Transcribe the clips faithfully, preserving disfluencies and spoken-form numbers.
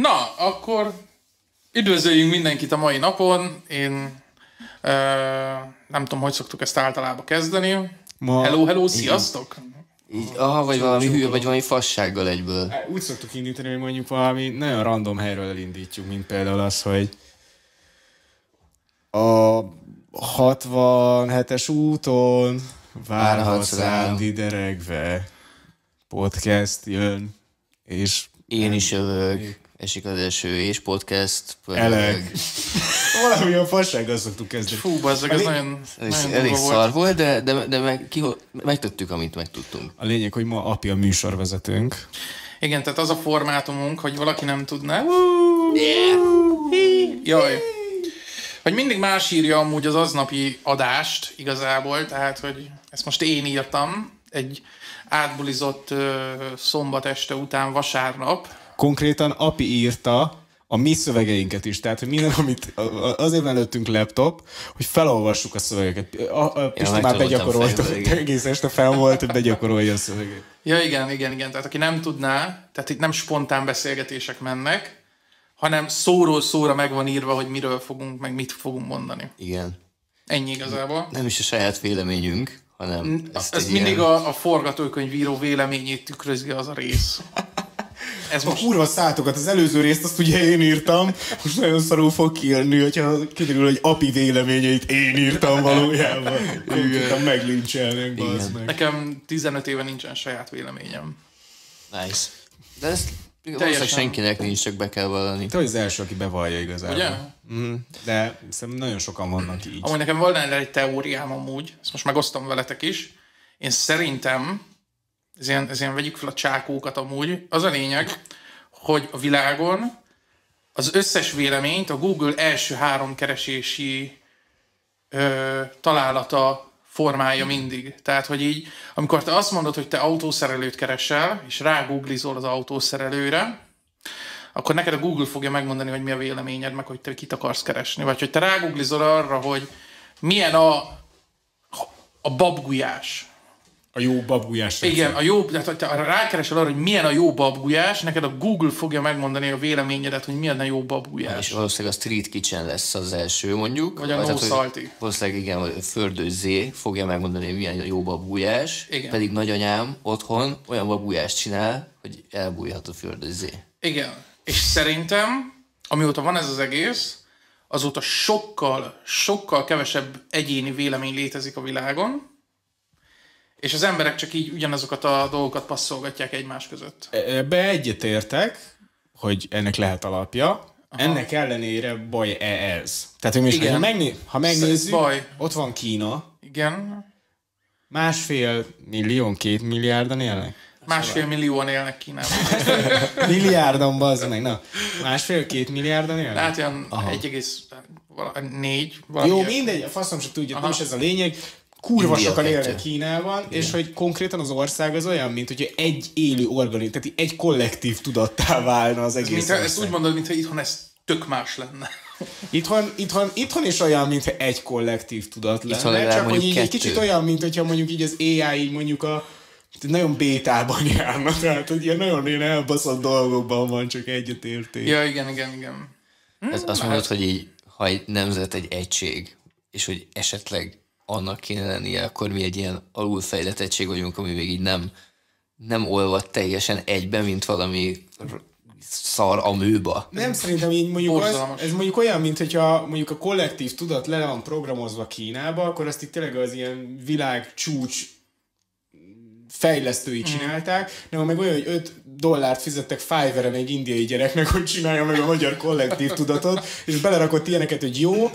Na, akkor üdvözöljünk mindenkit a mai napon. Én ö, nem tudom, hogy szoktuk ezt általában kezdeni. Ma... Hello, hello, sziasztok! Így, aha, vagy valami hülye, vagy valami fassággal egyből. Úgy szoktuk indítani, hogy mondjuk valami nagyon random helyről elindítjuk, mint például az, hogy a hatvanhetes úton várhatsz rád ideregve, podcast jön, és... Én is jövök, esik az eső, és podcast... Eleg. Valami olyan fassággal szoktuk kezdeni. Fú, bazzak, ez nagyon... Elég szar volt, de, de, de meg, kiho... megtettük, amit megtudtunk. A lényeg, hogy ma Api a műsorvezetőnk. Igen, tehát az a formátumunk, hogy valaki nem tudná... Yeah. Jaj. Hogy mindig más írja amúgy az aznapi adást igazából, tehát, hogy ezt most én írtam, egy átbulizott uh, szombat este után vasárnap. Konkrétan Api írta a mi szövegeinket is, tehát, hogy minden, amit azért előttünk laptop, hogy felolvassuk a szövegeket. A, a Pisti már begyakorolta, egész este fel volt, hogy begyakorolja a szöveget. Ja, igen, igen, igen. Tehát, aki nem tudná, tehát itt nem spontán beszélgetések mennek, hanem szóról szóra meg van írva, hogy miről fogunk, meg mit fogunk mondani. Igen. Ennyi igazából. Nem is a saját véleményünk, hanem... Ez, ez mindig ilyen... a, a forgatókönyvíró véleményét tükrözi az a rész. Ez most... A kurva szátokat, az előző részt azt ugye én írtam, most nagyon szarul fog kijönni, hogyha kiderül, hogy Api véleményeit én írtam valójában. Konkrétan meglincselnek, bazd meg. Nekem tizenöt éve nincsen saját véleményem. Nice. De ezt... Teljesen senkinek nincs, csak be kell vallani. Te vagy az első, aki bevallja igazából. Ugye? Mm, de szerintem nagyon sokan vannak így. Amúgy nekem van egy teóriám amúgy, ezt most megosztom veletek is. Én szerintem, ez ilyen, ez ilyen vegyük fel a csákókat amúgy, az a lényeg, hogy a világon az összes véleményt a Google első három keresési ö, találata formája mindig. Tehát, hogy így, amikor te azt mondod, hogy te autószerelőt keresel, és rágooglizol az autószerelőre, akkor neked a Google fogja megmondani, hogy mi a véleményed, meg hogy te kit akarsz keresni. Vagy hogy te rágooglizol arra, hogy milyen a, a babgulyás. A jó babgulyás. Igen, a jó, tehát hogy te rákeresel arra, hogy milyen a jó babgulyás, neked a Google fogja megmondani a véleményedet, hogy milyen a jó babgulyás. És valószínűleg a Street Kitchen lesz az első, mondjuk. Vagy a No Salty. Valószínűleg igen, a Fördőzé fogja megmondani, hogy milyen a jó babgulyás, igen. Pedig nagyanyám otthon olyan babgulyást csinál, hogy elbújhat a Fördőzé. Igen, és szerintem, amióta van ez az egész, azóta sokkal, sokkal kevesebb egyéni vélemény létezik a világon, és az emberek csak így ugyanazokat a dolgokat passzolgatják egymás között. Ebbe egyetértek, hogy ennek lehet alapja. Aha. Ennek ellenére baj ez. Tehát, hogy most, ha, megné ha megnézzük, baj. Ott van Kína. Igen. Másfél millió, két milliárdan élnek? Másfél millióan élnek Kínában. Milliárdan, bazd meg. Na, másfél, két milliárdan élnek? Hát olyan egy egész négy. Jó, mindegy, a faszom se tudja, nem is ez a lényeg. Kurva sokan élnek Kínában, igen. És hogy konkrétan az ország az olyan, mint hogy egy élő organi, tehát egy kollektív tudattá válna az egész. Ezt, mint, ezt úgy mondod, mintha itthon ez tök más lenne. Itthon, itthon, itthon is olyan, mintha egy kollektív tudat itthon lenne, csak hogy így egy kicsit olyan, mint hogyha mondjuk így az á i így mondjuk a nagyon bétában járnak, tehát hogy ilyen nagyon ilyen elbaszott dolgokban van, csak egyetértés. Ja, igen, igen, igen. Hm, azt hát... mondod, hogy így, ha egy nemzet egy egység, és hogy esetleg annak kéne lennie, akkor mi egy ilyen alulfejlettettség vagyunk, ami még így nem, nem olvad teljesen egybe, mint valami szar amőba. Nem, szerintem így mondjuk az, ez mondjuk olyan, mint hogyha mondjuk a kollektív tudat le van programozva Kínába, akkor azt itt tényleg az ilyen világcsúcs fejlesztői csinálták, de meg olyan, hogy öt dollárt fizettek Fiverren egy indiai gyereknek, hogy csinálja meg a magyar kollektív tudatot, és belerakott ilyeneket, hogy jó,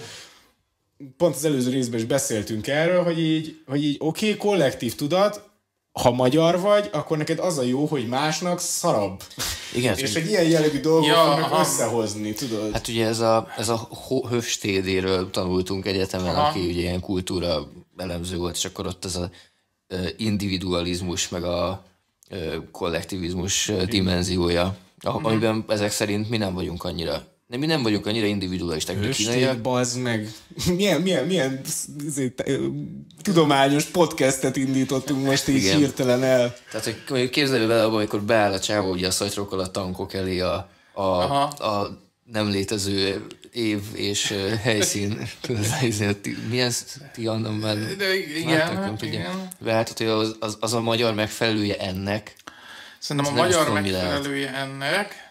pont az előző részben is beszéltünk erről, hogy így, hogy így oké, okay, kollektív tudat, ha magyar vagy, akkor neked az a jó, hogy másnak szarabb. Igen. És egy ilyen jellegű dolgot ja, összehozni, tudod? Hát ugye ez a, ez a Höfstédéről tanultunk egyetemen, aha. Aki ugye ilyen kultúra elemző volt, és akkor ott ez az individualizmus, meg a kollektivizmus dimenziója, amiben ezek szerint mi nem vagyunk annyira. De mi nem vagyunk annyira individualisták, mint a kínaiak. Bazd meg. Milyen, milyen, milyen azért, tudományos podcastet indítottunk most így hirtelen el. Tehát, hogy képzelj bele abban, amikor beáll a csávó ugye a szajtrók alatt tankok elé a a, a nem létező év és helyszín. Milyen tiannom már? Igen, igen. Lehet, hogy az, az, az a magyar megfelelője ennek. Szerintem a magyar megfelelője ennek.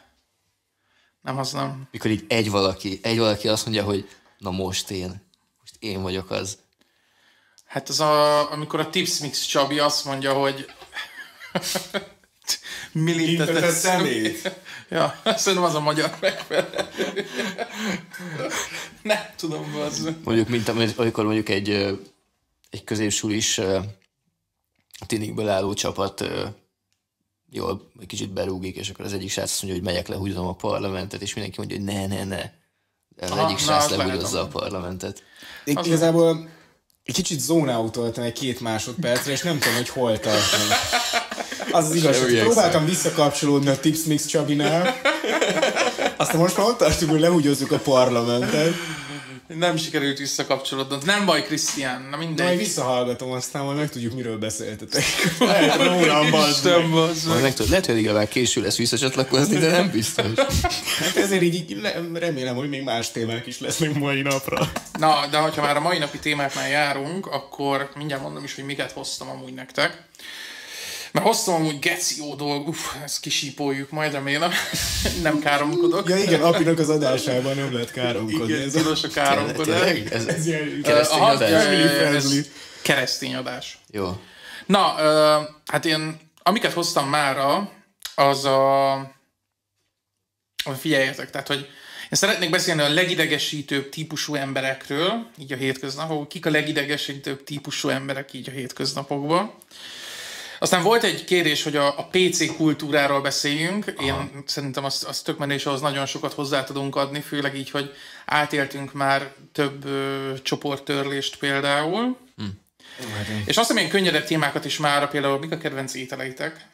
Nem, az nem. Mikor így egy valaki, egy valaki azt mondja, hogy na most én. Most én vagyok az. Hát az a, amikor a Tipsmix Csabi azt mondja, hogy milítetett szemét. Ja, szerintem az a magyar megfelelő. Nem tudom, az. Mondjuk, mint amikor mondjuk egy, egy középsulis tinikből álló csapat jól egy kicsit berúgik, és akkor az egyik srác azt mondja, hogy megyek, lehúzom a parlamentet, és mindenki mondja, hogy ne, ne, ne. Az Aha, egyik srác lehúzza a parlamentet. Én igazából egy kicsit zónautoltam egy két másodpercre, és nem tudom, hogy hol tartom. Az az igazság, hogy próbáltam visszakapcsolódni a Tipsmix Csabinál, aztán most már ott tartunk, hogy lehúgyozzuk a parlamentet. Nem sikerült visszakapcsolódnod. Nem baj, Krisztián, na mindegy. Majd visszahallgatom, aztán majd meg tudjuk, miről beszéltetek. Lehet, rólam bazdmeg. Lehet, hogy igazából késő lesz visszacsatlakozni, de nem biztos. Hát ezért így remélem, hogy még más témák is lesznek mai napra. Na, de ha már a mai napi témáknál járunk, akkor mindjárt mondom is, hogy miket hoztam amúgy nektek. Mert hoztam amúgy geció dolg, uff, ezt kisípoljuk majd, remélem. Nem káromkodok. Ja igen, Apinak az adásában nem lehet káromkodni. Igen, ez tudós a káromkodás. Ez, ez ilyen keresztény adás. Ez keresztény adás. Jó. Na, hát én, amiket hoztam mára, az a... Figyeljetek, tehát, hogy én szeretnék beszélni a legidegesítőbb típusú emberekről, így a hétköznapokban. Kik a legidegesítőbb típusú emberek így a hétköznapokban. Aztán volt egy kérés, hogy a, a pé cé kultúráról beszéljünk. Én Aha. szerintem az, az tök menő, és ahhoz nagyon sokat hozzá tudunk adni, főleg így, hogy átéltünk már több ö, csoporttörlést például. Hm. És azt hiszem, ilyen könnyedebb témákat is mára, például mik a kedvenc ételeitek?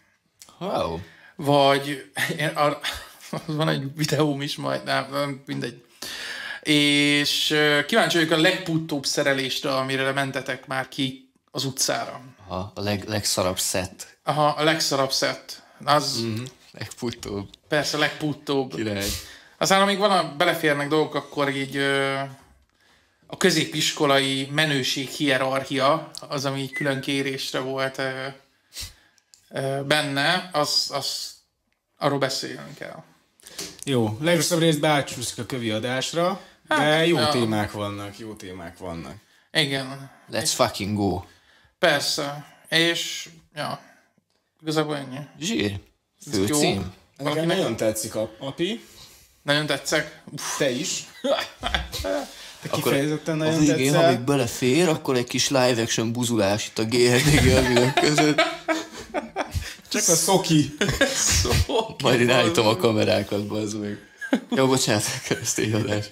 Wow. Vagy a, van egy videóm is majd, nem, mindegy. És kíváncsi vagyok a legputtóbb szerelésre, amire mentetek már ki az utcára. Aha, a leg, legszarabb szett. Aha, a legszarabb szett. Az... Mm, legputtóbb. Persze, legputtóbb. Király. Aztán, amíg van, beleférnek dolgok, akkor így ö, a középiskolai menőség hierarchia, az, ami így külön kérésre volt ö, ö, benne, az, az arról beszélünk el. Jó, legrosszabb részt beátsúszik a kövi adásra, hát, de jó a... témák vannak, jó témák vannak. Igen. Let's fucking go. Persze, és ja, igazából ennyi. Zsír, főcím. Nekem nagyon tetszik a Api. Nagyon tetszek. Uff. Te is. Te kifejezetten nagyon tetszel. A végén, amíg belefér, akkor egy kis live action buzulás itt a gé há dé gé között. Csak a szoki. Szoki. Majd én állítom a kamerákat, bazd meg. Jó, bocsánat, keresztény adás.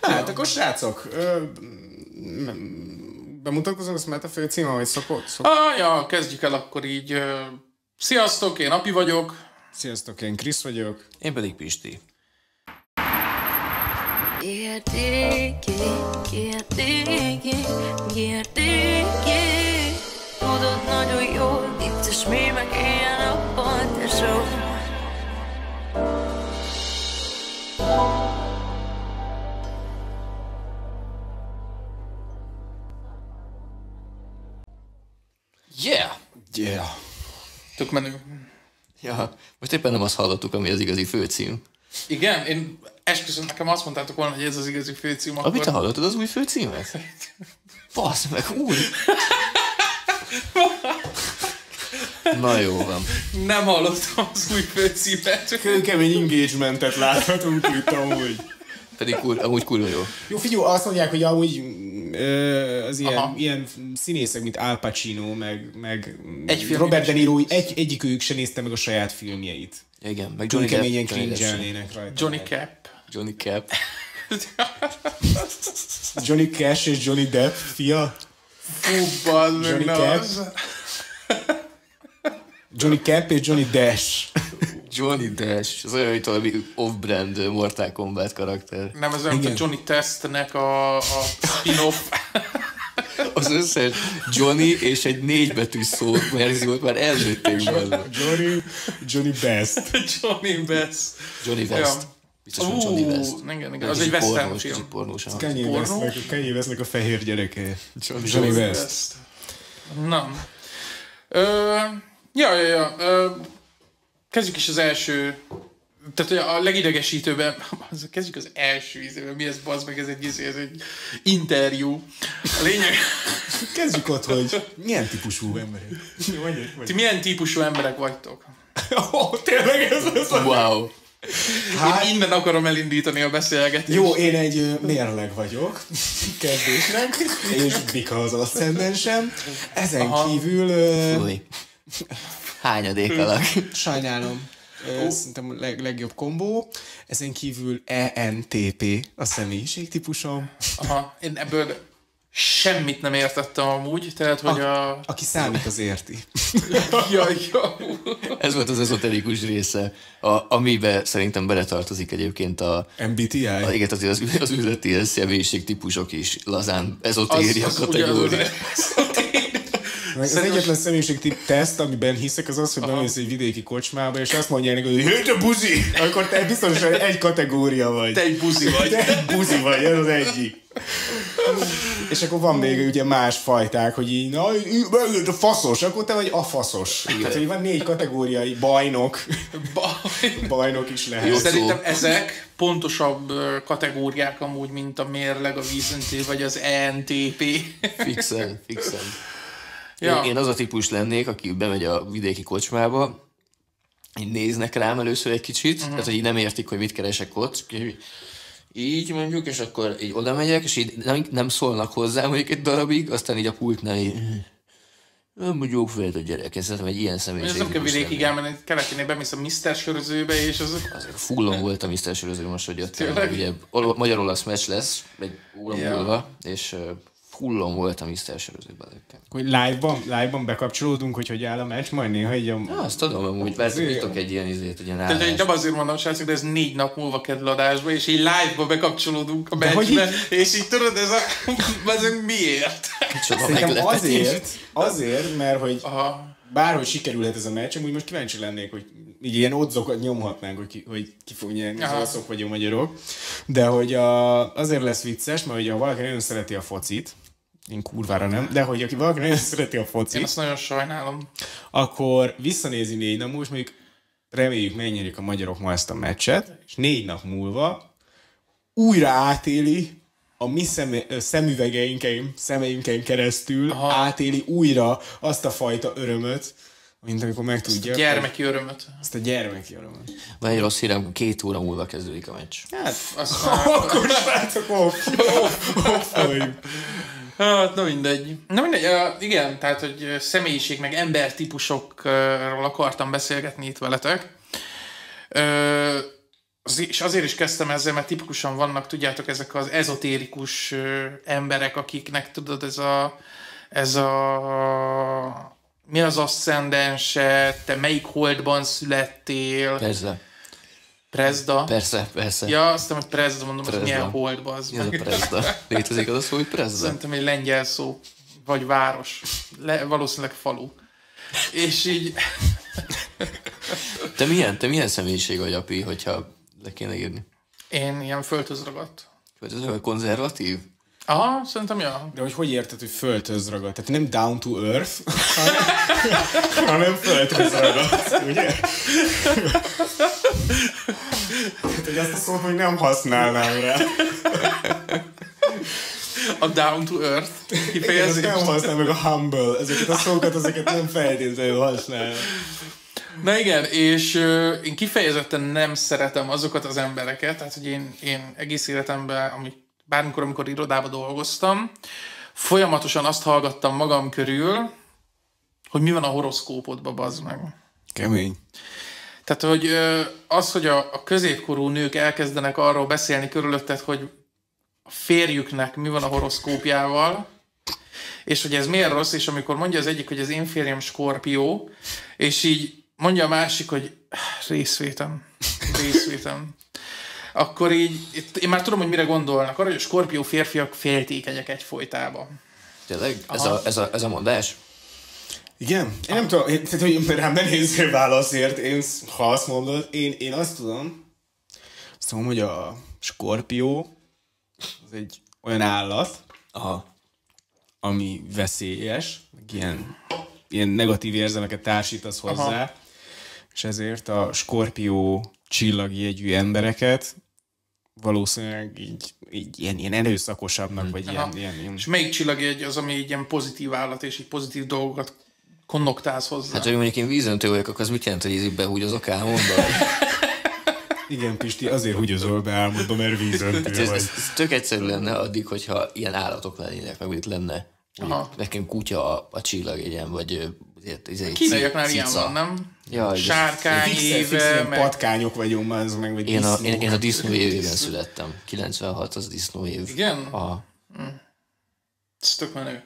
Hát, akkor srácok, bemutatkozunk, azt mert a fő címe, ahogy szokott? szokott. Ah, ja, kezdjük el akkor így. Sziasztok, én Api vagyok. Sziasztok, én Krisz vagyok. Én pedig Pisti. Értéki, értéki, értéki. Tudod nagyon jól, vicces mémek éljen a pantások. Yeah! Yeah! Tök menő. Ja, most éppen nem azt hallottuk, ami az igazi főcím. Igen, én esküszöm, nekem azt mondtátok volna, hogy ez az igazi főcím, akkor... Amit te hallottad az új főcímet? Basz meg, úr! Na jó van. Nem hallottam az új főcímet. Kőkemény engagementet láthatunk itt amúgy. Pedig kur, amúgy kurva jó. Jó, figyelj, azt mondják, hogy amúgy ö, az ilyen, ilyen színészek, mint Al Pacino, meg, meg Robert De Niro, egy, egyikőjük se nézte meg a saját filmjeit. Igen, meg Johnny Depp. Keményen cringe-elnének rajta. Johnny Depp. Johnny Depp. Johnny Cash és Johnny Depp, fia. Fú, bazd meg, Johnny Depp. Johnny Depp és Johnny Dash. Johnny Dash, az olyan, mint valami off-brand Mortal Kombat karakter. Nem, az olyan, mint a Johnny Testnek a, a spin-off. az összes Johnny és egy négybetű szó verziót már elnőtték benne. Johnny, Johnny Best. Johnny Best. Johnny West. Ja. Biztos van Johnny West. Igen, igen. Az egy western film. Kanye Westnek a fehér gyereke. Johnny, Johnny West. West. Na. Ö, ja, ja, ja. Ö, kezdjük is az első... Tehát a legidegesítőben, kezdjük az első ízében, mi ez, bazd meg, ez egy, ez egy interjú. A lényeg... Kezdjük ott, hogy milyen típusú emberek. Ti milyen típusú emberek vagytok? Oh, tényleg ez az. Wow. Hát... Én innen akarom elindítani a beszélgetést. Jó, én egy mérleg vagyok, kezdésnek, és bika az aszcendensem. Ezen Aha. kívül... Fúj. Hányadék alak. Sajnálom. Oh. Szerintem a leg, legjobb kombó. Ezen kívül E N T P a személyiségtípusom. Aha, én ebből semmit nem értettem amúgy, tehát hogy a... a... Aki számít, az érti. Jaj, jaj. Ez volt az ezoterikus része, a, amiben szerintem beletartozik egyébként a... M B T I? A, igen, azért az, az üzleti személyiségtípusok is lazán ezotéria az, az kategória. Az egyetlen személyiségtípus teszt, amiben hiszek, az az, hogy bemész egy vidéki kocsmába, és azt mondják neki, hogy hő, te buzi! Akkor te biztosan egy kategória vagy. Te egy buzi vagy. Te egy buzi vagy, ez az egyik. És akkor van még ugye más fajták, hogy így, na, a faszos, akkor te vagy a faszos. Igen. Tehát, hogy van négy kategóriai bajnok. Bajnok. Bajnok is lehet. Jó, szerintem ezek pontosabb kategóriák amúgy, mint a mérleg, a vízöntél, vagy az E N T P. Fixen, fixen. Ja. Én az a típus lennék, aki bemegy a vidéki kocsmába, így néznek rám először egy kicsit, uh-huh. tehát hogy így nem értik, hogy mit keresek ott. Így mondjuk, és akkor így oda megyek, és így nem, nem szólnak hozzám mondjuk egy darabig, aztán így a pultnál így... Nem mondjuk fel a gyerek, ez nem egy ilyen személyiség. Ez nem kell vidékig elmenni, kellett én bemész a miszter sörözőbe, és az... Azért fullon volt a miszter söröző most, hogy ott ugye magyar-olasz meccs lesz, egy óra múlva, és... Hullom volt a miszter sörözőben. Hogy live-ban, live-ban bekapcsolódunk, hogy hogy áll a meccs, majd néha így a... Ja, azt tudom, amúgy vezetítok egy ilyen izét, egy ilyen állást. Tehát nem azért mondom, srácok, de ez négy nap múlva kerül adásba, és így live-ba bekapcsolódunk a meccsbe, és így tudod, ez a... ez miért? Szerintem azért, azért, mert hogy Aha. bárhogy sikerülhet ez a meccs, amúgy most kíváncsi lennék, hogy így ilyen odzokat nyomhatnánk, hogy ki, hogy ki fog nyerni az olaszok vagy a magyarok, de hogy a, azért lesz vicces, mert hogy ha valaki nagyon szereti a focit, én kurvára nem, de hogy aki valaki nagyon szereti a focit... Én azt nagyon sajnálom. Akkor visszanézi négy nap múlva, és mondjuk reméljük, megnyerik a magyarok ma ezt a meccset, és négy nap múlva újra átéli a mi szem, szemüvegeinken, szemeinken keresztül, Aha. átéli újra azt a fajta örömöt, mint amikor megtudja. Ezt a gyermeki örömöt. Ezt a gyermeki örömöt. Van egy rossz hírem, két óra múlva kezdődik a meccs. Hát, azt már... Akkor srácok, off! Off! Hát, na mindegy. Na mindegy, uh, igen, tehát, hogy személyiség, meg embertípusokról akartam beszélgetni itt veletek. Uh, az, és azért is kezdtem ezzel, mert tipikusan vannak, tudjátok, ezek az ezotérikus uh, emberek, akiknek, tudod, ez a... Ez a mi az aszcendense, te melyik holdban születtél? Prezda. Prezda? Persze, persze. Ja, azt hiszem, hogy prezda, mondom, prezda. Hogy milyen holdban az. Mi az a prezda? Létezik az a szó, hogy prezda? Szerintem egy lengyel szó, vagy város. Le, valószínűleg falu. És így... Te milyen, te milyen személyiség vagy, Api, hogyha le kéne írni? Én ilyen földhözragadt. Földhözragadt, konzervatív? Aha, szerintem ja. De hogy hogy érted, hogy földhöz ragad? Tehát nem down to earth, hanem, hanem földhöz ragad, ugye? Tehát, hogy azt a szót, hogy nem használnám rá. A down to earth kifejezést. Igen, nem használ meg a humble. Ezeket a szókat, ezeket nem feltétlenül használnám. Na igen, és euh, én kifejezetten nem szeretem azokat az embereket, tehát, hogy én, én egész életemben, amit bármikor, amikor irodában dolgoztam, folyamatosan azt hallgattam magam körül, hogy mi van a horoszkópodban, bazd meg. Kemény. Tehát, hogy az, hogy a középkorú nők elkezdenek arról beszélni körülötted, hogy a férjüknek mi van a horoszkópjával, és hogy ez miért rossz, és amikor mondja az egyik, hogy az én férjem Skorpió, és így mondja a másik, hogy részvétem, részvétem. Akkor így, én már tudom, hogy mire gondolnak. Arra, hogy a Skorpió férfiak féltékenyek egyfolytában. Tényleg? Ez a, ez, a, ez a mondás? Igen. Én nem tudom, én, tehát, hogy rám ne nézzél válaszért, én, ha azt mondod, én, én azt tudom. Azt mondom, hogy a skorpió az egy olyan állat, aha, ami veszélyes, ilyen, ilyen negatív érzelmeket társítasz hozzá, aha, és ezért a skorpió csillagjegyű embereket valószínűleg így, így ilyen, ilyen erőszakosabbnak, hmm, vagy ilyen, ilyen, ilyen... És melyik csillagjegy az, ami egy ilyen pozitív állat, és így pozitív dolgokat konnoktálsz hozzá? Hát, hogy mondjuk én vízöntő vagyok, akkor az mit jelent, hogy ízik be, hogy az akár mondani? Igen, Pisti, azért húgyozol be álmodba, mert vízöntő hát ez, vagy. Ez tök egyszerű lenne addig, hogyha ilyen állatok lennének, meg úgy lenne. Aha. Nekem kutya a, a csillagjegyen, vagy... Kínaiak már ilyen van, nem? Jaj, sárkány éve, meg... patkányok vagyunk már, meg vagy én a, én, én a disznó évében születtem. kilencvenhat az disznó év. Igen? Aha. Mm. Ez tök menő.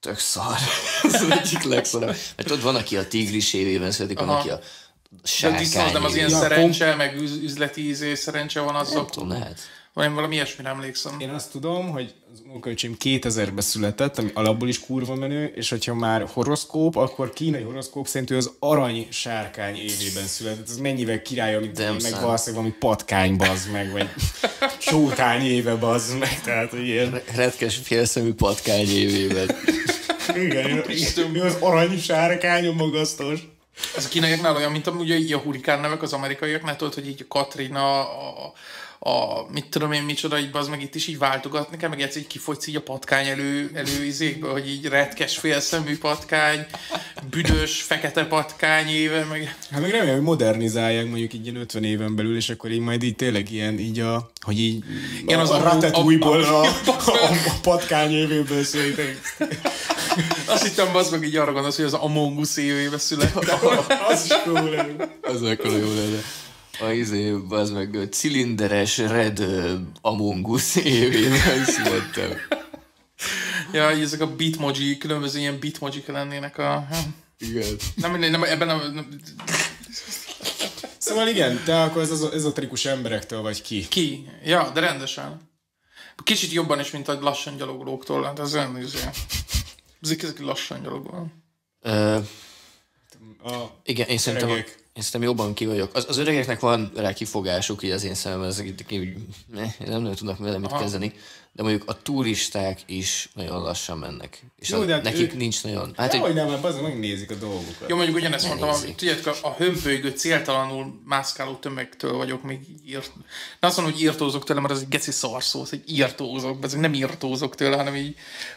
Tök szar. Ez egyik legszarabb. Mert ott van, aki a tigris évében születik, aha, van, aki a sárkány évében. De nem az ilyen ja, szerencse, pont... meg üzleti ízé szerencse van azok. Nem tudom, lehet. Vagy valami ilyesmire emlékszem. Én azt tudom, hogy az munkaöcsém kétezerben született, ami alapból is kurva menő, és hogyha már horoszkóp, akkor kínai horoszkóp szerint ő az arany sárkány évében született. Ez mennyivel király, amit én meg valószínűleg valami patkány bazd meg, vagy sótány éve bazd meg, tehát ilyen... Retkes félszemű patkány évében. Igen, mi az arany sárkányom magasztos. Ez a kínaiaknál olyan, mint ugye így a hurikán nevek az amerikaiaknál, tudod, hogy így Katrina, a... a, mit tudom én, micsoda, így az meg itt is így váltogatni kell, meg egyszer így kifogysz így a patkány elő, előizékből, hogy így retkes félszemű patkány, büdös, fekete patkány éve, meg... Hát meg remélem, hogy modernizálják mondjuk így ilyen ötven éven belül, és akkor így majd így tényleg ilyen, így a, hogy így a, az a ratatouille-ból a, a, a, a patkány évéből születek. Azt hittem, az meg így arra gondolsz, hogy az Among Us évében születtem. Az is jó lenne. Az akkor jó lenne. A izé, az meg cilinderes red uh, Among Us évében születtem. Ja, így ezek a bitmoji, különböző ilyen bitmojik lennének a... Igen. Nem, nem, nem ebben nem, nem... Szóval igen, te akkor ez az ezotrikus emberektől vagy ki? Ki, ja, de rendesen. Kicsit jobban is, mint a lassan gyaloglóktól, hát ez olyan izé. Ezek, ezek lassan gyalogol. Uh, igen, én szerintem... A... Én szerintem jobban ki vagyok. Az, az öregeknek van rá kifogásuk, így az én szememben, ezek itt így, ne, nem nagyon tudnak vele mit kezdeni, de mondjuk a turisták is nagyon lassan mennek. És jó, a, nekik ő... nincs nagyon... Hát, hogy nem, mert azon megnézik a dolgokat. Jó, mondjuk ugyanezt ne mondtam, a, tudjátok, a hömpölygő, céltalanul mászkáló tömegtől vagyok még írt. Na azt mondom, hogy írtózok tőle, mert ez egy geci szarszó, hogy írtózok, ezek nem írtózok tőle, hanem így...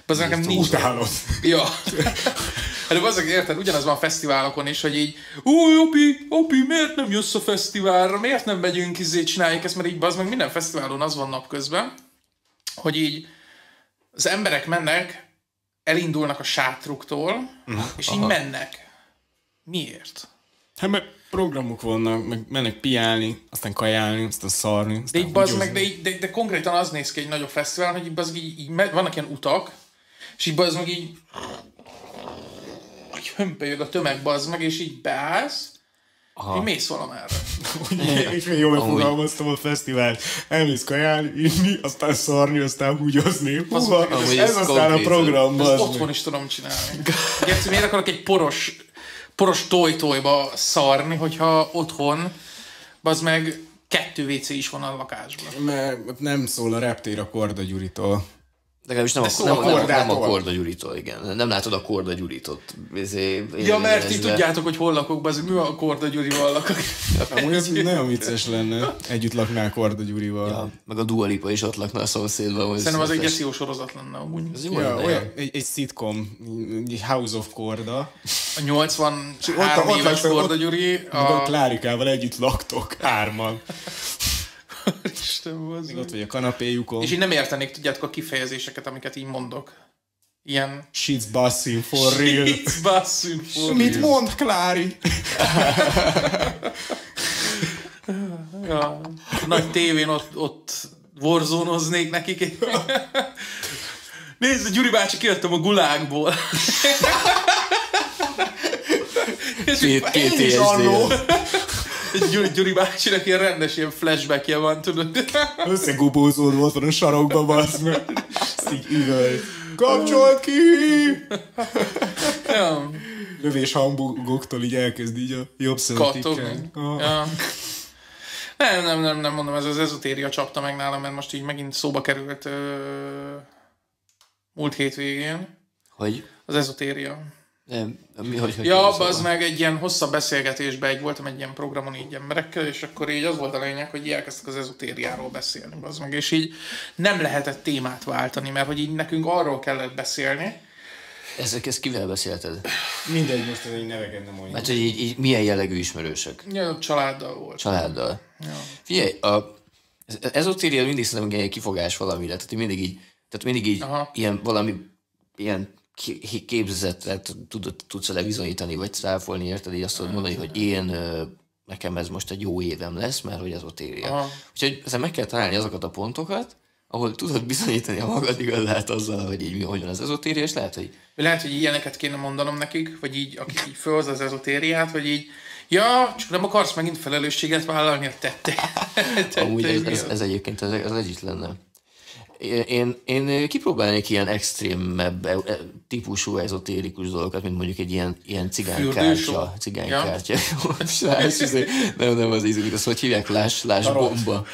Bazzik, nekem nincs. Utálod. Ja. De azok, érted, ugyanaz van a fesztiválokon is, hogy így, új, Api, Api, miért nem jössz a fesztiválra, miért nem megyünk, izé, csináljuk ezt, mert így bazd meg minden fesztiválon az van napközben, hogy így az emberek mennek, elindulnak a sátruktól, és aha, így mennek. Miért? Hát mert programok vannak, meg mennek piálni, aztán kajálni, aztán szarni, aztán de így bazd meg, de, így, de, de konkrétan az néz ki egy nagyobb fesztiválon, hogy így bazd meg, így, így vannak ilyen utak, és így bazd meg így... hogy hömpölyöd a tömeg, bazd meg, és így beállsz, aha, így mész valamerre. És még jól fogalmaztam a fesztivált. Elmész kajálni, inni, aztán szarni, aztán húgyozni. Húha, ez aztán a program, bazd meg. Ezt otthon is tudom csinálni. Egyszerűen miért akarok egy poros, poros toj-tojba szarni, hogyha otthon, bazd meg, kettő vé cé is van a lakásban. Mert nem szól a reptér a Korda Gyuritól. Legalábbis nem, nem, nem, nem a Korda Gyuritól, igen. Nem látod a Korda Gyuritot. Ja, mert ti tudjátok, hogy hol lakok, az mi a Korda Gyurival lakok. Amúgy ez nagyon vicces lenne, együtt laknál Korda Gyurival. Ja, meg a Dua Lipa is ott lakna a szomszédban. Szerintem az egy geszió sorozat lenne amúgy. Ez jó, ja, olyan, egy, egy szitkom, egy House of Korda. A nyolcvanhárom ott, éves ott, Korda Gyuri. Ott, a... a Klárikával együtt laktok, hárman. Isten, még ott vagy a kanapéjukon. És így nem értenék, tudjátok, a kifejezéseket, amiket így mondok. Ilyen... Shit's bussin' for real. Shit's bussin' for real. Mit mond, Klári? Ja, nagy tévén ott, ott warzone-oznék nekik. Nézd, Gyuri bácsi, kijöttem a gulágból. Két, két én is annó. Gyuri, Gyuri bácsinek ilyen rendes ilyen flashbackje van, tudod? Összegubózód volt van a sarokba, baszd meg. Ezt így üvölt. Kapcsolt ki! Ja. Lövés hamburgoktól így elkezd így a jobb szöntikkel. Oh. Ja. Nem, nem, nem, nem mondom, ez az ezotéria csapta meg nálam, mert most így megint szóba került uh, múlt hétvégén. Hogy? Az ezotéria. Nem, mi, hogy, hogy ja, abban az meg egy ilyen hosszabb beszélgetésben, egy voltam egy ilyen programon így emberekkel, és akkor így az volt a lényeg, hogy elkezdtek az ezotériáról beszélni, az meg, és így nem lehetett témát váltani, mert hogy így nekünk arról kellett beszélni. Ezek, ezt kivel beszélted? Mindegy, most ez így neveket nem olyan. Mert hogy így, így milyen jellegű ismerősök? Ja, családdal volt. Családdal. Ja. Figyelj, a, ez, az ezotéria mindig szerintem egy kifogás valamire, tehát mindig így, tehát mindig így ilyen valami, ilyen képzetet tudsz le bizonyítani, vagy száfolni, érted? Így azt tudod mondani, hogy én, nekem ez most egy jó évem lesz, mert hogy ezotéria. Úgyhogy ezen meg kell találni azokat a pontokat, ahol tudod bizonyítani a magad igazát azzal, hogy így mi, hogy van az ezotéria, és lehet, hogy... Lehet, hogy ilyeneket kéne mondanom nekik, vagy így, akik így fölhoz az ezotériát, hogy így, ja, csak nem akarsz megint felelősséget vállalni a tette. Amúgy ez, ez, ez egyébként ez, ez legit lenne. Én, én kipróbálnék ilyen extrémebb típusú ezotérikus dolgokat, mint mondjuk egy ilyen, ilyen cigánykártya. Cigánykártya. Ja. nem, nem az ízlik, azt hogy hívják, láss, láss bomba.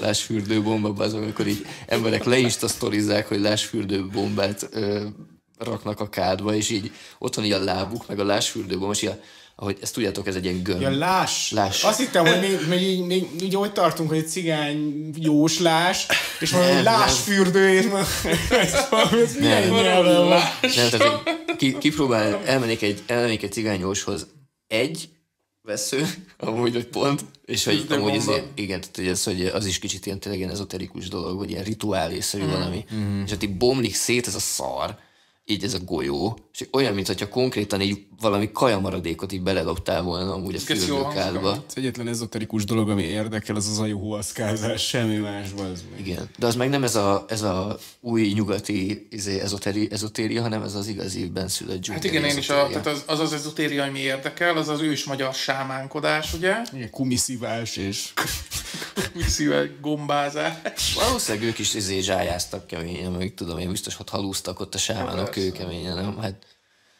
Láss fürdőbomba, az, amikor így emberek le is tasztorizzák, hogy láss fürdőbombát ö, raknak a kádba, és így ott van így a lábuk, meg a láss fürdőbomba, és ilyen, ahogy ezt tudjátok, ez egy ilyen gömb. Ja, láss. Láss. Azt hittem, hogy még, még, még, még így ott tartunk, hogy egy cigány jós láss, és valami láss fürdő, és ez milyen nyelven van. Nem, tehát ki, kipróbál, elmennék egy, egy cigányjóshoz egy vesző, amúgy, hogy pont, és hogy amúgy ez, igen, tehát ez, hogy az is kicsit ilyen tényleg ilyen ezoterikus dolog, vagy ilyen rituálésszerű mm. valami, mm. és hogy bomlik szét ez a szar, így ez a golyó, és olyan, mintha konkrétan így valami kajamaradékot így beledobtál volna amúgy a fürdőkádba. Az egyetlen ezoterikus dolog, ami érdekel, az az ajuhuaszkázás, semmi másban. Igen, de az meg nem ez a, ez a új nyugati izé, ezoteri, ezotéria, hanem ez az igazi benszülött dzsungeli. Hát igen, én is, a, tehát az, az az ezotéria, ami érdekel, az az ős magyar sámánkodás, ugye? Igen, kumiszivás és... kumiszivás, gombázás. Valószínűleg ők is izé zsájáztak keményen, meg tudom én biztos, hogy halúztak ott a sámának. Kőkeményen, nem? Hát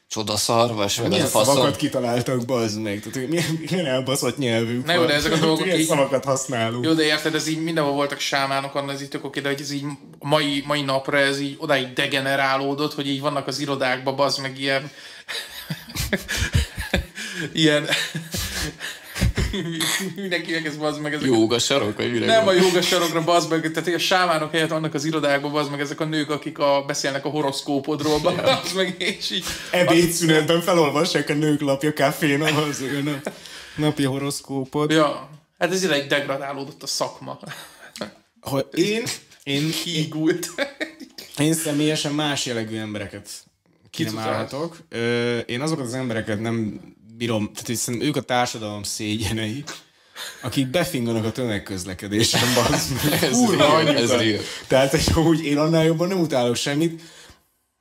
csodaszarvas, meg az a faszom. Szavakat kitaláltak, bazd meg. Tehát, milyen, milyen elbaszott nyelvünk van. Jó, de ezek a dolgok így... szavakat használunk. Jó, de érted, ez így mindenhol voltak sámánok, annak ez így tök oké, de hogy ez így mai, mai napra ez így odáig degenerálódott, hogy így vannak az irodákban, bazd meg ilyen... ilyen... mindenkinek ez bazd meg. Jóga sarok, vagy mire? Nem van? A jóga sarokra bazd meg, tehát a sámánok helyett annak az irodákban bazd meg ezek a nők, akik a, beszélnek a horoszkópodról, bazd meg, és így... Ebédszünetben felolvassák a nők lapja káfén, az ő nap, napi horoszkópod. Ja, hát ez egy degradálódott a szakma. Ha én... Én hígult. Én személyesen más jellegű embereket kinemálhatok. Én azokat az embereket nem... bírom, tehát hiszem ők a társadalom szégyenei, akik befinganak a tömegközlekedésen, bazd meg. Ez kurva anyuka. Tehát, hogy úgy én annál jobban nem utálok semmit.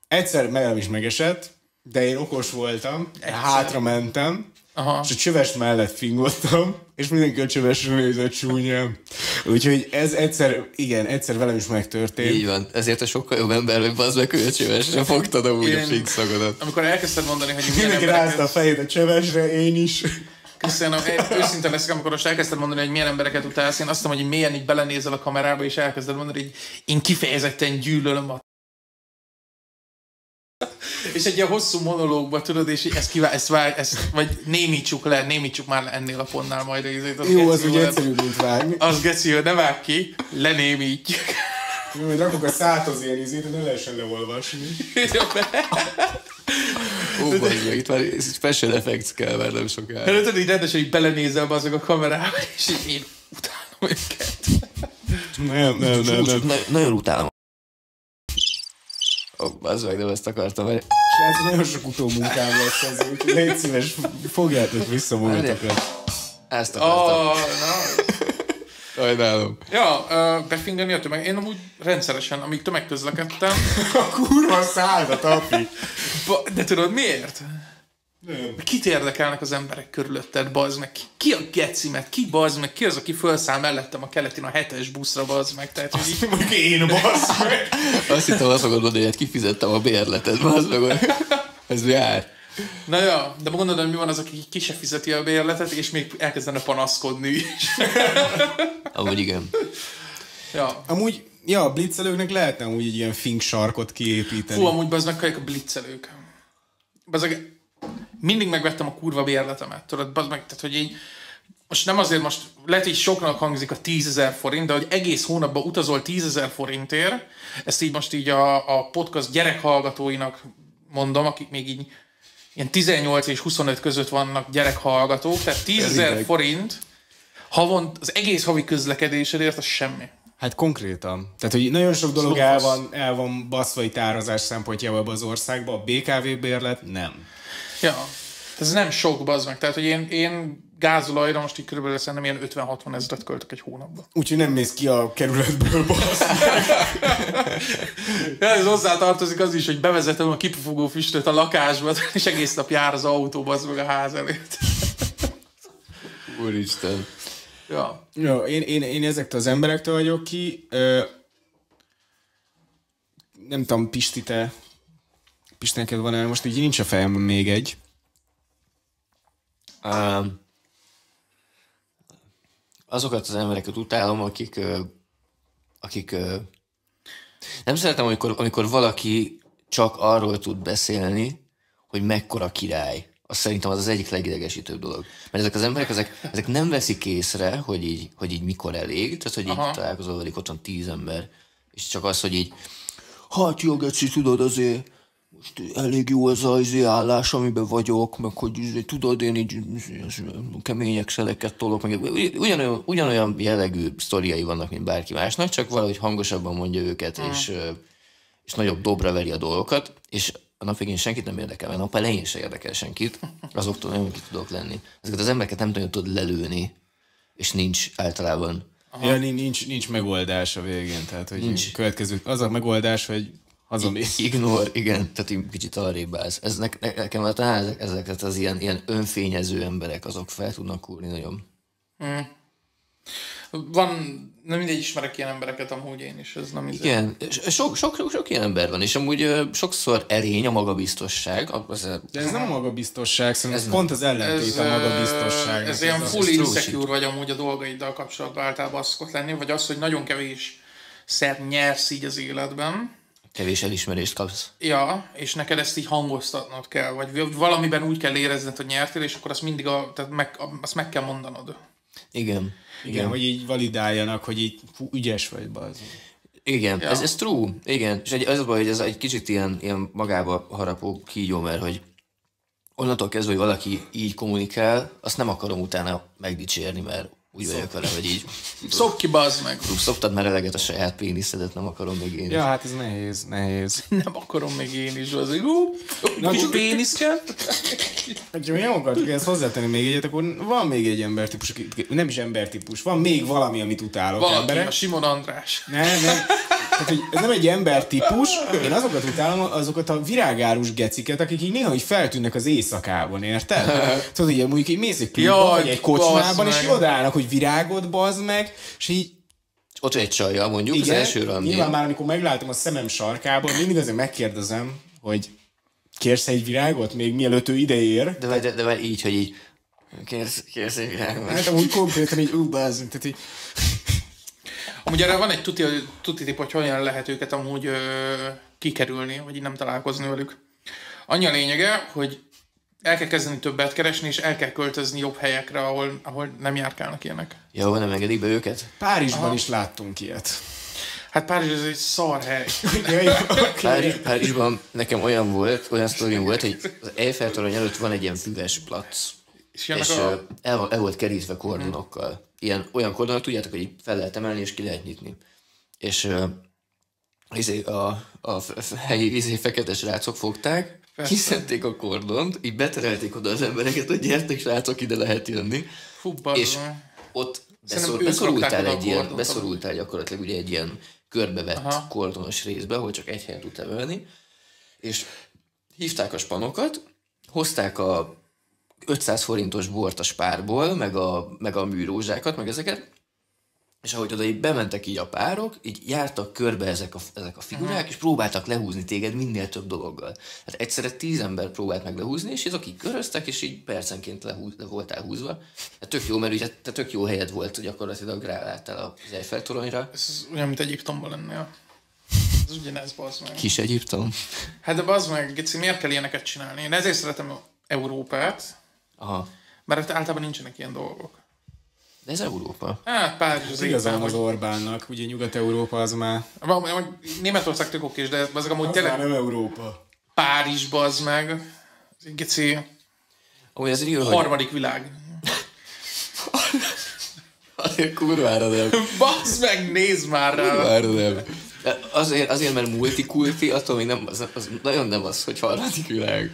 Egyszer megem is megesett, de én okos voltam, egyszer hátra mentem, aha, és a csöves mellett fingottam, és mindenki a csövesre nézett csúnyán. Úgyhogy ez egyszer, igen, egyszer velem is megtörtént. Így van, ezért a sokkal jobb ember, hogy bazd meg, hogy a csövesre fogtad amúgy én... a fink szagodat. Amikor elkezdted mondani, hogy milyen mindenki embereket... rázta a fejét a csövesre, én is. Köszönöm, őszinte leszek, amikor most elkezdted mondani, hogy milyen embereket utálsz, én azt mondom, hogy mélyen így belenézel a kamerába, és elkezded mondani, hogy én kifejezetten gyűlölöm a... És egy ilyen hosszú monológba, tudod, és ezt kíván, ezt, vár, ezt vagy némítsuk le, némítsuk már le ennél a pontnál majd. Az jó, az úgy egyszerű, mint vágni. Az geci, hogy ne vágj ki, lenémítjük. Jó, hogy rakok a száthoz ilyen izét, hogy ne lehessen leolvasni. Ó, bazdmeg, itt már special effects kell, már nem sokára. Hát tudod, így rendesen, hogy belenézel be azok a kamerába, és én utálom őket. Nem, nem, nem, nem. Nagyon utálom. Az meg nem ezt akartam, mert... Srác, nagyon sok utómunkám lesz az, úgyhogy légy szíves, fogjátok vissza magatokat. Ezt akartam. Oh, no. Ajnálom. Ja, befingani a tömeg. Én amúgy rendszeresen, amíg tömegközlekedtem... A kurva szádat, Api! De tudod miért? Nem. Kit érdekelnek az emberek körülötted, bazd meg? Ki, ki a gecimet? Ki bazd meg? Ki az, aki felszáll mellettem a keletin a hetes buszra, bazd meg? Tehát, azt így... mondjuk én, bazd meg! Azt hittem, azt fogod mondani, hogy kifizettem a bérletet, bazd meg. Ez jár. Na ja, de gondolod, hogy mi van az, aki ki se fizeti a bérletet, és még elkezdene panaszkodni is. Amúgy igen. Ja. Amúgy, ja, a blitzelőknek lehetne úgy egy ilyen fink sarkot kiépíteni. Hú, amúgy bazd meg, a blitzelők. Bazd mindig megvettem a kurva bérletemet, tudod, bazd meg, tehát, hogy így, most nem azért most, lehet, hogy soknak hangzik a tízezer forint, de hogy egész hónapban utazol tízezer forintért, ezt így most így a, a podcast gyerekhallgatóinak mondom, akik még így ilyen tizennyolc és huszonöt között vannak gyerekhallgatók, tehát tízezer forint havont, az egész havi közlekedésedért, az semmi. Hát konkrétan. Tehát, hogy nagyon sok dolog el van, el van baszva itt árazás szempontjából az országban, a bé ká vé bérlet nem. Ja, ez nem sok, bazd meg. Tehát, hogy én, én gázolajra most így körülbelül szerintem ilyen ötven-hatvan ezret költök egy hónapban. Úgyhogy nem mész ki a kerületből, bazd meg. Ez hozzátartozik az is, hogy bevezetem a kipufogó füstöt a lakásba, és egész nap jár az autó, bazd meg a ház előtt. Úristen. Ja. Ja, én, én, én ezektől az emberektől vagyok ki. Ö, nem tudom, Pisti, te... Pisti, neked van el, most így nincs a fejemben még egy. Um, azokat az embereket utálom, akik... akik nem szeretem, amikor, amikor valaki csak arról tud beszélni, hogy mekkora király. Azt szerintem az az egyik legidegesítőbb dolog. Mert ezek az emberek, ezek, ezek nem veszik észre, hogy így, hogy így mikor elég. Tehát, hogy aha, így találkozol velük, ott van tíz ember. És csak az, hogy így, hát jó, geci, tudod, azért most elég jó az az állás, amiben vagyok, meg hogy tudod, én így kemények szeleket tolok, meg ugyanolyan, ugyanolyan jellegű sztoriai vannak, mint bárki másnak, csak valahogy hangosabban mondja őket, mm. és, és nagyobb dobra veri a dolgokat, és a nap végén senkit nem érdekel, mert a nap elején se érdekel senkit, azoktól nem ki tudok lenni. Ezeket az embereket nem nagyon tudod lelőni, és nincs általában. Ja, nincs, nincs megoldás a végén, tehát hogy nincs. Következő, az a megoldás, hogy hazamész. Ignor, igen, tehát így kicsit arrébb állsz. Ez ne, ne, nekem talán ezeket az ilyen, ilyen önfényező emberek, azok fel tudnak kúrni nagyon. Hmm. Van, nem mindegy, ismerek ilyen embereket amúgy én is, ez nem izé. Igen, sok, sok, sok, sok ilyen ember van, és amúgy ö, sokszor erény a magabiztosság. Az, de ez nem a magabiztosság, szerintem ez pont az ellentét a magabiztosság. Ez ilyen full insecure vagy amúgy a dolgaiddal kapcsolatban általában az szokott lenni, vagy az, hogy nagyon kevés szer nyersz így az életben. Kevés elismerést kapsz. Ja, és neked ezt így hangoztatnod kell, vagy valamiben úgy kell érezned, hogy nyertél, és akkor azt mindig a, tehát meg, azt meg kell mondanod. Igen. Igen, igen, hogy így validáljanak, hogy így fú, ügyes vagy, bazd. Igen, ja. ez, ez true. Igen, és egy, az a baj, hogy ez egy kicsit ilyen, ilyen magába harapó kígyó, mert hogy onnantól kezdve, hogy valaki így kommunikál, azt nem akarom utána megdicsérni, mert úgy vagyok vele, hogy így... Szopd ki, bazd meg! Szoptad már eleget a saját péniszedet, nem akarom még én is. Ja, hát ez nehéz, nehéz. Nem akarom még én is, az így... Kicsit pénisz kell? Ha nem akartuk ezt hozzátenni még egyet, akkor van még egy embertípus, nem is embertípus, van még valami, amit utálok. Valaki, emberek. A Simon András. Nem, nem. Hát, hogy ez nem egy embertípus, én azokat utálom, azokat a virágárus geciket, akik így néha így feltűnnek az éjszakában, érted? Tudod, így mondjuk így mész egy klubba, vagy egy kocsmában, és odállnak, hogy virágot, bazd meg, és így... Ott egy csajjal mondjuk, igen, az első randi. Nyilván már, amikor meglátom a szemem sarkában, mindig azért megkérdezem, hogy kérsz egy virágot, még mielőtt ő ide ér? De, de, de így, hogy így kérsz, kérsz egy virágot. Hát amúgy konkrétan így, ú, bazd, tehát így... Amúgy erre van egy tuti, tuti tip, hogy hogyan lehet őket amúgy ö, kikerülni, vagy nem találkozni velük. Annyi a lényege, hogy el kell kezdeni többet keresni, és el kell költözni jobb helyekre, ahol, ahol nem járkálnak ilyenek. Jó, nem engedik be őket? Párizsban aha, is láttunk ilyet. Hát Párizs ez egy szar hely. Párizs, Párizsban nekem olyan volt, olyan sztorim volt, hogy az Eiffel-torony előtt van egy ilyen füves plac. És, és a... el, el volt kerítve kordonokkal. Hmm. Ilyen, olyan kordonok, tudjátok, hogy így fel lehet emelni, és ki lehet nyitni. És uh, a, a helyi izé, fekete srácok fogták, persze, kiszedték a kordont, így beterelték oda az embereket, hogy gyertek srácok, ide lehet jönni. Hú, és ott beszor, beszorultál, egy ilyen, beszorultál gyakorlatilag ugye egy ilyen körbevett aha, kordonos részbe, hogy csak egy helyen tudtál ölni. És hívták a spanokat, hozták a ötszáz forintos bort a Spárból, meg a, meg a műrózsákat, meg ezeket, és ahogy oda így bementek így a párok, így jártak körbe ezek a, ezek a figurák, aha, és próbáltak lehúzni téged minél több dologgal. Hát egyszerre tíz ember próbált meg lehúzni, és azok így köröztek, és így percenként lehúz, le voltál húzva. Hát tök jó, mert ugye tök jó helyed volt, gyakorlatilag ráláttál az Eiffel-toronyra. Ez olyan, mint Egyiptomban lennél. Ez ugyanez, bazd meg. Kis Egyiptom. Hát de bazd meg, Gici, miért kell ilyeneket csinálni? Én ezért szeretem Európát, aha, mert általában nincsenek ilyen dolgok. De ez Európa. Hát Párizs az igazán az Orbánnak, ugye Nyugat-Európa az már... Németország tök oké, de azok amúgy az tényleg... Az már nem Európa. Párizs, bazd meg. Geci... Amúgy az így, hogy... Harmadik világ. Azért kurvára nem. Bazd meg, nézd már rá. Kurvára nem. Azért, azért, mert multikulti, attól még nem az, az nagyon nem az, hogy harmadik világ.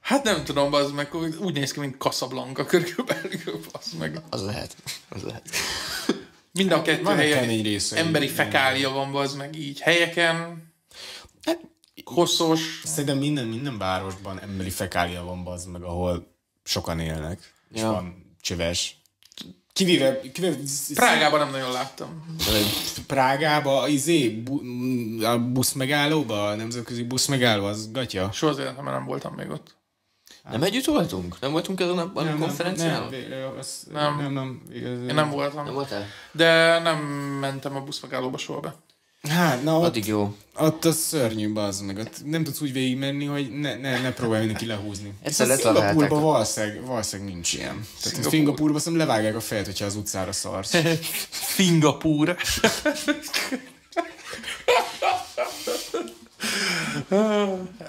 Hát nem tudom, az meg úgy néz ki, mint Casablanca körülbelül, az meg. Az lehet, az lehet. Mind a kettő helyen emberi fekália van, az meg így helyeken, hosszos. Szerintem minden, minden városban emberi fekália van, az meg, ahol sokan élnek, és ja, van csöves. Kivéve... kivéve Prágában nem nagyon láttam. Prágában, izé, bu, a buszmegállóban, a nemzetközi buszmegálló, az gatya. Soha az életemben nem voltam még ott. Nem együtt voltunk? Nem voltunk ezen a konferencián? Nem, nem, nem. Én nem voltam. Nem voltál? De nem mentem a buszmegállóba soha be. Hát, na ott, jó, ott a szörnyű, bazd meg. Ott nem tudsz úgy végigmenni, hogy ne, ne, ne próbálj mindenki lehúzni. Szingapúrban valószínűleg, valószínűleg nincs ilyen. Tehát Szingapúrban szerintem levágják a fejet, hogyha az utcára szarsz. Szingapúr.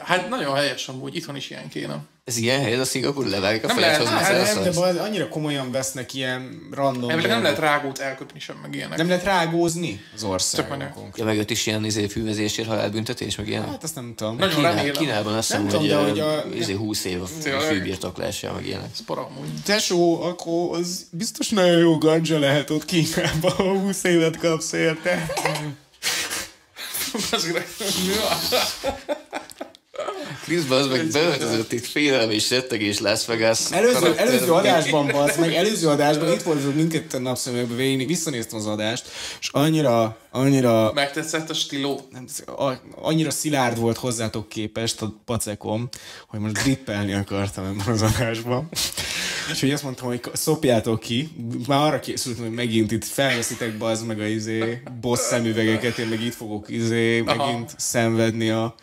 Hát nagyon helyes amúgy, itthon is ilyen kéne. Ez ilyen helyes, a Szingapúr levágják a fejet, az utcára szarsz. De annyira komolyan vesznek ilyen random... Nem, nem lehet rágót elköpni sem, meg ilyenek. Nem lehet rágózni az országokon. Ja, meg ott is ilyen izé, fűvezésért halálbüntetés, meg ilyen. Hát azt nem tudom. Nagyon Kínál, remélem. Kínában azt hiszem, hogy, hogy a... izé, húsz év a fűbirtoklással, meg ilyenek. Ez para amúgy. Tesó, akkor az biztos nagyon jó ganja lehet ott Kínában, ha húsz évet kapsz érte. Krisz, bazd meg, beöltözött itt félelem és rettegés Las Vegas. Előző, előző adásban, bazd meg, előző adásban itt voltunk mindketten a napszemüvegbe végig, visszanéztem az adást, és annyira, annyira... Megtetszett a stíló? Nem, annyira szilárd volt hozzátok képest a pacekom, hogy most grippelni akartam ebben az adásban. És hogy azt mondtam, hogy szopjátok ki, már arra készültem, hogy megint itt felveszitek, bazd meg, a izé boss szemüvegeket, én meg itt fogok izé megint, aha, szenvedni a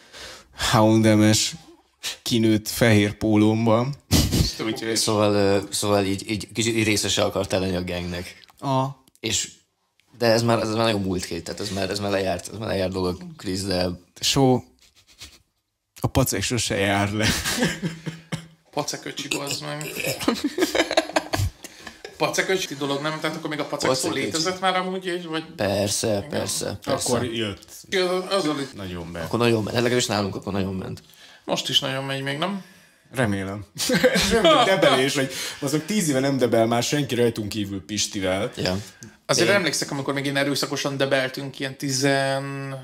houndemes kinőtt fehér pólomban. Szóval, szóval így, így kicsit részese akartál lenni a gangnek. Aha. És de ez már, ez már nagyon múlt két, tehát ez már, ez már lejárt, ez már lejárt dolog, Krisz, de... So, a pacek sose jár le. Paceköcsi, bazd meg. Paceköcsi dolog, nem? Tehát akkor még a pacekszó létezett már amúgy, vagy... Persze, igen, persze, persze. Akkor jött. Az, az nagyon ment. Akkor nagyon ment. Legalábbis nálunk akkor nagyon ment. Most is nagyon megy még, nem? Remélem. Debelés, hogy azok tíz éve nem debel már senki rajtunk kívül Pistivel. Ja. Azért én... emlékszek, amikor még én erőszakosan debeltünk ilyen tizen...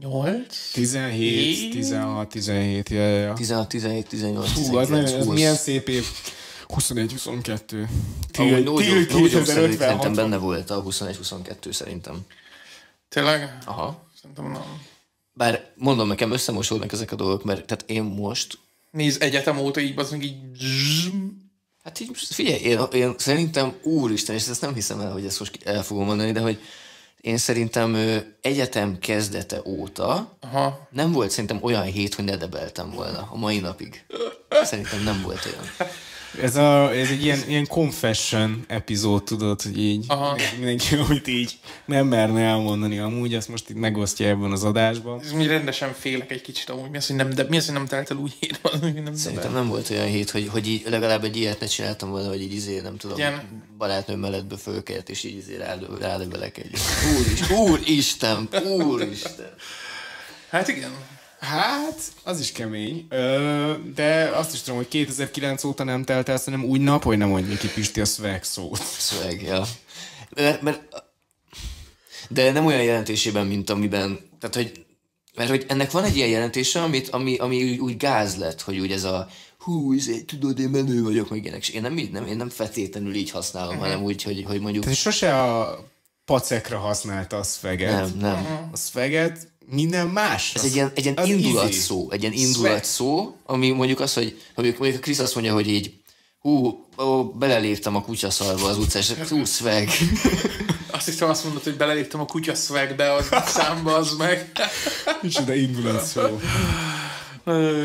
nyolc? tizenhét, tizenhat, tizenhét, ja, ja, ja. tizenhat, tizenhét, tizennyolc, hú, az nagyon, ez milyen szép év. huszonegy, huszonkettő. Til kétezer-ötven benne volt a huszonegy, huszonkettő szerintem. Tényleg? Aha. Szerintem nem. Bár mondom, nekem összemosódnak ezek a dolgok, mert tehát én most... Nézd, egyetem óta így, az meg így... Hát így, figyelj, én, én szerintem, úristen, és ezt nem hiszem el, hogy ezt most el fogom mondani, de hogy én szerintem egyetem kezdete óta, aha, nem volt szerintem olyan hét, hogy ne debeltem volna a mai napig. Szerintem nem volt olyan. Ez, a, ez egy ilyen, ilyen confession epizód, tudod, hogy így, aha, mindenki, amit így nem merne elmondani amúgy, azt most itt megosztja ebben az adásban. Ez úgy rendesen félek egy kicsit amúgy, mi az, hogy nem, de, mi az, hogy nem telt el úgy hét van, hogy nem. Szerintem debel. Nem volt olyan hét, hogy, hogy így legalább egy ilyet ne csináltam volna, hogy így izé, nem tudom, ilyen barátnőm mellettbe fölkelt, és így izé rádöbelek egy. Úristen, úristen, úristen. Hát igen. Hát, az is kemény, Ö, de azt is tudom, hogy kétezer-kilenc óta nem telt el, szerintem úgy nap, hogy nem mondja ki Pisti a swag szót. Swag, ja. Mert, mert, de nem olyan jelentésében, mint amiben, tehát hogy, mert hogy ennek van egy ilyen jelentése, amit, ami, ami úgy gáz lett, hogy úgy ez a hú, izé, tudod, én menő vagyok, meg ilyenek. És én nem, nem, én nem feltétlenül így használom, uh-huh. hanem úgy, hogy, hogy mondjuk... Tehát sose a pacekra használta a szveget. Nem, nem. Uh-huh. A szveget minden más. Ez az, egy ilyen, egy ilyen indulat szó, egy ilyen indulat szó, ami mondjuk az, hogy mondjuk, mondjuk a Krisz azt mondja, hogy így hú, ó, beleléptem a kutyaszarba az utcán, és hú, szveg. Azt hiszem, azt mondod, hogy beleléptem a kutyaszvegbe, az számba, az meg. Micsoda indulat szó.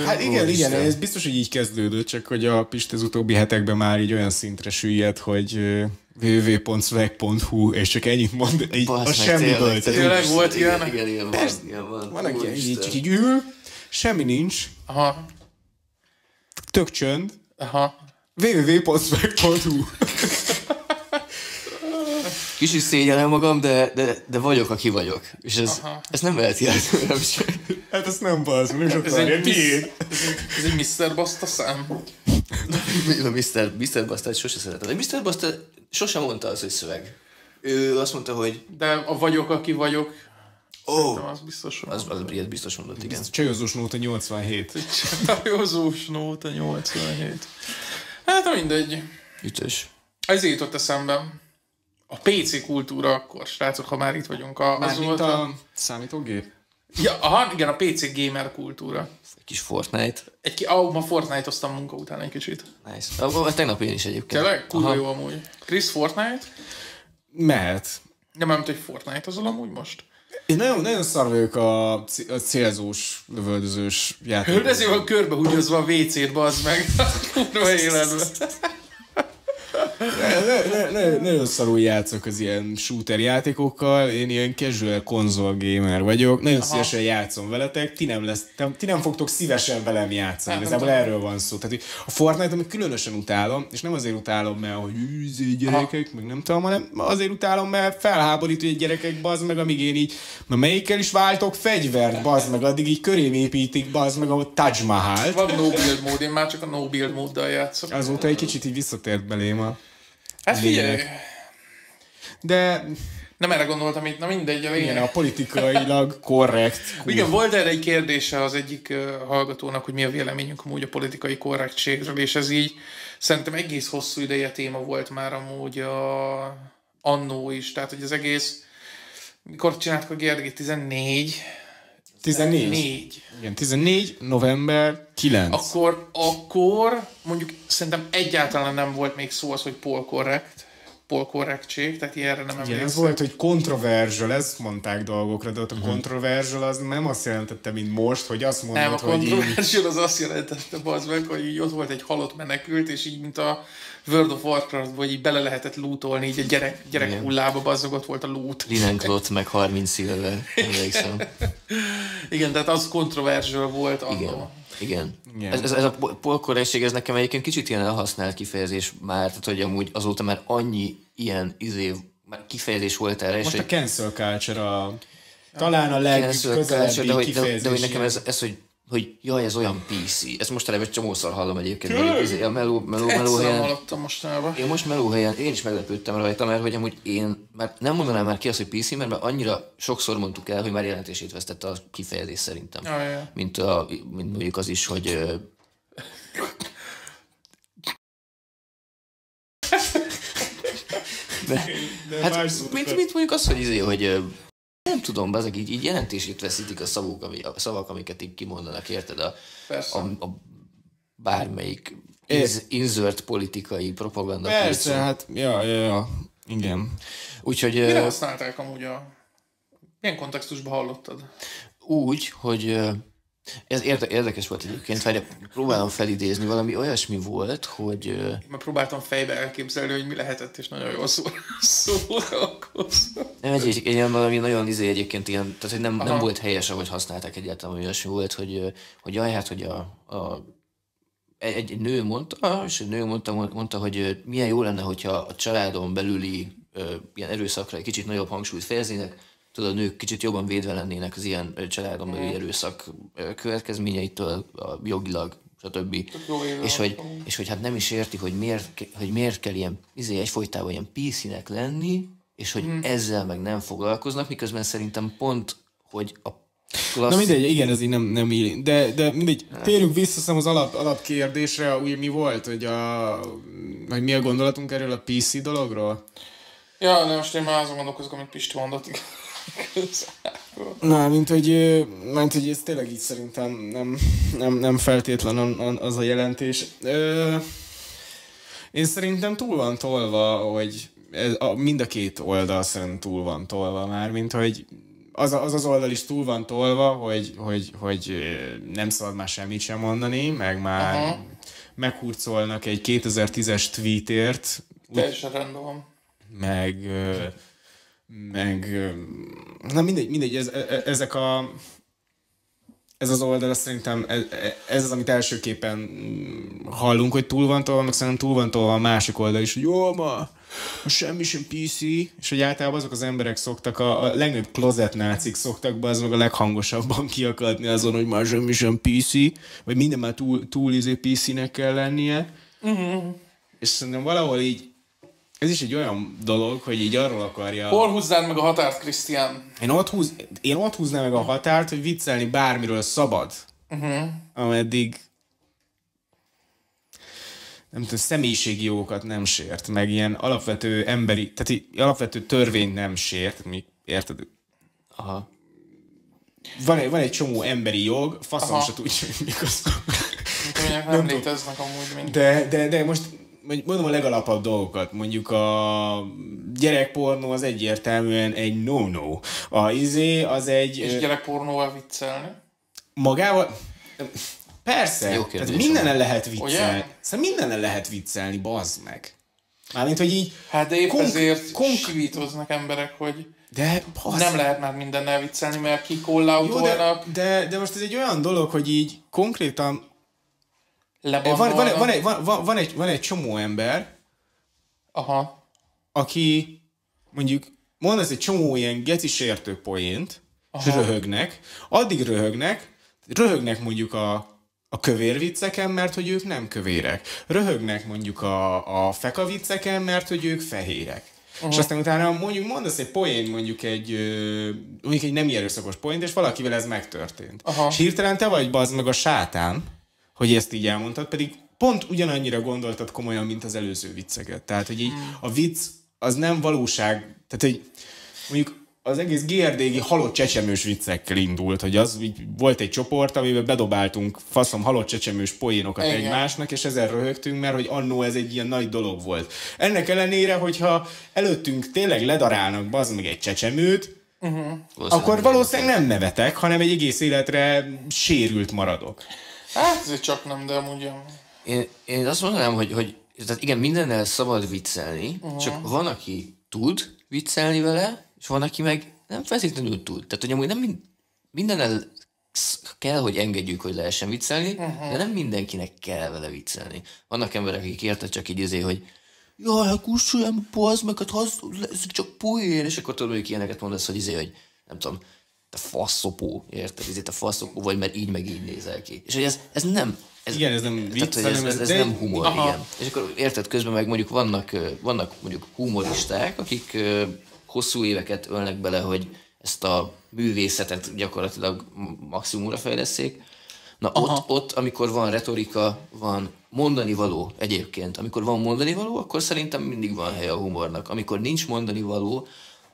Hát igen, Ó, igen, ez biztos, hogy így kezdődött, csak hogy a Pisti az utóbbi hetekben már így olyan szintre süllyed, hogy double-u double-u double-u pont szveg pont hú, és csak ennyit mond, így Basz, a semmiből. Tényleg volt ilyen? Igen, igen, van. Van egy ilyen, csak így ül, semmi nincs, aha. tök csönd, aha. double-u double-u double-u pont szveg pont hú. Kicsit szégyellem magam, de, de, de vagyok, aki vagyok. És ez, ez nem lehet jelentőlem sem. Hát ez nem baz, nem is ott várja. Miért? Ez egy miszter Basta szám. miszter Basta sose szeretett. miszter Basta sose mondta az, hogy szöveg. Ő azt mondta, hogy... De a vagyok, aki vagyok. Ó, oh, az biztos mondott. Az, az ilyet biztos mondott, igen. Csajozós nóta nyolcvanhét. Csajozós nóta nyolcvanhét. Hát mindegy. Ütös. Ezért jutott eszembe. A pé cé kultúra akkor, srácok, ha már itt vagyunk. A, már az mint a... a számítógép? Ja, aha, igen, a pé cé gamer kultúra. Egy kis Fortnite. Egy ki... Ah, ma Fortnite-oztam munka után egy kicsit. Nice. A, tegnap én is egyébként. Tényleg? Kurva jó amúgy. Krisz, Fortnite? Mehet. Nem, nem tudod, hogy Fortnite-ozol amúgy most? Én nagyon, nagyon szar vagyok a, a célzós, lövöldözős játékban. Hőrdező van körbehúgyozva a vé cét, bazd meg. Kurva életben. Ne, ne, ne, ne, nagyon szarul játszok az ilyen shooter játékokkal, én ilyen casual konzol gamer vagyok, nagyon Aha. szívesen játszom veletek, ti nem, lesz, ti nem fogtok szívesen velem játszani, igazából erről van szó. Tehát a Fortnite, amit különösen utálom, és nem azért utálom, mert hogy űző gyerekek, meg nem tudom, hanem azért utálom, mert felháborít, hogy gyerekek, bazd meg, amíg én így, na melyikkel is váltok fegyvert, bazd meg, addig így körém építik, bazd meg a Taj Mahalt. Van no build mód, én már csak a no build móddal játszok. Azóta egy kicsit így visszatért belém a... Hát figyelj! De... Nem erre gondoltam, itt, na mindegy, a lényeg. Igen, a politikailag korrekt. Igen, volt erre egy kérdése az egyik hallgatónak, hogy mi a véleményünk amúgy a politikai korrektségről, és ez így szerintem egész hosszú ideje téma volt már amúgy a annó is, tehát hogy az egész, mikor csináltuk a Gergét, tizennégy tizennégy Igen, tizennégy november kilenc Akkor, akkor mondjuk szerintem egyáltalán nem volt még szó az, hogy polkorrekt, polkorrektség, tehát ilyenre nem emlékszem. Ez volt, hogy kontroverzsal, ezt mondták dolgokra, de ott a kontroverzsal az nem azt jelentette, mint most, hogy azt mondod, nem, hogy... Nem, a kontroverzsal az azt jelentette, bazd meg, hogy így ott volt egy halott menekült, és így, mint a World of Warcraft, vagy így bele lehetett lootolni, így a gyerek, gyerek hullába, bazzog, ott volt a loot. Linenclot, meg harminc szilver, emlékszem. Igen, tehát az kontroverzsal volt annól. Igen. Igen. Ez, ez, ez a polkorrektség, ez nekem egyébként kicsit ilyen elhasznált kifejezés már, tehát hogy amúgy azóta már annyi ilyen izé, már kifejezés volt erre. Most és a cancel culture a... Talán a legközelebbi kifejezés. De hogy nekem ez, ez hogy, hogy jaj, ez olyan pé cé. Ezt mostanában egy csomószor hallom egyébként. Izé, a meló, meló, meló helyen, hallottam mostanában. Én most meló helyen, én is meglepődtem rajta, mert hogy amúgy én már nem mondanám már ki azt, hogy pé cé, mert már annyira sokszor mondtuk el, hogy már jelentését vesztette a kifejezés szerintem. Ah, yeah. mint, a, mint mondjuk az is, hogy... De, de hát mint, mint mondjuk az, hogy, izé, hogy nem tudom, ezek így, így jelentését veszítik a szavuk, ami, a szavak, amiket így kimondanak, érted? A, a, a bármelyik inz, inzert politikai propaganda. Persze, hát, ja, ja, ja, igen. Úgyhogy... Mire használták amúgy a... Milyen kontextusban hallottad? Úgy, hogy... Ez érde- érdekes volt egyébként, várjál, próbálom felidézni, valami olyasmi volt, hogy... Én már próbáltam fejbe elképzelni, hogy mi lehetett, és nagyon jól szó- szórakoz. Nem, egy ilyen valami nagyon izé egyébként, ilyen, tehát hogy nem, nem volt helyes, ahogy használták egyáltalán, olyasmi volt, hogy, hogy jaj, hát, hogy a, a, egy, egy nő mondta, és egy nő mondta, mondta, hogy milyen jó lenne, hogyha a családon belüli ilyen erőszakra egy kicsit nagyobb hangsúlyt fejeznének, tudod, a nők kicsit jobban védve lennének az ilyen családon belüli erőszak következményeitől, a jogilag, stb. És hogy, és hogy hát nem is érti, hogy miért, hogy miért kell ilyen, izé, egyfolytában ilyen pé cének lenni, és hogy hmm. ezzel meg nem foglalkoznak, miközben szerintem pont, hogy a Klassz. Na mindegy, igen, ez így nem, nem ír. De, de mindegy, térjünk vissza az alap, alapkérdésre, úgy mi volt, hogy, a, hogy mi a gondolatunk erről a pé cé dologról? Ja, de most én már azon gondolkozok, amit Pisti mondott. Na, mint hogy, mint hogy ez tényleg így szerintem nem, nem, nem feltétlen az a jelentés. Én szerintem túl van tolva, hogy mind a két oldal szerint túl van tolva már, mint hogy az az, az oldal is túl van tolva, hogy, hogy, hogy nem szabad már semmit sem mondani, meg már uh-huh. meghurcolnak egy kétezer-tízes tweetért. Teljesen rendben van. Meg... meg... Na mindegy, mindegy, ez, ezek a... Ez az oldal, szerintem ez az, amit elsőképpen hallunk, hogy túl van tolva, meg szerintem túl van tolva a másik oldal is, hogy jó, ma, semmi sem pé cé, és hogy általában azok az emberek szoktak, a, a legnagyobb klozet nácik szoktak be, azok a leghangosabban kiakadni azon, hogy már semmi sem pé cé, vagy minden már túl, túl izé pé cének kell lennie. Uh-huh. És szerintem valahol így, ez is egy olyan dolog, hogy így arról akarja... Hol húznád meg a határt, Krisztián? Én ott, húz... Én ott húznám meg a határt, hogy viccelni bármiről szabad. Uh-huh. Ameddig... nem tudom, személyiségi jogokat nem sért, meg ilyen alapvető emberi... Tehát alapvető törvény nem sért, mi érted? Aha. Van egy, van egy csomó emberi jog, faszom se tudja, hogy mik azok. Nem léteznek amúgy mindig. De, de, de most... mondom a legalapabb dolgokat, mondjuk a gyerekpornó az egyértelműen egy no-no. A izé az egy... És gyerekpornóval viccelni? Magával... Persze, tehát mindenen lehet viccelni. Szóval mindenen lehet viccelni, bazd meg. Mármint, hogy így... Hát de épp konk- ezért konk- sivítoznak emberek, hogy de, nem lehet már mindennel viccelni, mert kikollautolnak. De, de, de most ez egy olyan dolog, hogy így konkrétan Van, van, van, egy, van, van, egy, van egy csomó ember, aha, aki mondjuk mondasz egy csomó ilyen geci sértő poént, aha, és röhögnek, addig röhögnek, röhögnek mondjuk a, a kövér vicceken, mert hogy ők nem kövérek. Röhögnek mondjuk a, a feka vicceken, mert hogy ők fehérek. Uh-huh. És aztán utána mondjuk mondasz egy poént, mondjuk egy, mondjuk egy nem erőszakos poént, és valakivel ez megtörtént. Aha. És hirtelen te vagy bazd meg a sátán, hogy ezt így elmondtad, pedig pont ugyanannyira gondoltad komolyan, mint az előző vicceket. Tehát, hogy így a vicc az nem valóság, tehát, hogy mondjuk az egész gé er dé-gi halott csecsemős viccekkel indult, hogy az így volt egy csoport, amiben bedobáltunk faszom halott csecsemős poénokat igen, egymásnak, és ezen röhögtünk, mert hogy annó ez egy ilyen nagy dolog volt. Ennek ellenére, hogyha előttünk tényleg ledarálnak bazd meg egy csecsemőt, uh-huh, akkor valószínűleg nem nevetek, hanem egy egész életre sérült maradok. Hát, ezért csak nem, de amúgy... Én, én azt mondanám, hogy, hogy tehát igen, mindennel szabad viccelni, uh-huh, csak van, aki tud viccelni vele, és van, aki meg nem feltétlenül tud. Tehát, hogy amúgy nem mind, mindennel kell, hogy engedjük, hogy lehessen viccelni, uh-huh, de nem mindenkinek kell vele viccelni. Vannak emberek, akik érted csak így azért, hogy jaj, hát kussuljam, bazd meg, hát ez csak poén, és akkor tudod, hogy ilyeneket mondasz, hogy azért, hogy nem tudom, te faszopó, érted? Ez itt a faszopó vagy, mert így meg így nézel ki. És hogy ez, ez nem... Ez, igen, ez nem vicc, tehát, ez, ez, ez nem humor, aha, igen. És akkor érted, közben meg mondjuk vannak, vannak mondjuk humoristák, akik hosszú éveket ölnek bele, hogy ezt a művészetet gyakorlatilag maximumra fejlesszék. Na ott, ott, amikor van retorika, van mondani való egyébként. Amikor van mondani való, akkor szerintem mindig van hely a humornak. Amikor nincs mondani való,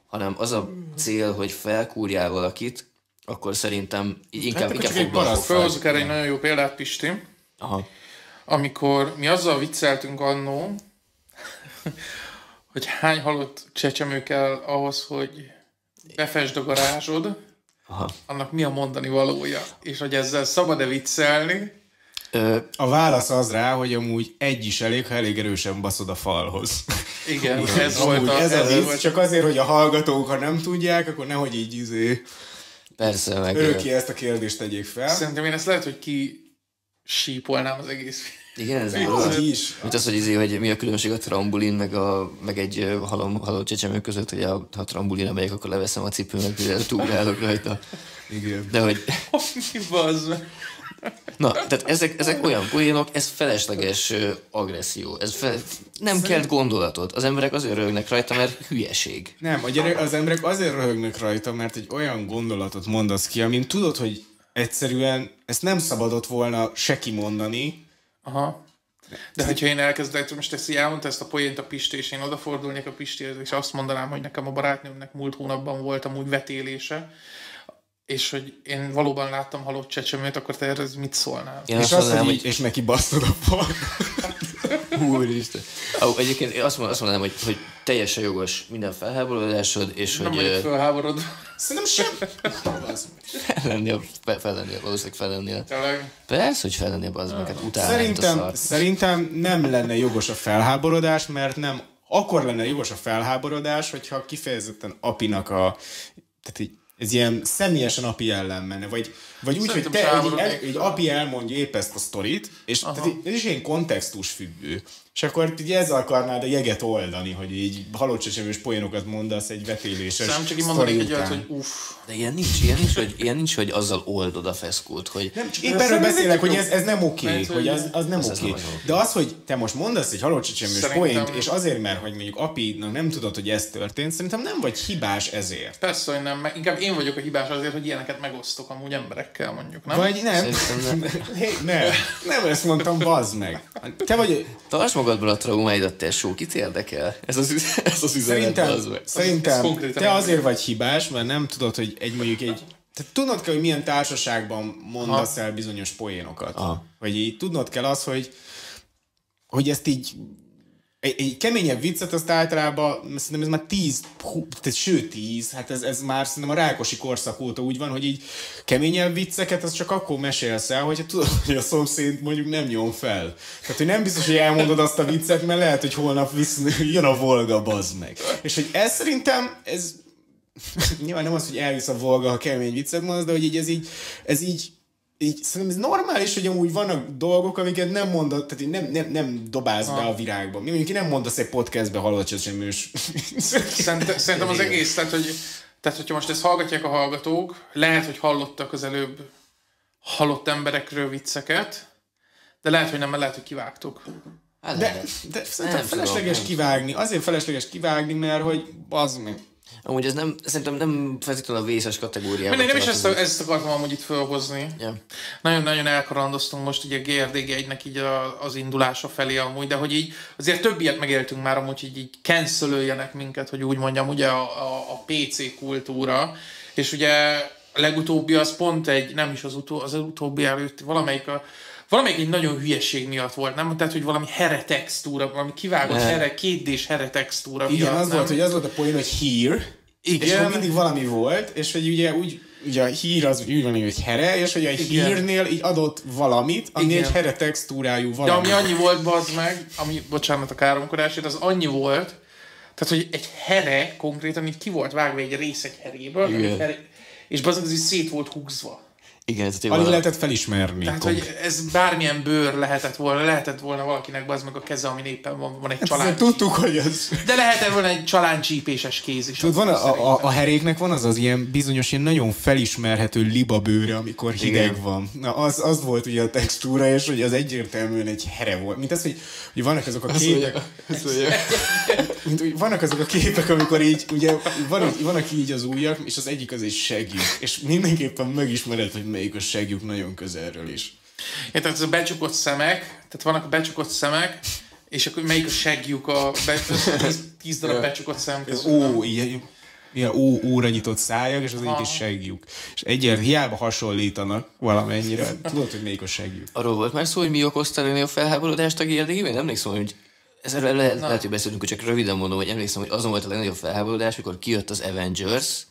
hanem az a cél, hogy felkúrjál valakit, akkor szerintem inkább hát, inkább foglalkozó. Fölhozzuk erre egy nagyon jó példát, Pisti. Aha. Amikor mi azzal vicceltünk annó, hogy hány halott csecsemő kell ahhoz, hogy befesd a garázsod, aha, annak mi a mondani valója, és hogy ezzel szabad-e viccelni? A válasz az rá, hogy amúgy egy is elég, ha elég erősen baszod a falhoz. Igen, amúgy ez volt a... Ez a vicc, volt. Csak azért, hogy a hallgatók, ha nem tudják, akkor nehogy így izé... Persze, meg... Örökké ezt a kérdést tegyék fel. Szerintem én ezt lehet, hogy ki sípolnám az egész Igen, ez az is. Mint az, hogy, izé, hogy mi a különbség a trambulin, meg, a, meg egy halom, haló csecsemő között, hogy a, ha trambulinra megyek, akkor leveszem a cipőmet, és túlgálok rajta. Igen. De hogy... Mi bazd meg? Na, tehát ezek, ezek olyan poénok, ez felesleges agresszió. Ez fe, nem Szerint... kelt gondolatot. Az emberek azért röhögnek rajta, mert hülyeség. Nem, a gyerek, az emberek azért röhögnek rajta, mert egy olyan gondolatot mondasz ki, amin tudod, hogy egyszerűen ezt nem szabadott volna se kimondani. Aha. De hogyha én elkezdek, most ezt elmondta ezt a poént a Pisti, és én odafordulnék a Pistihez, és azt mondanám, hogy nekem a barátnőmnek múlt hónapban volt amúgy vetélése, és hogy én valóban láttam halott csecsemőt, akkor te erre mit szólnál? Én és azt mondanám, hogy... És neki basztod a pont. Úristen. Oh, egyébként én azt mondanám, hogy, hogy teljesen jogos minden felháborodásod, és nem hogy... Nem vagyok felháborod. Szerintem sem. Fellennél, fellennél, valószínűleg fellennél. Tényleg? Persze, hogy fellennél, bazd meg, hát utálnád a szart. Szerintem nem lenne jogos a felháborodás, mert nem... Akkor lenne jogos a felháborodás, hogyha kifejezetten Apinak a... Tehát így, ez ilyen személyesen Api ellen menne, vagy, vagy úgy, hogy te, egy, el, egy Api elmondja épp ezt a sztorit, és tehát ez is ilyen kontextusfüggő. És akkor így ezzel akarnád a jeget oldani, hogy így halócsecsemős poénokat mondasz egy vetéléses sztori. Csak így mondanék egy olyat, hogy uff. De ilyen nincs, ilyen nincs, hogy, ilyen nincs, hogy azzal oldod a feszkót, hogy... Nem, épp erről beszélek, hogy ez, ez nem oké, okay, hogy az, az nem oké. Okay. De az, hogy te most mondasz egy halócsecsemős poént, és azért, mert hogy mondjuk Apinak nem tudod, hogy ez történt, szerintem nem vagy hibás ezért. Persze, hogy nem, inkább én vagyok a hibás azért, hogy ilyeneket megosztok amúgy emberekkel, mondjuk, nem? Vagy nem. Nem. nem, nem ezt mondtam, bazd meg. Te vagy... Tartsd magadban a traumáidat, tesó, kit érdekel? Ez az, ez az üzenet, bazd meg. Szerintem te azért vagy hibás, mert nem tudod, hogy egy mondjuk egy... Te tudnod kell, hogy milyen társaságban mondasz el bizonyos poénokat. Aha. Vagy így tudnod kell az, hogy, hogy ezt így... Egy, egy keményebb viccet azt általában, szerintem ez már tíz, sőt tíz, hát ez, ez már szerintem a Rákosi korszak óta úgy van, hogy így keményebb vicceket az csak akkor mesélsz el, hogyha tudod, hogy a szomszéd mondjuk nem nyom fel. Tehát, hogy nem biztos, hogy elmondod azt a viccet, mert lehet, hogy holnap visz, jön a Volga, bazd meg. És hogy ez szerintem, ez nyilván nem az, hogy elvisz a Volga, ha kemény viccet mondasz, de hogy így ez így, ez így így, szerintem ez normális, hogy amúgy vannak dolgok, amiket nem mondod, tehát nem, nem, nem dobálsz ha. be a virágba. Mi mondjuk nem mondasz egy podcastbe halott csecsemős. Szerintem, szerintem az egész, tehát, hogy, tehát hogyha most ezt hallgatják a hallgatók, lehet, hogy hallottak az előbb halott emberekről vicceket, de lehet, hogy nem, mert lehet, hogy kivágtuk. De, de, de szerintem nem felesleges tudom, kivágni. Azért felesleges kivágni, mert hogy az mi. Amúgy ez nem, szerintem nem feltétlenül a vészes kategóriában. Nem, nem is ezt, ezt akartam amúgy itt fölhozni. Nagyon-nagyon yeah. elkalandoztunk most ugye a gé er dé egynek így a, az indulása felé amúgy, de hogy így azért több ilyet megéltünk már amúgy, így, így cancelöljenek minket, hogy úgy mondjam, ugye a, a, a pé cé kultúra, és ugye a legutóbbi az pont egy, nem is az, utó, az utóbbi előtt, valamelyik a Valamelyik egy nagyon hülyeség miatt volt, nem? Tehát, hogy valami heretextúra, valami kivágott here, kétdés heretextúra miatt. Igen, az nem? volt, hogy az volt a poén, hogy hír, és hogy mindig valami volt, és hogy ugye úgy, ugye a hír az úgy van, hogy here, és hogy a igen. hírnél így adott valamit, ami igen. egy heretextúrájú valami. De ami annyi volt, bazd meg, ami, bocsánat a káromkodásért, az annyi volt, tehát, hogy egy here konkrétan így ki volt vágva egy rész egy heréből, egy here, és bazd meg, az így szét volt húzva. Igen, alig valami... lehetett felismerni. Tehát, konkrét. Hogy ez bármilyen bőr lehetett volna, lehetett volna valakinek, bazd meg, a keze, ami éppen van, van egy család. Tudtuk, hogy ez... De lehetett volna egy csaláncsípéses kéz is. Tud, van a, a, a heréknek van az az ilyen bizonyos, ilyen nagyon felismerhető libabőre, amikor hideg igen. van. Na, az, az volt ugye a textúra, és hogy az egyértelműen egy here volt. Mint ez, hogy, hogy vannak azok a képek... Mint, vannak azok a képek, amikor így, ugye, van, van aki így az ujjak, és az egyik az egy segít. És mindenképpen megismered, hogy melyik a segjuk nagyon közelről is. Ja, tehát ez a becsukott szemek, tehát vannak a becsukott szemek, és akkor melyik a segjuk a tíz darab becsukott szem közül. Ó, ilyen, ilyen ó, óra nyitott szájak, és az egyik is segjuk. És egyen hiába hasonlítanak valamennyire. Tudod, hogy melyik a segjuk. Arról volt már szó, hogy mi okozta lenni a felháborodást a gé er dé-ben? Nem emlékszem, hogy ez le, le, lehet, hogy beszélünk, hogy csak röviden mondom, hogy emlékszem, hogy azon volt a legnagyobb felháborodás, mikor kijött az Avengers,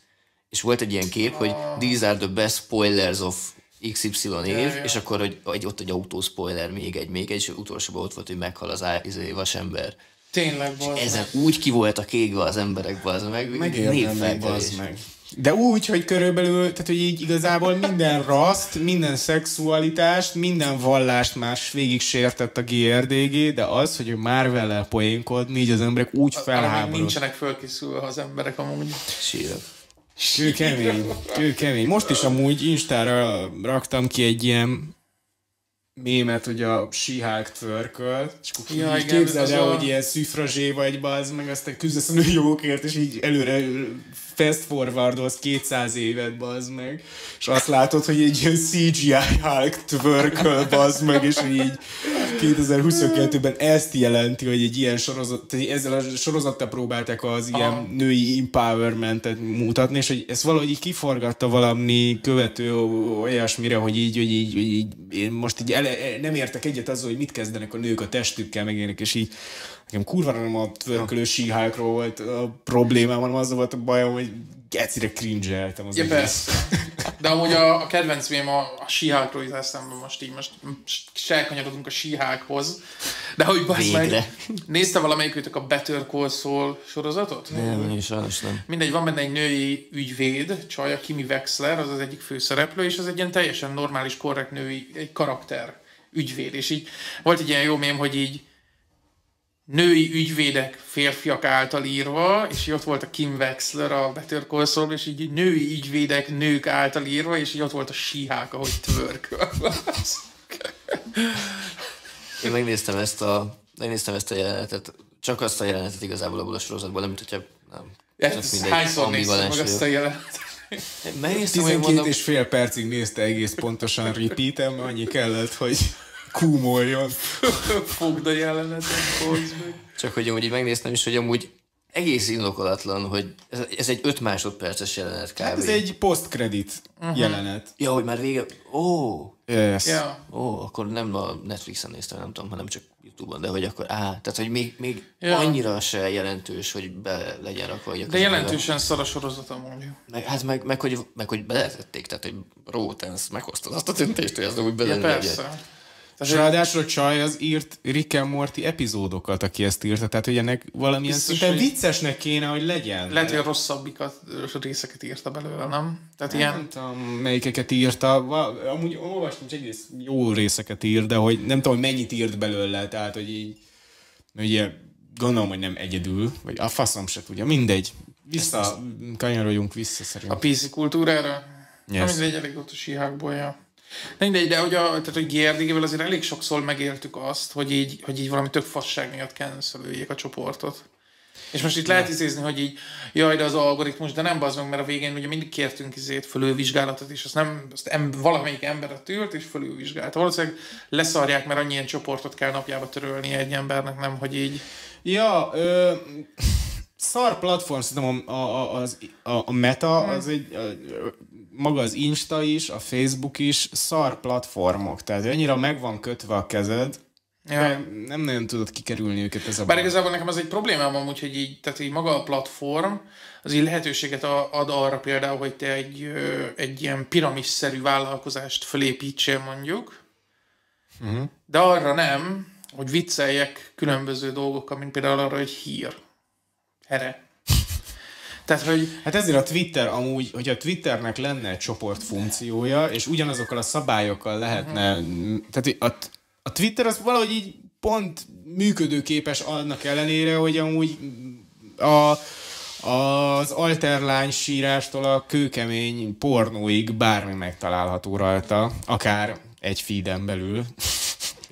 és volt egy ilyen kép, hogy these are the best spoilers of iksz ipszilon év, yeah, yeah. és akkor hogy, hogy ott egy autószpoiler, még egy, még egy, és utolsóban ott volt, hogy meghal az, az vasember. Tényleg, bazd meg. Ezen úgy ki volt a kékbe az emberek, bazd meg. Megértem, bazd meg. De úgy, hogy körülbelül, tehát hogy így igazából minden raszt, minden szexualitást, minden vallást már végig sértett a gé er dé gé, de az, hogy ő már vele poénkodni, így az emberek úgy felháborod. Nincsenek fölkészülve az emberek amúgy. Sírod. Ő kemény, ő kemény. Most is amúgy Instára raktam ki egy ilyen mémet, hogy a She-Hulk törköl, és akkor ja, így képzeld el, a... hogy ilyen szüfrazsé vagy baz, meg aztán küzdesz a női jogokért, és így előre fast forwardolsz kétszáz évet, baz meg, és azt látod, hogy egy ilyen cé gé i Hulk törköl, baz meg, és így kétezer-huszonkettőben ezt jelenti, hogy egy ilyen sorozat, ezzel a sorozattal próbálták az ilyen Aha. női empowermentet mutatni, és hogy ezt valahogy így kiforgatta valami követő olyasmire, hogy így, hogy így, hogy így én most így ele, nem értek egyet azzal, hogy mit kezdenek a nők a testükkel, meg ilyenek, és így nekem kurva nem a törkölő síhákról volt a problémám, hanem azzal volt a bajom, hogy egyszerre cringe-eltem az egész. De amúgy a, a kedvenc mém a, a síhákról jut eszembe most így, most selkanyarodunk a síhákhoz. De hogy baj, meg, nézte valamelyikőtök a Better Call Saul sorozatot? Nem, én sajnos nem. Mindegy, van benne egy női ügyvéd, csaj, a Kim Wexler, az az egyik főszereplő, és az egy ilyen teljesen normális, korrekt női egy karakter ügyvéd. És így volt egy ilyen jó mém, hogy így női ügyvédek férfiak által írva, és ott volt a Kim Wexler a Better Call Saul, és így női ügyvédek nők által írva, és így ott volt a síhák, ahogy tvörköl. Én megnéztem ezt a, megnéztem ezt a jelenetet, csak azt a jelenetet igazából abból a sorozatból, nem, mint hogyha nem. Ez hányszor néztem meg ezt a jelenetet? Megnéztem, tizenkét és fél percig nézte egész pontosan repeat-en, annyi kellett, hogy... kúmoljon. Fogd a jelenetet, fogd meg. Csak hogy amúgy megnéztem is, hogy amúgy egész indokolatlan, hogy ez, ez egy öt másodperces jelenet kb. Hát ez egy post-credit uh-huh. jelenet. Ja, hogy már vége... Ó, oh. yes. yeah. oh, akkor nem a Netflixen néztem, nem tudom, hanem csak YouTube-on, de hogy akkor... Á, tehát hogy még, még yeah. annyira se jelentős, hogy be legyen rakva. De jelentősen szar a sorozatom mondjuk. Meg, hát meg, meg, hogy, meg hogy beletették, tehát hogy Rótensz meghoztad azt a tüntést, hogy az úgy bele ja, és ráadásul a csaj az írt Rick and Morty epizódokat, aki ezt írta, tehát hogy ennek valamilyen szinte viccesnek kéne, hogy legyen. Lehet, hogy a rosszabbikat, részeket írta belőle, nem? Tehát ilyen... Nem tudom, melyikeket írta, amúgy olvastam, hogy egész jó részeket írt, de hogy nem tudom, hogy mennyit írt belőle, tehát hogy így, ugye gondolom, hogy nem egyedül, vagy a faszom se tudja, mindegy. Vissza, kanyarodjunk vissza szerintem. A pé cé kultúrára? Yes. Na mindegy, elég ott a síhákból, ja. De mindegy, de hogy a, a gé er dé gével azért elég sokszor megéltük azt, hogy így, hogy így valami több fasság miatt cancelöljék a csoportot. És most itt lehet izézni, hogy így, jaj, de az algoritmus, de nem bazd meg, mert a végén ugye mindig kértünk izét fölülvizsgálatot, és azt, nem, azt em, valamelyik emberet ült, és fölülvizsgálta. Valószínűleg leszarják, mert annyi ilyen csoportot kell napjába törölni egy embernek, nem, hogy így... Ja, ö... szar platform, szerintem a, a, a, a, a Meta, az egy, a, maga az Insta is, a Facebook is szar platformok. Tehát annyira meg van kötve a kezed, ja. nem, nem nagyon tudod kikerülni őket ez a Bár bár. Igazából nekem ez egy problémám amúgy, hogy így, tehát így maga a platform az így lehetőséget ad arra például, hogy te egy, egy ilyen piramis-szerű vállalkozást felépítsél mondjuk, uh-huh. de arra nem, hogy vicceljek különböző dolgokkal, mint például arra, hogy hír. Erre. Tehát, hogy... Hát ezért a Twitter amúgy, hogy a Twitternek lenne egy csoport funkciója, és ugyanazokkal a szabályokkal lehetne... Mm-hmm. Tehát a, a Twitter az valahogy így pont működőképes annak ellenére, hogy amúgy a... az alterlány sírástól a kőkemény pornóig bármi megtalálható rajta, akár egy feeden belül.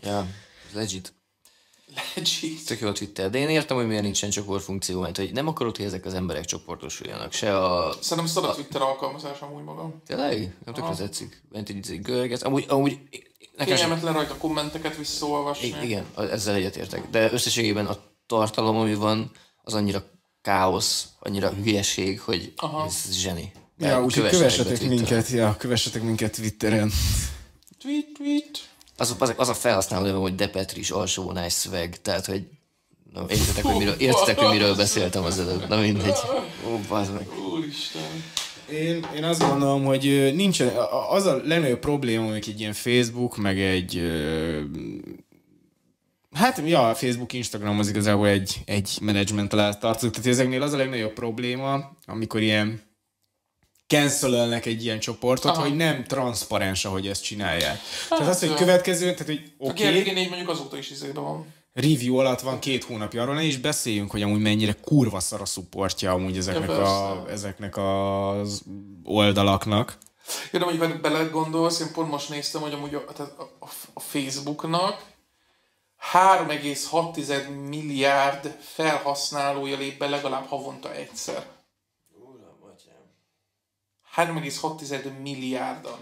Ja, legit. Legit. Tök jó a Twitter, de én értem, hogy miért nincsen csoportfunkció, mert hogy nem akarod, hogy ezek az emberek csoportosuljanak, se a... Szerintem szabad a... Twitter alkalmazás amúgy magam. Tényleg? Nem tökre tetszik. Ment így görgetsz. Amúgy, amúgy... Kényelmetlen rajta kommenteket visszaolvasni. Igen, ezzel egyetértek. De összességében a tartalom, ami van, az annyira káosz, annyira hülyeség, hogy Aha. ez zseni. Ja, úgyhogy kövessetek minket, ja, kövessetek minket Twitteren. Tweet, tweet. Az, az, az a felhasználó, hogy de Petris, alsó, nice swag, tehát, hogy nem, értetek, hogy miről, értetek, hogy miről beszéltem az előbb, na mindegy. Ó, bazd meg. Úristen. Én, én azt gondolom, hogy nincs, az a legnagyobb probléma, hogy egy ilyen Facebook, meg egy, hát ja, a Facebook, Instagram az igazából egy, egy menedzsment alá tartozik, tehát ezeknél az a legnagyobb probléma, amikor ilyen cancelölnek egy ilyen csoportot, aha, hogy nem transzparens, ahogy ezt csinálják. Hát, tehát az, hogy következő, tehát hogy oké. Okay, a gé négy mondjuk azóta is izében van. Review alatt van két hónapja, arról ne is beszéljünk, hogy amúgy mennyire kurva szar a supportja amúgy ezeknek, ja, a, ezeknek az oldalaknak. Jó, de mondjuk belegondolsz, én pont most néztem, hogy amúgy a, a, a Facebooknak három egész hat tized milliárd felhasználója lép be legalább havonta egyszer. három egész hat tized milliárdan.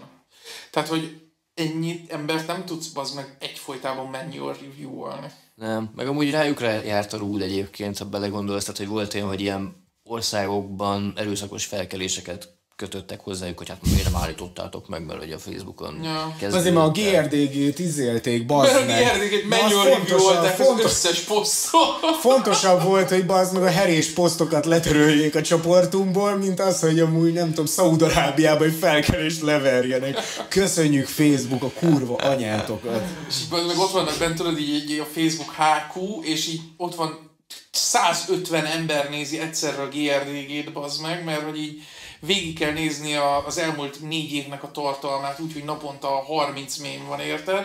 Tehát, hogy ennyi embert nem tudsz, bazd meg, egyfolytában manual review-olni. Nem, meg amúgy rájuk rá járt a rúd egyébként, ha belegondolsz, tehát, hogy volt olyan, hogy ilyen országokban erőszakos felkeléseket kötöttek hozzájuk, hogy hát miért nem állítottátok meg, mert hogy a Facebookon, ja, kezdődött. Azért már a gé er dé gét izélték, bazd meg. A gé er dé gét manual review-olták az összes posztot. Fontosabb volt, hogy bazd meg a herés posztokat letöröljék a csoportunkból, mint az, hogy amúgy nem tudom, Szaúd-Arábiában egy felkelést leverjenek. Köszönjük Facebook a kurva anyátokat. És így meg ott vannak bent, tudod, így a Facebook há kú, és így ott van százötven ember nézi egyszerre a gé er dé gét, bazd meg, mert hogy így végig kell nézni a, az elmúlt négy évnek a tartalmát, úgyhogy naponta harminc mém van, érted?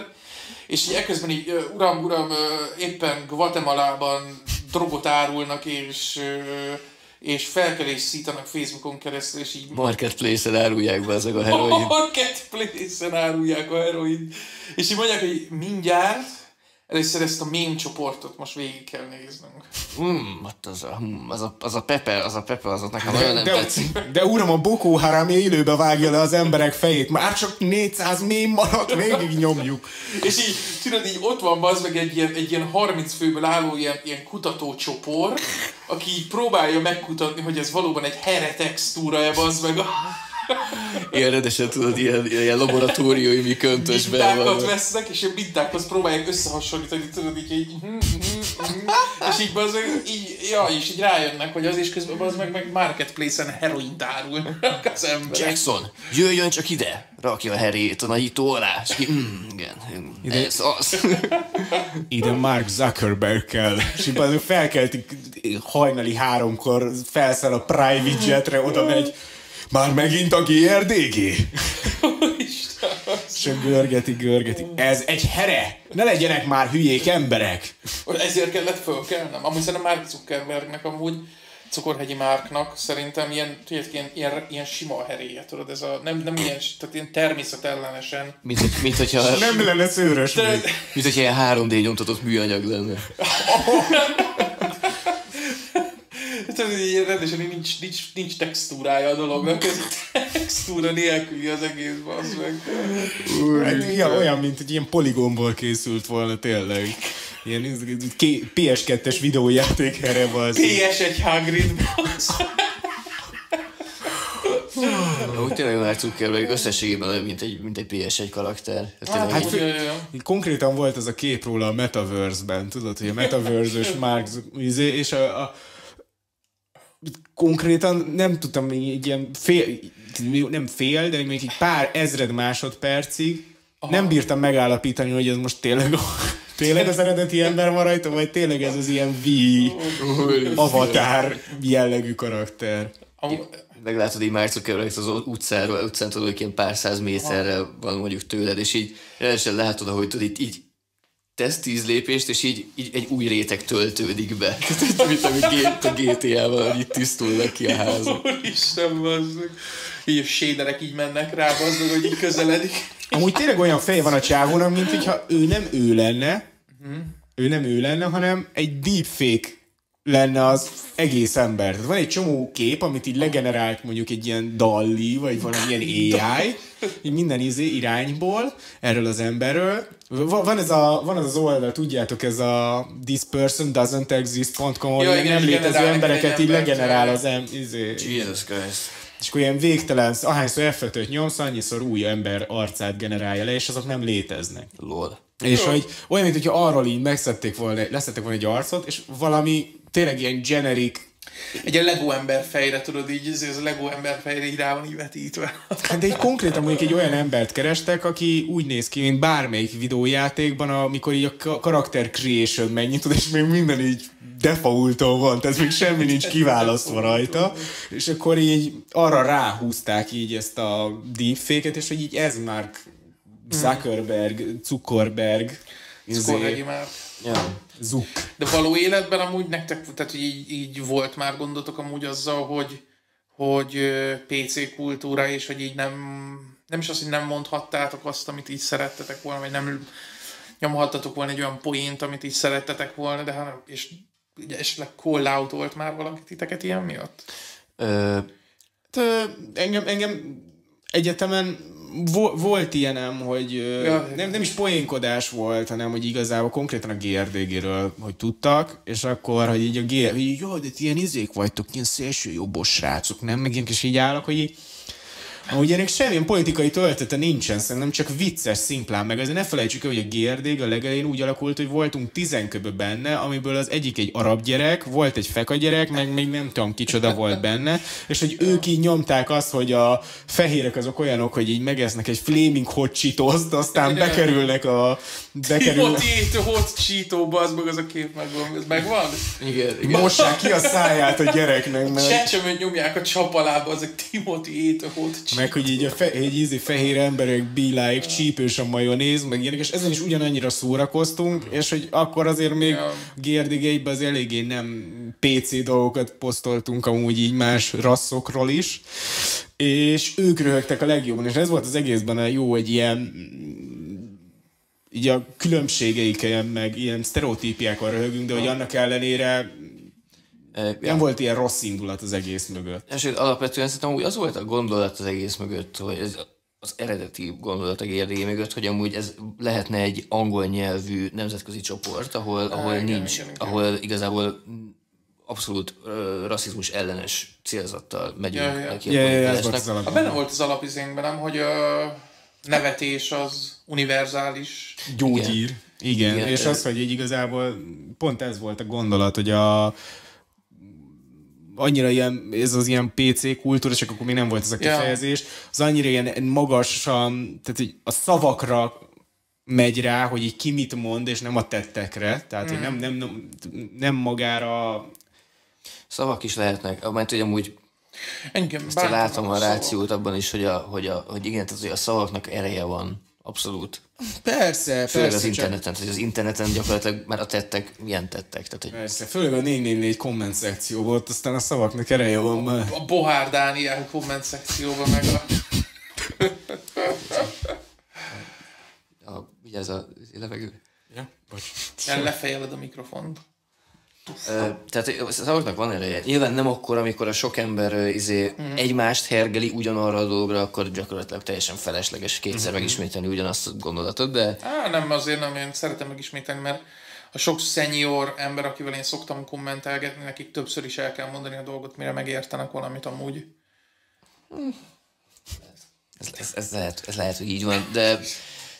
És így ekközben így, uram, uram, éppen Guatemalában drogot árulnak, és, és felkelés szítanak Facebookon keresztül, és így... Marketplace-en árulják be ezek a heroin. Marketplace-en árulják a heroin. És így mondják, hogy mindjárt, először ezt a mém csoportot most végig kell néznünk. Hmm, az a, az a, az a Pepe, az a Pepe, az ott nekem nagyon nem tetszik. De, de uram, a Boko Haram élőbe vágja le az emberek fejét. Már csak négyszáz mém maradt, végig nyomjuk. És így, tudod, így ott van az meg egy ilyen, egy ilyen harminc főből álló ilyen, ilyen kutatócsoport, aki így próbálja megkutatni, hogy ez valóban egy heretextúra-e, az meg a... Ilyen rendesen, tudod, ilyen, ilyen laboratóriumi köntösben van. Mintákat vesznek, és ilyen mintákhoz próbálják összehasonlítani, tudod, így, így hm, hm, hm, és így az, így, ja, és így rájönnek, hogy az, és közben az meg, meg marketplace-en heroin árulnak az emberek. Jackson, jöjjön csak ide, rakja a herét a nagyító alá, és ki, mm, igen, ide, ez az. Ide Mark Zuckerberg kell, és így az felkeltik hajnali háromkor, felszáll a private jetre, oda megy, már megint a gé er dé gé? Csak görgetik, görgetik. Ez egy here! Ne legyenek már hülyék emberek! Ezért kellett fölkelnem. Amúgy szerintem Mark Zuckerbergnek, amúgy Cukorhegyi Márknak szerintem ilyen, tudod, ilyen, ilyen, ilyen sima heréje, tudod, ez a, nem, nem ilyen, tehát ilyen természetellenesen. Mint, hogy, mint hogyha... Nem lenne szőrös de... még. Mint hogyha ilyen három dé nyomtatott műanyag lenne. Rendesen nincs, nincs, nincs textúrája a dolognak, ez textúra nélküli az egész, bassz meg. Hát, ilyen, olyan, mint egy ilyen poligonból készült volna tényleg. Ilyen pé es kettes videójáték erre van. pé es egy Hagrid, bassz. Úgy tényleg már Zuckerberg összességében, mint egy, mint egy pé es egy karakter. Hát, hát jaj, jaj. Konkrétan volt az a kép róla a Metaverse-ben, tudod, hogy a Metaverse-ös Mark Zuckerberg, és a, a konkrétan nem tudtam, egy ilyen fél, nem fél, de még egy pár ezred másodpercig, aha, nem bírtam megállapítani, hogy ez most tényleg, tényleg az eredeti ember van rajta, vagy tényleg ez az ilyen V avatár jellegű karakter. Meglátod így Mark Zuckerberg az utcáról, utcán tudod, hogy ilyen pár száz méterre van mondjuk tőled, és így rendesen látod, ahogy tudod, így, így tesz tíz lépést, és így, így egy új réteg töltődik be. Mint ami a gé té á-ban, így tisztulnak ki a házak. Úristen, bazdok. Így a séderek így mennek rá, bazdok, hogy így közeledik. Amúgy tényleg olyan fej van a csávónak, mint hogyha ő nem ő lenne, uh-huh. ő nem ő lenne, hanem egy deepfake lenne az egész ember. Tehát van egy csomó kép, amit így legenerált mondjuk egy ilyen Dall-E, vagy valamilyen á i, így minden izé irányból, erről az emberről. Van ez a, van az, az oldal, tudjátok, ez a this person doesn't exist pont com, ahol nem létező embereket így legenerál az em... Izé. Jesus Christ. És akkor ilyen végtelen, ahányszor F ötöt nyomsz, annyiszor új ember arcát generálja le, és azok nem léteznek. Lol. És Lol. Hogy olyan, mint hogyha arról így megszették volna, leszették volna egy arcot, és valami tényleg ilyen generic egy Lego ember fejre, tudod, így ez a Lego ember fejre így rá van így vetítve. Hát de egy konkrétan mondjuk egy olyan embert kerestek, aki úgy néz ki, mint bármelyik videójátékban, amikor így a karakter creation mennyi, tudod, és még minden így defaulton van, tehát még semmi nincs kiválasztva rajta, és akkor így arra ráhúzták így ezt a deepfake-et, és hogy így ez Mark Zuckerberg, Zuckerberg, Zuckerberg már. Ja. Zuk. De való életben amúgy nektek, tehát így, így volt már gondotok amúgy azzal, hogy, hogy pé cé kultúra, és hogy így nem, nem is azt, hogy nem mondhattátok azt, amit így szerettetek volna, vagy nem nyomhattatok volna egy olyan poént, amit így szerettetek volna, de hanem, és esetleg call out volt már valakit titeket ilyen miatt? Ö, tő, engem, engem egyetemen volt ilyenem, hogy ja, nem, nem is poénkodás volt, hanem hogy igazából konkrétan a gé er dé géről, hogy tudtak, és akkor, hogy így a gé er dé, így, jó, de ti ilyen izék vagytok, ilyen szélsőjobbos srácok, nem? Meg ilyen kis így állok, hogy így, amúgy ennek semmilyen politikai töltete nincsen, szerintem csak vicces, szimplán, meg azért ne felejtsük el, hogy a gé er dé a legelején úgy alakult, hogy voltunk tizenköbbe benne, amiből az egyik egy arab gyerek, volt egy feka gyerek, meg még nem tudom kicsoda volt benne, és hogy ők így nyomták azt, hogy a fehérek azok olyanok, hogy így megesznek egy flaming hot cheetózt, aztán bekerülnek a... bekerülnek. Timothy hot cheetó, bazd meg, az a kép megvan, ez megvan? Igen, igen. Mossák ki a száját a gyereknek, mert... Csecsemőt nyomják a csap alába, azok Timothy hot cheetó. Meg hogy így a fe, egy ízi fehér emberek bíláig csípős a majonéz, meg ilyenek, és ezen is ugyanannyira szórakoztunk, és hogy akkor azért még gé er dé gé-ben az eléggé nem pé cé dolgokat posztoltunk amúgy így más rasszokról is, és ők röhögtek a legjobban, és ez volt az egészben a jó, egy ilyen így a különbségeiken, meg ilyen sztereotípiákkal röhögünk, de hogy annak ellenére nem ja. volt ilyen rossz indulat az egész mögött. És alapvetően szerintem úgy az volt a gondolat az egész mögött, hogy ez az eredeti gondolat a gé er dé mögött, hogy amúgy ez lehetne egy angol nyelvű nemzetközi csoport, ahol, ahol ah, nincs, igen, ahol igen. igazából abszolút uh, rasszizmus ellenes célzattal megyünk. Ja, ja. Neki ja, ja, ez volt az alap. Benne volt az alapizénkben, nem, hogy a nevetés az univerzális. Gyógyír. Igen, igen. És az, hogy így igazából pont ez volt a gondolat, hogy a annyira ilyen, ez az ilyen pé cé kultúra, csak akkor még nem volt ez a kifejezés, az annyira ilyen magasan, tehát így a szavakra megy rá, hogy így ki mit mond, és nem a tettekre, tehát mm. nem, nem, nem magára... Szavak is lehetnek, mert ugye amúgy engem ezt látom a rációt abban is, hogy, a, hogy, a, hogy igen, tehát a szavaknak ereje van, abszolút. Persze, főleg persze, az interneten, tehát az interneten gyakorlatilag már a tettek, milyen tettek? Tehát egy... Persze, főleg a négy négy négy komment szekció volt, aztán a szavaknak ereje van már. A Bohár Dániel komment szekcióban meg a... a ugye ez a levegő? Ja, bocs. Ja, lefejeled a mikrofont. Tehát a szavaknak van ereje. Nyilván nem akkor, amikor a sok ember izé mm. egymást hergeli ugyanarra a dologra, akkor gyakorlatilag teljesen felesleges kétszer mm. megismételni ugyanazt a gondolatot, de... Á, nem, azért nem, én szeretem megismételni, mert a sok senior ember, akivel én szoktam kommentelgetni, nekik többször is el kell mondani a dolgot, mire megértenek valamit amúgy. Mm. Ez, ez, ez, lehet, ez lehet, hogy így van, de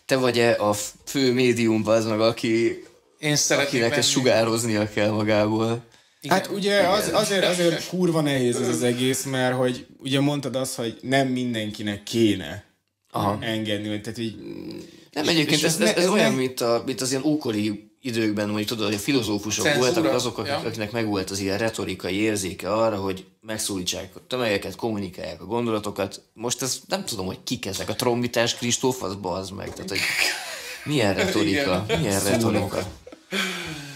te vagy-e a fő médiumban az meg, aki... Én akinek ezt sugároznia kell magából. Igen. Hát ugye az, azért, azért kurva nehéz ez az egész, mert hogy ugye mondtad azt, hogy nem mindenkinek kéne Aha. engedni. Tehát így, nem, egyébként ez, ez, ez, ez olyan, nem... mint, a, mint az ilyen ókori időkben, mondjuk tudod, hogy a filozófusok Cenzúra. voltak azok, akiknek ja. megvolt az ilyen retorikai érzéke arra, hogy megszólítsák a tömegeket, kommunikálják a gondolatokat. Most ezt nem tudom, hogy kik ezek. A trombitás Kristóf, az bazd meg. Tehát, hogy milyen retorika? Milyen retorika?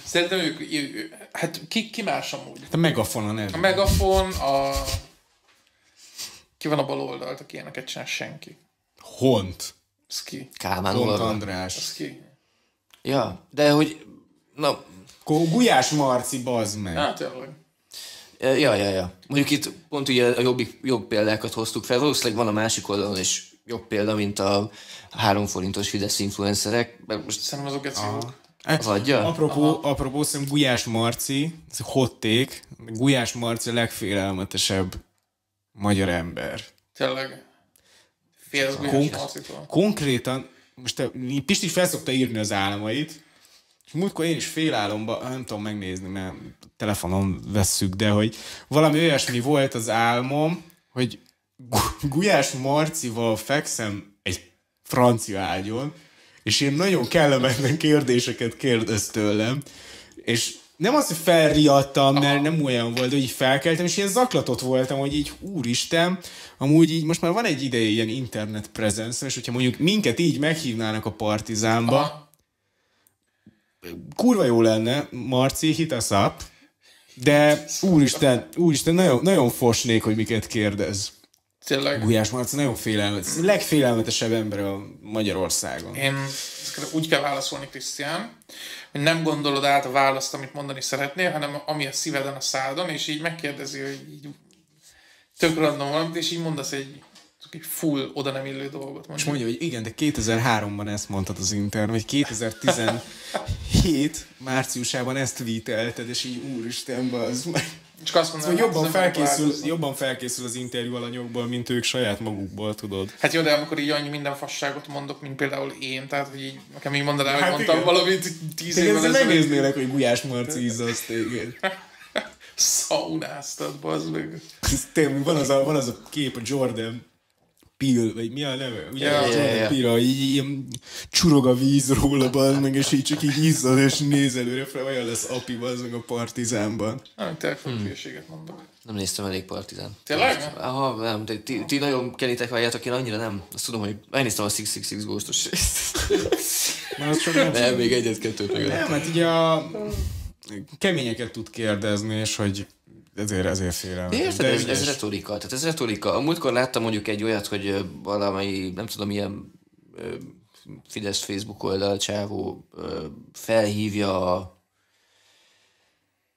Szerintem ők, ők, hát ki, ki más amúgy? A Megafon a neve. A Megafon, a... Ki van a bal oldalt, aki ilyeneket csinál? Senki. Hont. Ez ki? Kálmán Hont András. Ez ki? Ja, de hogy... Na... Gulyás Marci, bazd meg. Hát, tényleg. Ja, ja, ja. Mondjuk itt pont ugye a jobb, jobb példákat hoztuk fel. Valószínűleg van a másik oldalon is jobb példa, mint a három forintos Fidesz influencerek. Mert most szerintem azokat szívunk. Az adja? Apropó, apropó szerintem Gulyás Marci, ez hot take, Gulyás Marci a legfélelmetesebb magyar ember. Tényleg? Félsz Gulyás Marcitól? Konkrétan, most Pisti fel szokta írni az álmait, Múltkor én is félálomban, nem tudom megnézni, mert telefonon vesszük, de hogy valami olyasmi volt az álmom, hogy Gulyás Marcival fekszem egy francia ágyon, és én nagyon kellemetlen kérdéseket kérdez tőlem, és nem azt, hogy felriadtam, mert nem olyan volt, hogy így felkeltem, és ilyen zaklatott voltam, hogy így úristen, amúgy így most már van egy ideje ilyen internet presence, és hogyha mondjuk minket így meghívnának a Partizánba, kurva jó lenne, Marci, hit us up, de úristen, úristen, nagyon, nagyon fosnék, hogy miket kérdez. Tényleg. Gulyás Marci nagyon félelmetes, legfélelmetesebb ember a Magyarországon. Én úgy kell válaszolni, Krisztián, hogy nem gondolod át a választ, amit mondani szeretnél, hanem ami a szíveden, a szádon, és így megkérdezi, hogy így tök random valamit, és így mondasz egy full oda nem illő dolgot. Mondjuk. És mondja, hogy igen, de kétezer-háromban ezt mondtad az internet, vagy kétezer-tizenhét márciusában ezt tweetelted, és így úristen, az meg. Csak azt mondom, szóval jobban, felkészül, jobban felkészül az interjú alanyokból, mint ők saját magukból, tudod. Hát jó, de amikor így annyi minden fasságot mondok, mint például én, tehát hogy így, nekem így mondanám, hát hogy igen. Mondtam valamit tíz te évvel ezelőtt. Megnéznélek, hogy Gulyás Marci izzasz téged. Szaunáztad, bazd meg. Tényleg, van az a, van az a kép, a Jordan Peele, vagy mi a neve? Ugye yeah, Jordan yeah, yeah. Peele, így ilyen csurog a víz róla, bazd meg, és így csak így izzad, és néz előre fel, olyan lesz Api, bazd meg a Partizánban. Nem, telefonnfélséget hmm. mondok. Nem néztem elég Partizán. Tényleg? Aha, nem, de ti, ti nagyon kenitek vágjátok, én annyira nem. Azt tudom, hogy megnéztem a hatszázhatvanhat góstos részt. nem, nem, még egyet-kettőt meg. Nem, hát ugye a keményeket tud kérdezni, és hogy ezért, ezért félem. Érted, ez, ez retorika. Tehát ez retorika. A múltkor láttam mondjuk egy olyat, hogy valami, nem tudom, ilyen Fidesz Facebook oldal csávó felhívja a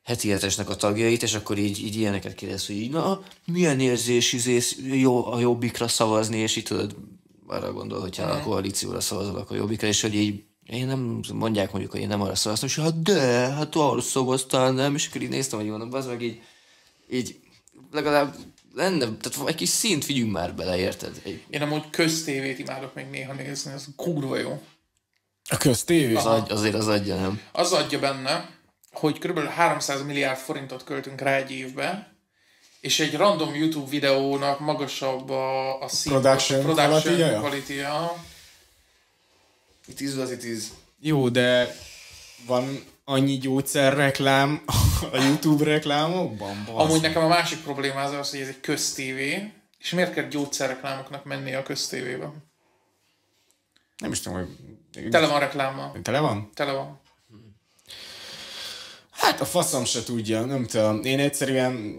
heti hetesnek a tagjait, és akkor így, így ilyeneket kérdez, hogy így, na, milyen érzés izész, jó, a Jobbikra szavazni, és így tudod, arra gondol, hogyha a koalícióra szavazol, akkor a Jobbikra, és hogy így én nem mondják mondjuk, hogy én nem arra szavaztam, és hát de, hát arra szavaztál, nem, és akkor így néztem, hogy mondom, az meg így, így legalább lenne, tehát egy kis szint vigyünk már bele, érted? Egy... Én amúgy köztévét imádok még néha nézni, az kurva jó. A köztévé? Az adja, azért az adja, nem? Az adja benne, hogy kb. háromszáz milliárd forintot költünk rá egy évbe, és egy random YouTube videónak magasabb a, a szint, production, production quality-ja. It is what it is. Jó, de van annyi gyógyszerreklám a YouTube reklámokban? Basz. Amúgy nekem a másik probléma az, hogy ez egy köztévé, és miért kell gyógyszerreklámoknak menni a köztévébe? Nem is tudom, hogy... Tele van reklámmal. Tele van? Tele van. Hát a faszom se tudja, nem tudom. Én egyszerűen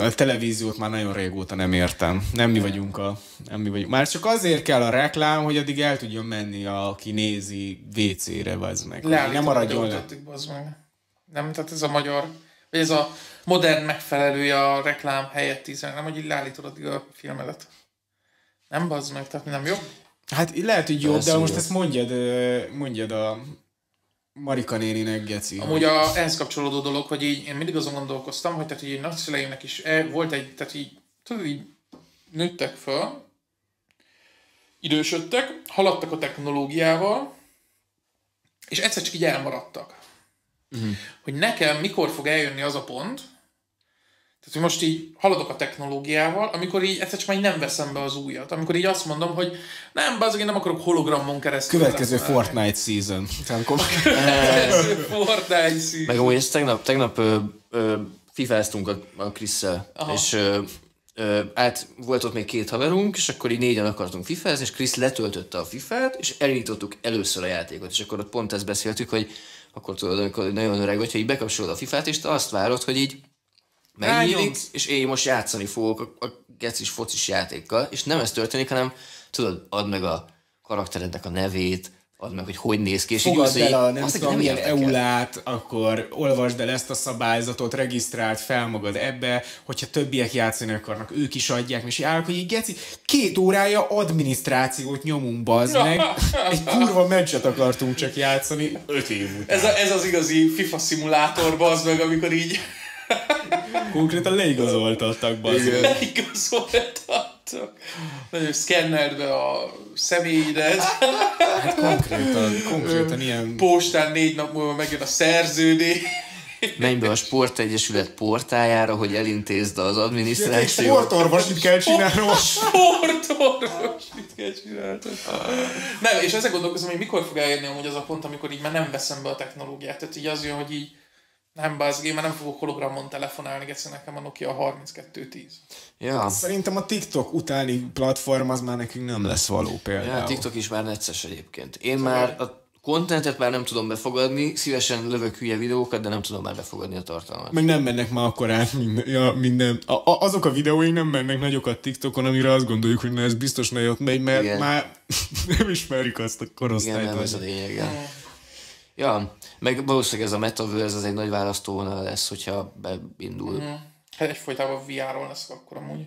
a televíziót már nagyon régóta nem értem. Nem mi vagyunk a... Nem mi vagyunk. Már csak azért kell a reklám, hogy addig el tudjon menni, aki nézi vé cére, bazd meg. Nem maradjon le. Nem, tehát ez a magyar... Vagy ez a modern megfelelője a reklám helyett is, nem, hogy így leállítod addig a filmedet. Nem, bazd meg, tehát nem jobb? Hát lehet, hogy jobb, de most ezt mondjad, mondjad a... Marika néninek, geci. Amúgy a, ehhez kapcsolódó dolog, hogy így én mindig azon gondolkoztam, hogy tehát így nagyszüleimnek is e, volt egy, tehát így, tudod, így nőttek fel, idősödtek, haladtak a technológiával, és egyszer csak így elmaradtak. Uh-huh. Hogy nekem mikor fog eljönni az a pont, tehát hogy most így haladok a technológiával, amikor így egyszer csak már nem veszem be az újat. Amikor így azt mondom, hogy nem, bázzak, én nem akarok hologramon keresztül. Következő Fortnite season. Következő Fortnite season. Meg amúgy ezt tegnap, tegnap ö, ö, fifáztunk a, a Krisszel, és ö, ö, át volt ott még két haverunk, és akkor így négyen akartunk fifázni, és Krisz letöltötte a fifát, és elindítottuk először a játékot, és akkor ott pont ezt beszéltük, hogy akkor tudod, amikor nagyon öreg vagy, hogy így bekapcsolod a fifát, és te azt várod, hogy így megnyílik, és én most játszani fogok a gecis focis játékkal, és nem ez történik, hanem tudod, add meg a karakterednek a nevét, add meg, hogy hogy néz ki, és fogadd így, el a nem tudom milyen eulát, akkor olvasd el ezt a szabályzatot, regisztráld fel magad ebbe, hogyha többiek játszani akarnak, ők is adják, és állok, hogy így geci, két órája adminisztrációt nyomunk, bazd meg, egy kurva meccset akartunk csak játszani, öt év után. Ez, a, ez az igazi FIFA szimulátor, bazd meg, amikor így... Konkrétan leigazoltattak, bazd. Leigazoltattak. Csak. Nagyon szkenneld be a személyedet. Hát konkrétan, konkrétan ilyen... Postán négy nap múlva megjön a szerződés. Menj be a sportegyesület portájára, hogy elintézd az adminisztrációt. Sportorvosit kell csinálnom. Sportorvosit kell csinálnom. Nem, és ezzel gondolkozom, hogy mikor fog elérni amúgy az a pont, amikor így már nem veszem be a technológiát. Tehát így az jön, hogy így nem bázg, én már nem fogok hologramon telefonálni, egyszerűen nekem a Nokia harminc kettő tíz. Ja. Szerintem a TikTok utáni platform az már nekünk nem lesz való például. Ja, a TikTok is már necces egyébként. Én szóval már a kontentet már nem tudom befogadni, szívesen lövök hülye videókat, de nem tudom már befogadni a tartalmat. Meg nem mennek már akkor át minden. Ja, minden. A, a, azok a videóink nem mennek nagyokat TikTokon, amire azt gondoljuk, hogy na ez biztos nagyot megy, mert igen, már nem ismerjük azt a korosztályt. Igen, nem ez a lényeg. Ja, meg valószínűleg ez a Metaverse, ez egy nagy választóvonal lesz, hogyha beindul. Mm. Hát egyfolytában vé er-ról lesz akkor amúgy.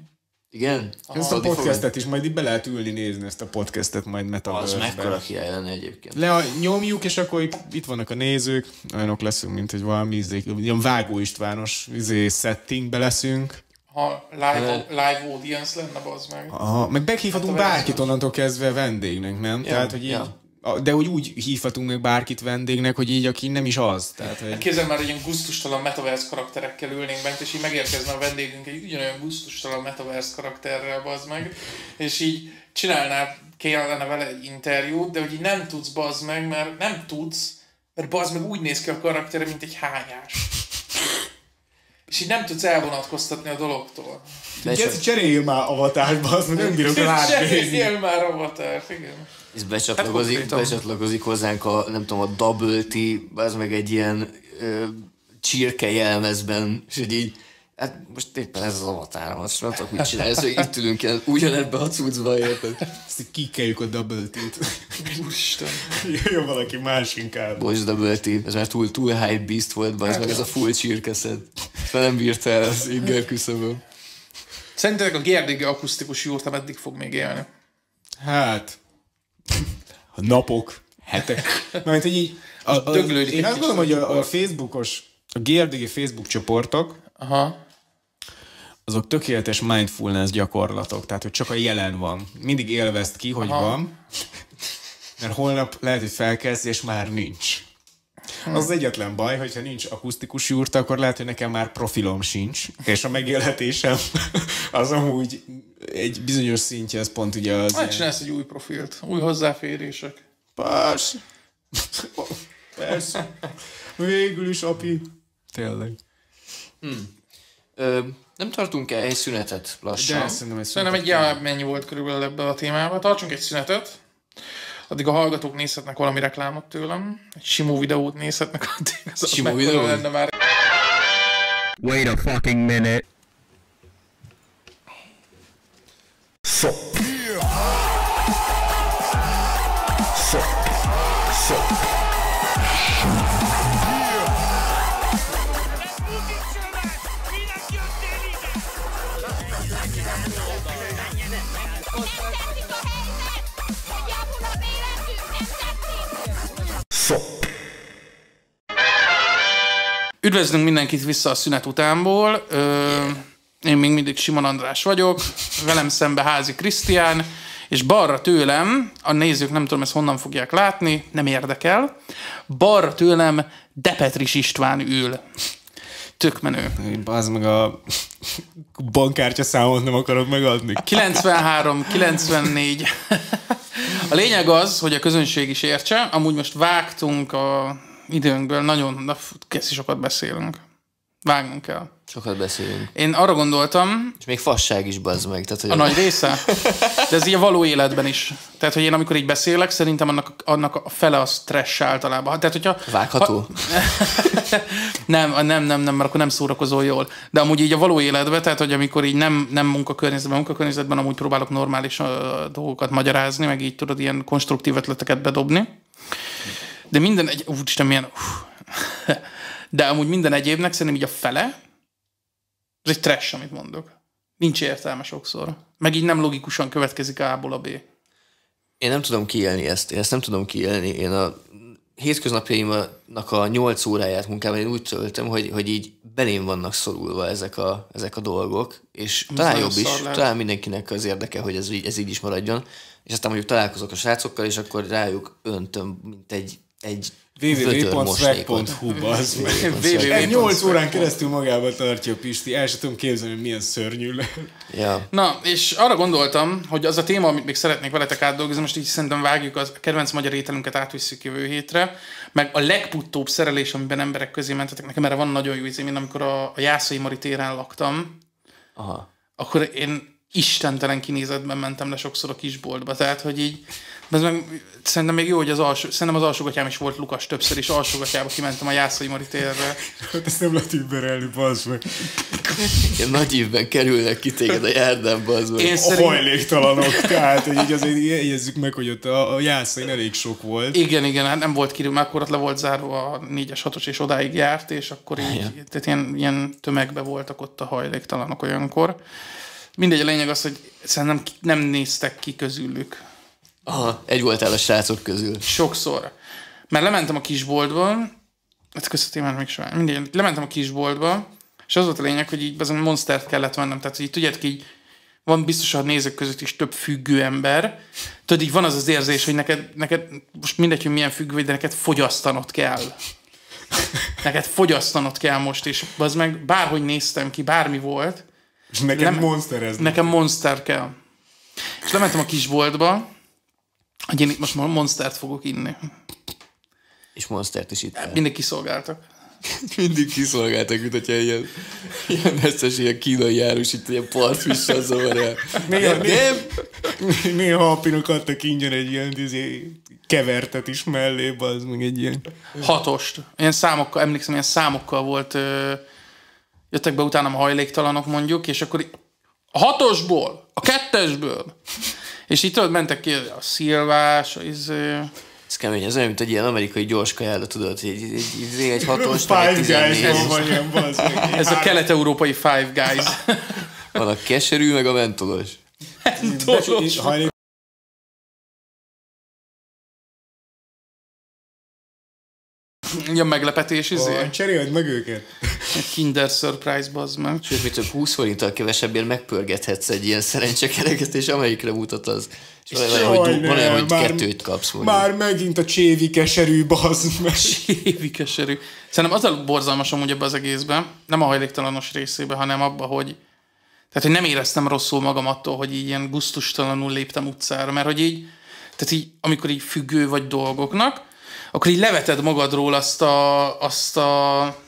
Igen? Aha. Ezt a podcastet is, majd így be lehet ülni nézni ezt a podcastet majd Metaverse-ben. Az mekkora király lenne egyébként. Le nyomjuk, és akkor itt vannak a nézők, olyanok leszünk, mint hogy valami ízék, ilyen Vágó Istvános izé settingbe leszünk. Ha live, live audience lenne, bazd meg. Aha, meg meghívhatunk bárkit onnantól kezdve vendégnek, nem? Ja, tehát, hogy így... Ja. De hogy úgy hívhatunk meg bárkit vendégnek, hogy így, aki nem is az. Tehát, hogy... Képzelj már, hogy ilyen gusztustalan Metaverse karakterekkel ülnénk bent, és így megérkezne a vendégünk egy ugyanolyan gusztustalan Metaverse karakterrel, bazd meg, és így csinálná, kellene vele egy interjút, de hogy így nem tudsz, bazd meg, mert nem tudsz, mert bazd meg úgy néz ki a karaktere, mint egy hányás. És így nem tudsz elvonatkoztatni a dologtól. Csak... Cseréljél már avatárba, azt meg nem bírok látni. Cseréljél már avatárt, igen. És becsatlakozik, hát, becsatlakozik hozzánk a, nem tudom, a Double-T, az meg egy ilyen ö, csirke jelmezben, és hogy így, hát most éppen ez az avatárom, azt nem tudok, mit csinálni, hogy itt ülünk el, ugyanebben a cuccban, érted? Ezt kikeljük a Double-T-t. Úristen. Jöjjön valaki más inkább. Bocs, Double-T, ez már túl, túl hype beast volt, az meg ez a full csirkeszed. Már nem bírta el az inger küszöbön. Szerintetek a G R D G akusztikus jórtam eddig fog még élni? Hát... A napok, hetek. Mert hogy így, a, a, döglődik én azt gondolom, hogy a, a Facebookos, a G R D G Facebook csoportok, aha, azok tökéletes mindfulness gyakorlatok. Tehát, hogy csak a jelen van. Mindig élvezd ki, hogy aha, van. Mert holnap lehet, hogy felkelsz, és már nincs. Az az egyetlen baj, hogyha nincs akusztikus jurta, akkor lehet, hogy nekem már profilom sincs, és a megélhetésem az amúgy egy bizonyos szintje, ez pont ugye az... Hát csinálsz egy új profilt, új hozzáférések. Persze. Persze. Végül is, api. Tényleg. Hmm. Ö, nem tartunk el egy szünetet lassan? De, szerintem egy szünetet. Szerintem egy mennyi volt körülbelül ebbe a témába. Tartsunk egy szünetet. Addig a hallgatók nézhetnek valami reklámot tőlem. Egy simó videót nézhetnek, addig az simó az videó lenne már. Wait a fucking minute. So. So. So. Üdvözlünk mindenkit vissza a szünet utánból. Ö, én még mindig Simon András vagyok, velem szembe Házi Krisztián, és balra tőlem, a nézők nem tudom, ezt honnan fogják látni, nem érdekel, balra tőlem Depetris István ül. Tök menő. Bazd meg, a bankkártya számot nem akarod megadni. kilencvenhárom, kilencvennégy. A lényeg az, hogy a közönség is értse, amúgy most vágtunk a... időnkből nagyon, kezdi sokat beszélünk. Vágnunk kell. Sokat beszélünk. Én arra gondoltam... És még fasság is, bazd meg. Tehát, hogy a, a nagy része? De ez így a való életben is. Tehát, hogy én amikor így beszélek, szerintem annak, annak a fele az trash általában. Tehát, hogyha... Vágható? Ha... nem, nem, nem, nem, mert akkor nem szórakozol jól. De amúgy így a való életben, tehát, hogy amikor így nem, nem munkakörnyezetben, munkakörnyezetben amúgy próbálok normális uh, dolgokat magyarázni, meg így tudod ilyen konstruktív ötleteket bedobni. De minden egy... Úristen, milyen... De amúgy minden egyébnek szerintem így a fele, ez egy trash, amit mondok. Nincs értelme sokszor. Meg így nem logikusan következik A-ból a B. Én nem tudom kiélni ezt. Én ezt nem tudom kiélni. Én a hétköznapjaimnak a nyolc óráját munkában én úgy töltöm, hogy, hogy így belém vannak szorulva ezek a, ezek a dolgok, és ez talán jobb is, lehet. Talán mindenkinek az érdeke, hogy ez, ez így is maradjon, és aztán mondjuk találkozok a srácokkal, és akkor rájuk öntöm, mint egy egy double-u double-u double-u pont sveg pont hu az meg. nyolc órán keresztül magába tartja Pisti. El sem tudom képzelni, hogy milyen szörnyű le. Yeah. Na, és arra gondoltam, hogy az a téma, amit még szeretnék veletek átdolgozni, most így szerintem vágjuk, a kedvenc magyar ételünket átvisszük jövő hétre, meg a legputtóbb szerelés, amiben emberek közé mentetek. Nekem erre van nagyon jó izém, én amikor a, a Jászai Mari téren laktam, aha, akkor én istentelen kinézetben mentem le sokszor a kisboltba. Tehát, hogy így, ez meg, szerintem még jó, hogy az alsó, szerintem az alsógatyám is volt Lukas többször, és alsógatyába kimentem a Jászai Mari térre. Hát ezt nem lehet így berelni, bazd meg. Ilyen nagy évben kerülnek ki téged a járdán, bazd meg. Én szerint... A hajléktalanok, tehát, hogy így azért jegyezzük meg, hogy ott a, a Jászain elég sok volt. Igen, igen, hát nem volt kirül, mert akkor ott le volt zárva a négyes, hatos, és odáig járt, és akkor így, ja. Tehát ilyen, ilyen tömegbe voltak ott a hajléktalanok olyankor. Mindegy, a lényeg az, hogy szerintem nem néztek ki közülük. Aha, egy voltál a srácok közül. Sokszor. Mert lementem a kisboltba, hát között én már még soha. Mindegy, lementem a kisboltba, és az volt a lényeg, hogy így azon monstert kellett vennem. Tehát, hogy így tudjátok, így van biztos, a nézők között is több függő ember. Tudod, így van az az érzés, hogy neked, neked most mindegy, hogy milyen függő, de neked fogyasztanod kell. Neked fogyasztanod kell most, és az meg bárhogy néztem ki, bármi volt, és nekem nem, monsterezni. Nekem monster kell. És lementem a kisboltba, hogy én itt most már monstert fogok inni. És monstert is itt. Mindig kiszolgáltak. Mindig kiszolgáltak, mint hogyha ilyen, ilyen messzes, ilyen kínai járus, itt ilyen partfissal zavar el. Néha, néha, néha a pinok adtak ingyen egy ilyen kevertet is mellé, az meg egy ilyen... Hatost. Ilyen számokkal, emlékszem, ilyen számokkal volt... Jöttek be utánam a hajléktalanok mondjuk, és akkor a hatosból, a kettesből. És így tudod, mentek ki a szilvás, az... Ez kemény, ez olyan, mint egy ilyen amerikai gyors kajára, tudod, hogy egy, egy, egy, egy hatos, egy tizennégy. Ez a kelet-európai Five Guys. Van a keserű, meg a mentolos. Mentolos. Ilyen meglepetés, izé. Cserélj meg őket. Kinder Surprise, bazd meg. Sőt, mi csak húsz forinttal kevesebbért megpörgethetsz egy ilyen szerencsekereket, és amelyikre mutat az. És van olyan, hogy kettőt kapsz. Mondjuk. Már megint a csévi keserű, bazd meg. Csévi keserű. Szerintem az a borzalmas amúgy ebben az egészben, nem a hajléktalanos részében, hanem abban, hogy tehát, hogy nem éreztem rosszul magam attól, hogy így ilyen gusztustalanul léptem utcára, mert hogy így, tehát így, amikor így függő vagy dolgoknak, akkor így leveted magadról azt a... Azt a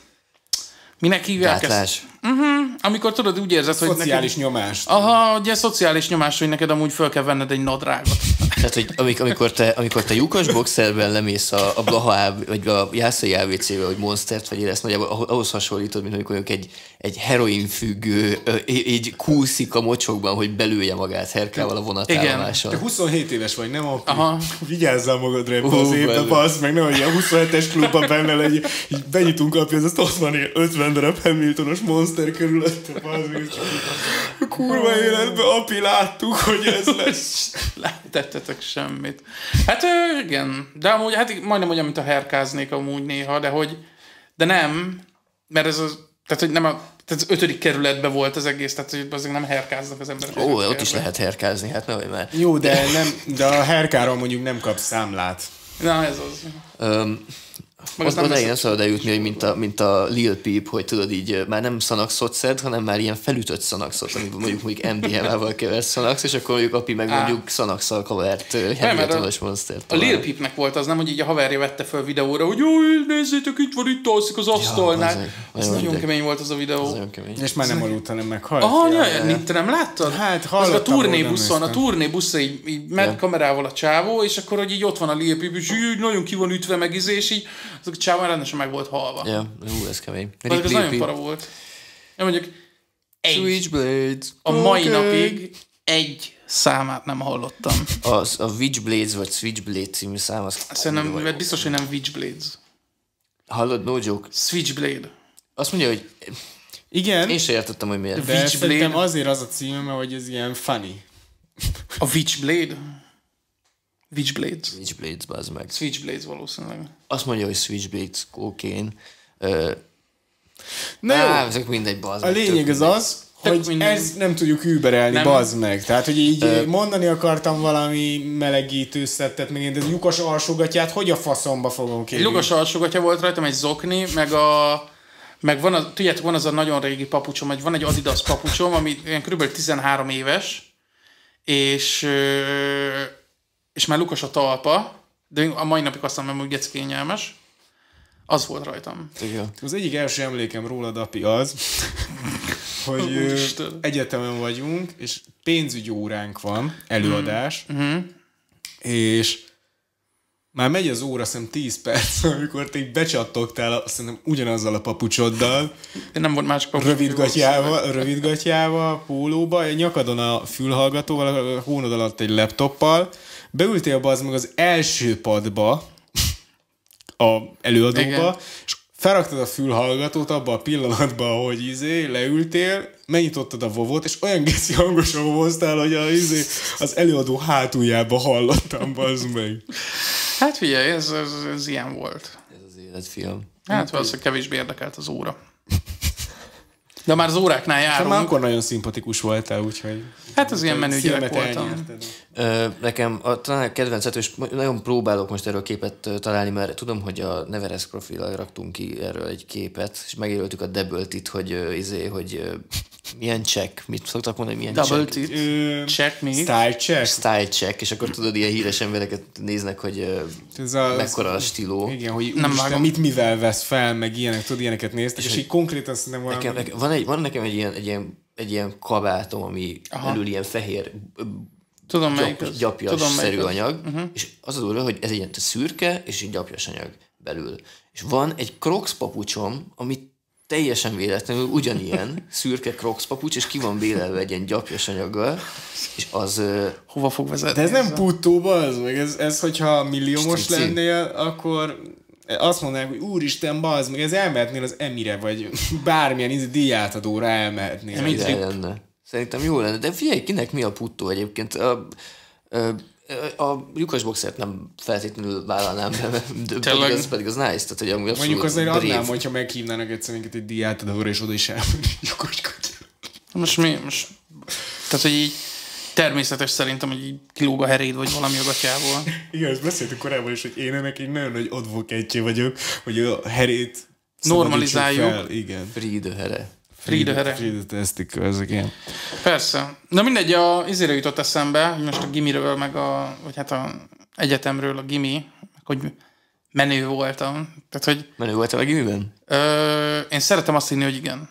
minek hívják ezt? Uh-huh. Amikor tudod, úgy érzed, hogy... Szociális neked... nyomást. Aha, ugye szociális nyomás, hogy neked amúgy föl kell venned egy nadrágot. Tehát, hogy amikor te, amikor te lyukas boxerben lemész a, a Blaha, vagy a Jászai á vé cé-vel, hogy monstert vagy élesz, nagyjából ahhoz hasonlítod, mint amikor egy, egy heroinfüggő így kúszik a mocsokban, hogy belője magát herkával a vonatállomáson. Te huszonhét éves vagy, nem Api? Aha. Vigyázzál magadra ebbe uh, az évbe, basz, meg nem, hogy a huszonhetes klubban benne legy, így benyitunk Api, az azt ott van ilyen ötven darab Hamiltonos monster körülött, basz, meg a kurva életben, Api, láttuk, hogy ez lesz. Tettetek semmit. Hát igen, de amúgy, hát majdnem olyan, mint a herkáznék amúgy néha, de hogy, de nem, mert ez az, tehát hogy nem a, tehát az ötödik kerületben volt az egész, tehát hogy azért nem herkáznak az emberek. Ó, ott is lehet herkázni, hát nem, már. Jó, de nem, de a herkáról mondjuk nem kapsz számlát. Na, ez az. Um, Most oda ilyen szabad eljutni, hogy mint a, mint a Lil Peep, hogy tudod így, már nem szanakszot szed, hanem már ilyen felütött szanakszot, amikor mondjuk, mondjuk em dé em á-val keversz szanaksz, és akkor mondjuk Api meg mondjuk szanakszal kavert Hamiltonos monstert. A Lil Peepnek volt az, nem, hogy így a haverja vette fel videóra, hogy jó, nézzétek, itt van, itt alszik az asztalnál. Ja, ez nagyon kemény volt az a videó. És már nem aludt, hanem meghalt. Aha, itt nem láttad? Hát hallottam. Az a turnébuszon, a turnébuszon így ment kamerával a csávó, és akkor hogy így ott van a Lil Peep, és így nagyon ki van ütve meg izé, és így azok a csávon rendesen meg volt halva. Ja, hú, ez kemény. Rick, ez nagyon para volt. Én mondjuk egy, a mai okay. napig egy számát nem hallottam. Az, a Witchblades vagy Switchblade című szám az... Szerintem, mert biztos, hogy nem Witchblades. Hallod, no joke? Switchblade. Azt mondja, hogy... Igen. Én sem értettem, hogy miért. De szerintem azért az a címe, mert hogy ez ilyen funny. A Witchblade? Witchblades. Witchblades, bazd meg. Switchblades valószínűleg. Azt mondja, hogy Switchblades, kokén. Ö... Na á, ezek mindegy, bazd meg. A lényeg az az, hogy minden... ez nem tudjuk überelni, bazd meg. Tehát, hogy így Ö... mondani akartam valami melegítő szettet, meg én, de lyukas alsógatyát hogy a faszomba fogom kérni? Lyukas alsógatya volt rajtam, egy zokni, meg a... Meg van az, tudjátok, van az a nagyon régi papucsom, van egy Adidas papucsom, ami ilyen körülbelül tizenhárom éves, és, és már lukas a talpa, de a mai napig aztán nem úgy gec kényelmes. Az volt rajtam. Igen. Az egyik első emlékem rólad, Api, az, hogy Úristen. Egyetemen vagyunk, és pénzügyi óránk van, előadás, mm. és már megy az óra, szerintem tíz perc, amikor te becsattogtál, szerintem ugyanazzal a papucsoddal. De nem volt más papucsod. Rövidgatyával, rövidgatyával, pólóba, nyakadon a fülhallgatóval, a hónod alatt egy laptoppal. Beültél bazd meg az első padba, a előadóba, igen. És felraktad a fülhallgatót abban a pillanatban, hogy izé, leültél, megnyitottad a vovot, és olyan geci hangosan vovoztál, hogy a, izé, az előadó hátuljába hallottam, bazd meg. Hát figyelj, ez, ez, ez ilyen volt. Ez az életfilm. Hát valószínűleg kevésbé érdekelt az óra. De már az óráknál járunk. Már akkor nagyon szimpatikus voltál, úgyhogy... Hát az ilyen menő gyerek voltam. Ö, nekem a, talán a kedvencet, és nagyon próbálok most erről képet találni, mert tudom, hogy a Neverest profilra raktunk ki erről egy képet, és megjelöltük a Double-t, hogy izé, hogy... Milyen check? Mit szoktak mondani, milyen check? Double tit. Check me. Style check. Style check, és akkor tudod, ilyen híres embereket néznek, hogy ez a, mekkora a stíló. Igen, hogy nem Isten, mit mivel vesz fel, meg ilyenek, tudod, ilyeneket néztek, és, és így konkrétan szerintem valami... Nekem, nekem, van, egy, van nekem egy ilyen, egy ilyen, egy ilyen kabátom, ami aha. elül ilyen fehér, tudom, gyap, gyapjas-szerű anyag, uh-huh. és az az úr, hogy ez egy ilyen szürke, és egy gyapjas anyag belül. És van egy Crocs papucsom, amit teljesen véletlenül ugyanilyen szürke Crocs papucs, és ki van bélelve egy ilyen gyapjas anyaggal, és az... Hova fog vezetni? De ez nem puttóba az, meg ez, ez hogyha milliómos Stici. Lennél, akkor azt mondanák, hogy úristen, bazd meg, ez elmehetnél az Emire, vagy bármilyen díjátadóra elmehetnél. Emire lenne. Szerintem jó lenne, de figyelj, kinek mi a puttó egyébként? A, a, a lyukas boxert nem feltétlenül vállalnám, de pedig az, pedig az nice, tehát hogy amúgy abszolút mondjuk azért adnám, hogyha meghívnának egyszerűen minket egy díjátadóra, és oda is elmenni lyukaskodik. Most mi? Most... Tehát, hogy így természetes szerintem, hogy így kilóg a heréd, vagy valami agatjából. Igen, ezt beszéltük korábban is, hogy én ennek egy nagyon nagy advokáttja vagyok, hogy a herét normalizáljuk. Fel. Igen. Free the here. Free the here. Free the testikkel, ezek ilyen. Persze. Na mindegy, a izére jutott eszembe, hogy most a gimiről, meg a, vagy hát a egyetemről a gimi, hogy menő voltam. Tehát, hogy menő voltam a gimiben? Ö, én szeretem azt hinni, hogy igen.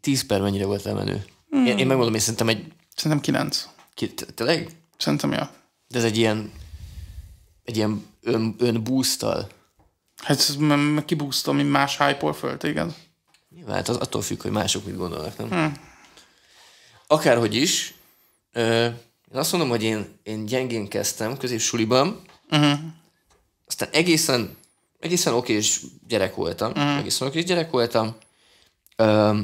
tíz per mennyire voltál menő? Hmm. Én, én megmondom, én szerintem egy... Szerintem kilenc. Tényleg? Szerintem, ja. De ez egy ilyen egy ilyen ön, ön boost-tal. Hát kibúztam, mint más hype-ol föl téged. Nyilván, hát az attól függ, hogy mások mit gondolnak, nem? Hmm. Akárhogy is, ö, én azt mondom, hogy én, én gyengén kezdtem középsuliban, uh-huh. aztán egészen, egészen okés gyerek voltam, uh-huh. egészen okés gyerek voltam, ö,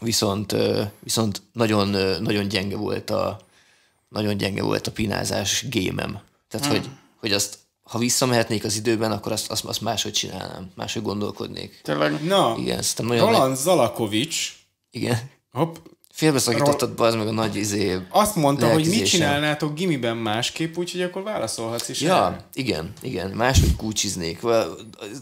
viszont, ö, viszont nagyon, ö, nagyon gyenge volt a nagyon gyenge volt a pinázás gémem. Tehát, uh-huh. hogy, hogy azt ha visszamehetnék az időben, akkor azt, azt, azt máshogy csinálnám, máshogy gondolkodnék. Tényleg? Na, igen, Roland meg... Zalakovics. Igen. Hopp. Félbeszakítottad, bazd meg a nagy izé... Azt mondtam, hogy mit csinálnátok gimiben másképp, úgyhogy akkor válaszolhatsz is. Ja, el. igen, igen, máshogy kúcsiznék.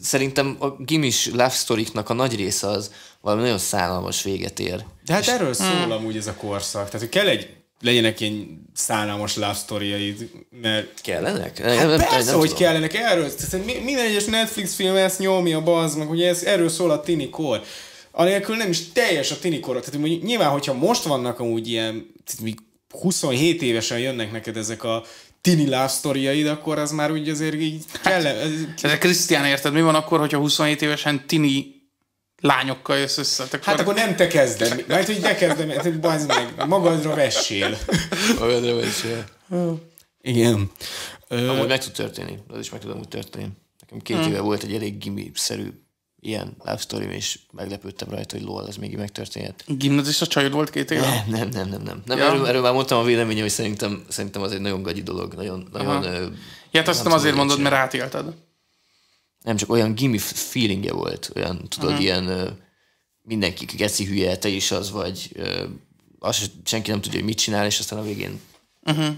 Szerintem a gimis love story-knak a nagy része az valami nagyon szánalmas véget ér. De hát és... erről szól amúgy ez a korszak. Tehát, hogy kell egy, legyenek ilyen szánalmas love story-jaid, mert... Kellenek? Hát nem, persze, nem, nem hogy tudom. Kellenek. Erről, tehát minden egyes Netflix film ezt nyomja, bazd meg, hogy ez, erről szól a tini kor. Anélkül nem is teljes a tinikor. Tehát mondjuk, nyilván, hogyha most vannak amúgy ilyen, huszonhét évesen jönnek neked ezek a tini love sztoriaid, akkor az már úgy azért így kell... Hát, ez a Krisztián, érted, mi van akkor, hogyha huszonhét évesen tini lányokkal jössz össze? Akkor... Hát akkor nem te kezdem. Majd, hogy te kezdem, hát, bazd meg, magadra vessél. Magadra vessél. Igen. Amúgy meg tud történni. Az is meg tudom, hogy történni. Nekem két hmm. éve volt egy elég gimi-szerű ilyen love story-m, és meglepődtem rajta, hogy lol, ez még megtörténhet. Gimnazista csajod volt két éve? Nem, nem, nem. nem, nem. nem ja. erről, erről már mondtam a véleményem, hogy szerintem, szerintem az egy nagyon gagyi dolog. Nagyon, nagyon, ja, azt hiszem azért mondod, mert átélted. Nem, csak olyan gimi feelingje volt, olyan, tudod, uh-huh. ilyen mindenki geci hülye, te is az vagy, azt senki nem tudja, hogy mit csinál, és aztán a végén uh-huh.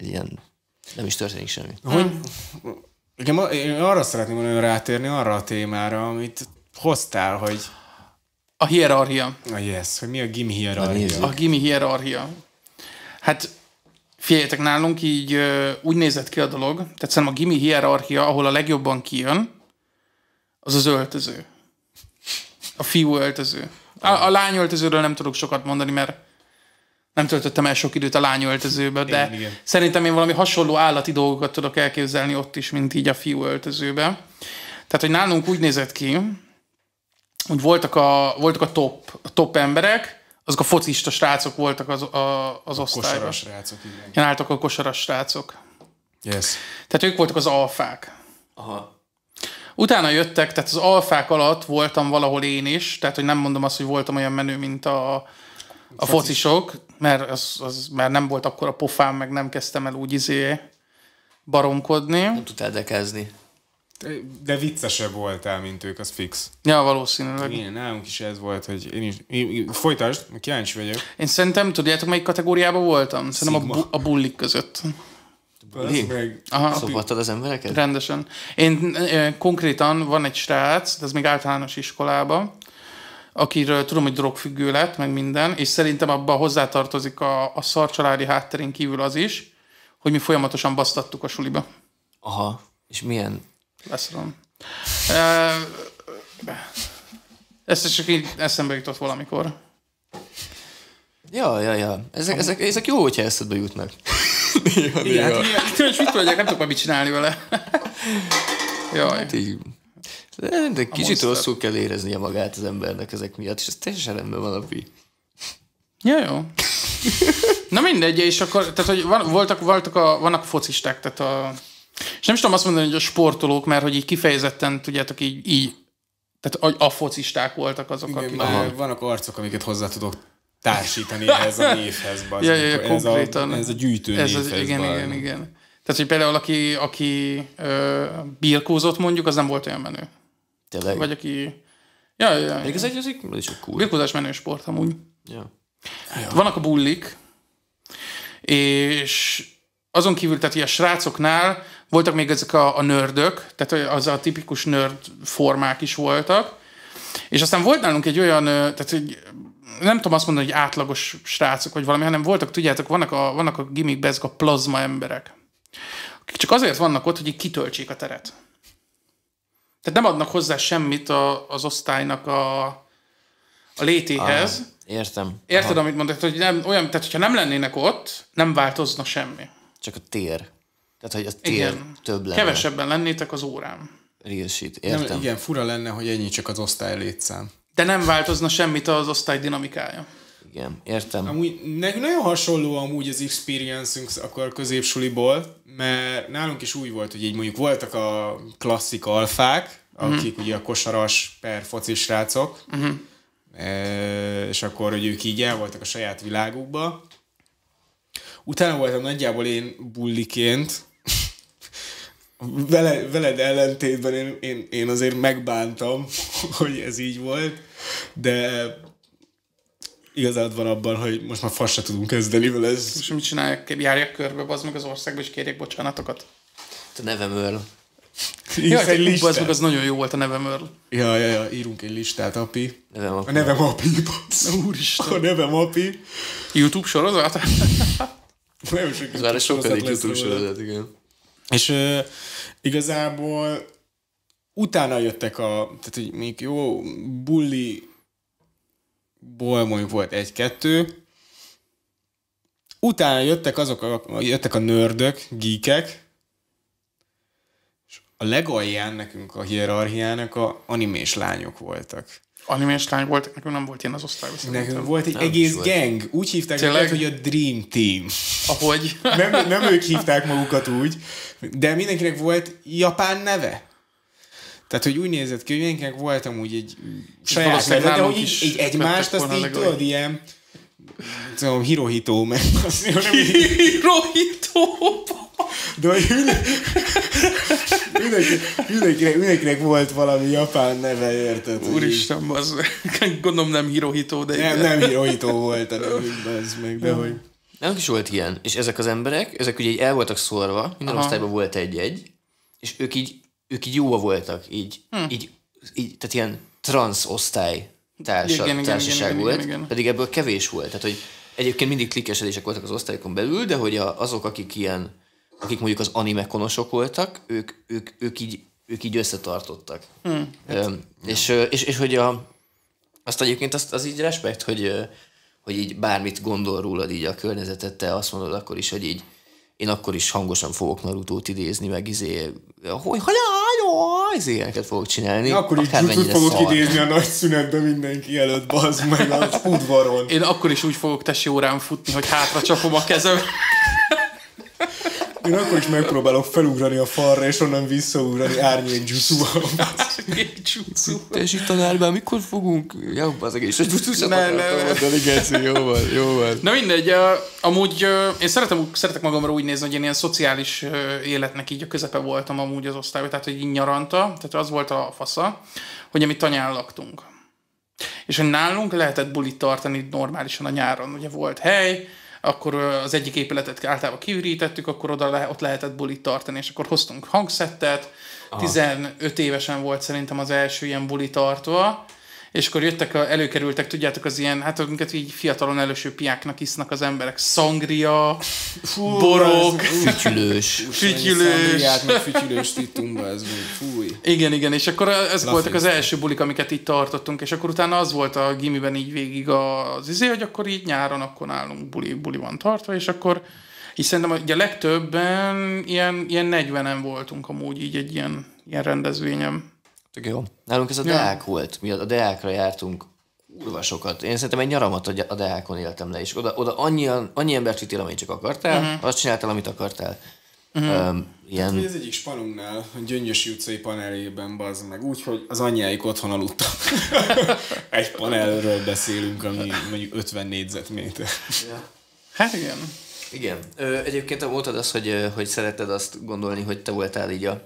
ilyen nem is történik semmi. Hogy? Én arra szeretném volna rátérni, arra a témára, amit hoztál, hogy... A hierarchia. Ah, yes, hogy mi a gimi hierarchia. A gimi hierarchia. Hát figyeljetek, nálunk így úgy nézett ki a dolog, tehát szerintem a gimi hierarchia, ahol a legjobban kijön, az az öltöző. A fiú öltöző. A, a lány öltözőről nem tudok sokat mondani, mert nem töltöttem el sok időt a lány öltözőbe, de igen, igen. Szerintem én valami hasonló állati dolgokat tudok elképzelni ott is, mint így a fiú öltözőbe. Tehát, hogy nálunk úgy nézett ki, hogy voltak a, voltak a, top, a top emberek, azok a focista srácok voltak az, a, az a osztályban. Kosaras srácok, igen. Ilyen álltak a kosaras srácok. Yes. Tehát ők voltak az alfák. Aha. Utána jöttek, tehát az alfák alatt voltam valahol én is, tehát hogy nem mondom azt, hogy voltam olyan menő, mint a, a Focis. focisok, mert, az, az, mert nem volt akkor a pofám, meg nem kezdtem el úgy izé baromkodni. Nem tudtál dekázni. De viccesebb voltál, mint ők, az fix. Ja, valószínűleg. Igen, nálunk is ez volt, hogy én is... Folytasd, kíváncsi vagyok. Én szerintem, tudjátok, melyik kategóriában voltam? Szerintem Sigma. a, bu- a bullik között. Meg... Szobattad az embereket? Rendesen. Én eh, konkrétan van egy srác, de ez még általános iskolában, akiről tudom, hogy drogfüggő lett, meg minden, és szerintem abban hozzátartozik a, a szarcsaládi hátterén kívül az is, hogy mi folyamatosan basztattuk a suliba. Aha, és milyen... Beszélom. Ezt csak így eszembe jutott valamikor. Ja, ja, ja. Ezek, ezek, ezek jó, hogyha eszedbe jutnak. Néha, néha. Igen, hát, mit tudják, nem tudok már mit csinálni vele. Jaj. Hát így, de, de kicsit rosszul kell éreznie magát az embernek ezek miatt, és ez teljesen rendben van, Api. Ja, jó. Na mindegy, és akkor, tehát, hogy van, voltak, voltak a, vannak a focisták, tehát a... És nem is tudom azt mondani, hogy a sportolók, mert hogy így kifejezetten, tudjátok, így, így tehát a focisták voltak azok, igen, akik... Aha. Vannak arcok, amiket hozzá tudok társítani ehhez a névhez. Bár, ja, ja, ez, konkrétan, a, ez a gyűjtő ez névhez. Az, igen, bár. igen, igen. Tehát, hogy például aki, aki ö, birkózott mondjuk, az nem volt olyan menő. Tényleg? Vagy aki... Ja, ja, ja. Ez egy cool. Birkózás menő sport amúgy. Ja. Ja. Vannak a bullik, és azon kívül, tehát ilyen srácoknál voltak még ezek a, a nördök, tehát az a tipikus nörd formák is voltak, és aztán volt nálunk egy olyan, tehát egy, nem tudom azt mondani, hogy átlagos srácok, vagy valami, hanem voltak, tudjátok, vannak a, vannak a gimmickben ezek a plazma emberek, akik csak azért vannak ott, hogy így kitöltsék a teret. Tehát nem adnak hozzá semmit a, az osztálynak a, a létéhez. Ah, értem. Érted, aha. Amit mondtad, hogy nem, olyan, tehát hogyha nem lennének ott, nem változna semmi. Csak a tér. Tehát, hogy a tér igen. több lenne. Kevesebben lennétek az órám. Real shit, értem. Nem, igen, fura lenne, hogy ennyi csak az osztály létszám. De nem változna semmit az osztály dinamikája. Igen, értem. Amúgy nagyon hasonló amúgy az experience-ünk akkor középsuliból, mert nálunk is úgy volt, hogy így mondjuk voltak a klasszik alfák, akik mm-hmm. ugye a kosaras per focis srácok, mm-hmm. és akkor, hogy ők így el voltak a saját világukba. Utána voltam nagyjából én bulliként, Vele, veled ellentétben én, én, én azért megbántam, hogy ez így volt, de igazad van abban, hogy most már fasra tudunk kezdeni vele. Ez... Most mit csinálják? Járják körbe, bazd meg az országba, és kérjék bocsánatokat. A nevemről. Írsz egy listát? Bazd meg, az nagyon jó volt a nevemről. Ja, ja, ja, írunk egy listát, Api. Nevem Api. A nevem Api. Úristen. A nevem Api. YouTube sorozat? Nem sok ez már egy sokadik YouTube sorozat, igen. És uh, igazából utána jöttek a, tehát hogy még jó, bulliból mondjuk volt egy-kettő, utána jöttek azok a, jöttek a nördök, geekek, és a legalján nekünk a hierarchiának a animés lányok voltak. Animés lány voltak, nekünk nem volt ilyen az osztályban. Nekünk volt egy nem egész gang. Úgy hívták őket, hogy a Dream Team. Ahogy? Nem, nem ők hívták magukat úgy, de mindenkinek volt japán neve. Tehát, hogy úgy nézett ki, hogy mindenkinek volt amúgy egy saját lenne, de hogy így, így egymást, azt így tudod, ilyen tudom, Hirohito, meg azt mondom, Hirohito-ba! De hogy mindenkinek, mindenkinek volt valami japán neve, érted? Úristen, az gondolom nem Hirohito, de... Nem, nem Hirohito volt, az meg, de hogy... Nem is volt ilyen, és ezek az emberek, ezek ugye el voltak szórva, minden aha. osztályban volt egy-egy, és ők így, ők így jóba voltak, így, hm. így, így, tehát ilyen transz osztály társa, igen, társaság igen, volt, igen, igen, igen. pedig ebből kevés volt, tehát hogy egyébként mindig klikkesedések voltak az osztályokon belül, de hogy azok, akik ilyen, akik mondjuk az anime konosok voltak, ők, ők, ők, így, ők így összetartottak. Hm. Öm, hát, és, és, és, és hogy a, azt egyébként azt, az így respekt, hogy hogy így bármit gondol rólad így a környezetet, te azt mondod akkor is, hogy így én akkor is hangosan fogok Narutót idézni, meg izé, hogy hajaj, ilyeneket fogok csinálni. Akkor is úgy fogok idézni a nagy szünetben mindenki előtt, bazd meg az udvaron. Én akkor is úgy fogok tesi órán futni, hogy hátra csapom a kezem. Én akkor is megpróbálok felugrani a falra, és onnan visszaugrani árnyék dzsuszúval. Árnyék dzsuszúval. Tesi tanár, már mikor fogunk? Ja, az egész dzsuszúsat akartam. Jó van, jó van. Na mindegy, amúgy én szeretem, szeretek magamra úgy nézni, hogy én ilyen szociális életnek így a közepe voltam amúgy az osztályban, tehát hogy így nyaranta, tehát az volt a fasza, hogy amit tanyán laktunk. És hogy nálunk lehetett bulit tartani normálisan a nyáron. Ugye volt hely, akkor az egyik épületet általában kiürítettük, akkor oda le, ott lehetett bulit tartani, és akkor hoztunk hangszettet. Aha. tizenöt évesen volt szerintem az első ilyen buli tartva, és akkor jöttek, a, előkerültek, tudjátok, az ilyen, hát amiket így fiatalon előső piáknak isznak az emberek, szangria, fú, borok, fütyülős, fütyülős, fütyülős ittunk be, ez még, fúj. Igen, igen, és akkor ezek voltak az első bulik, amiket így tartottunk, és akkor utána az volt a gimiben így végig az izé, hogy akkor így nyáron, akkor nálunk buli, buli van tartva, és akkor így szerintem ugye a legtöbben ilyen, ilyen negyvenen voltunk amúgy így egy ilyen, ilyen rendezvényem. Tök jó. Nálunk ez a deák volt. Mi a deákra jártunk kurva sokat. Én szerintem egy nyaramat a deákon éltem le, és oda, oda annyian, annyi embert vittél, amit csak akartál, uh-huh. azt csináltál, amit akartál. Uh-huh. Um, ilyen... hát, ez egyik spalunknál, a Gyöngyösi utcai paneljében, bazd meg, úgyhogy az anyjáik otthon aludtak. Egy panelről beszélünk, ami mondjuk ötven négyzetméter. Ja. Hát igen. Igen. Ö, egyébként te voltad az, hogy, hogy szeretted azt gondolni, hogy te voltál így a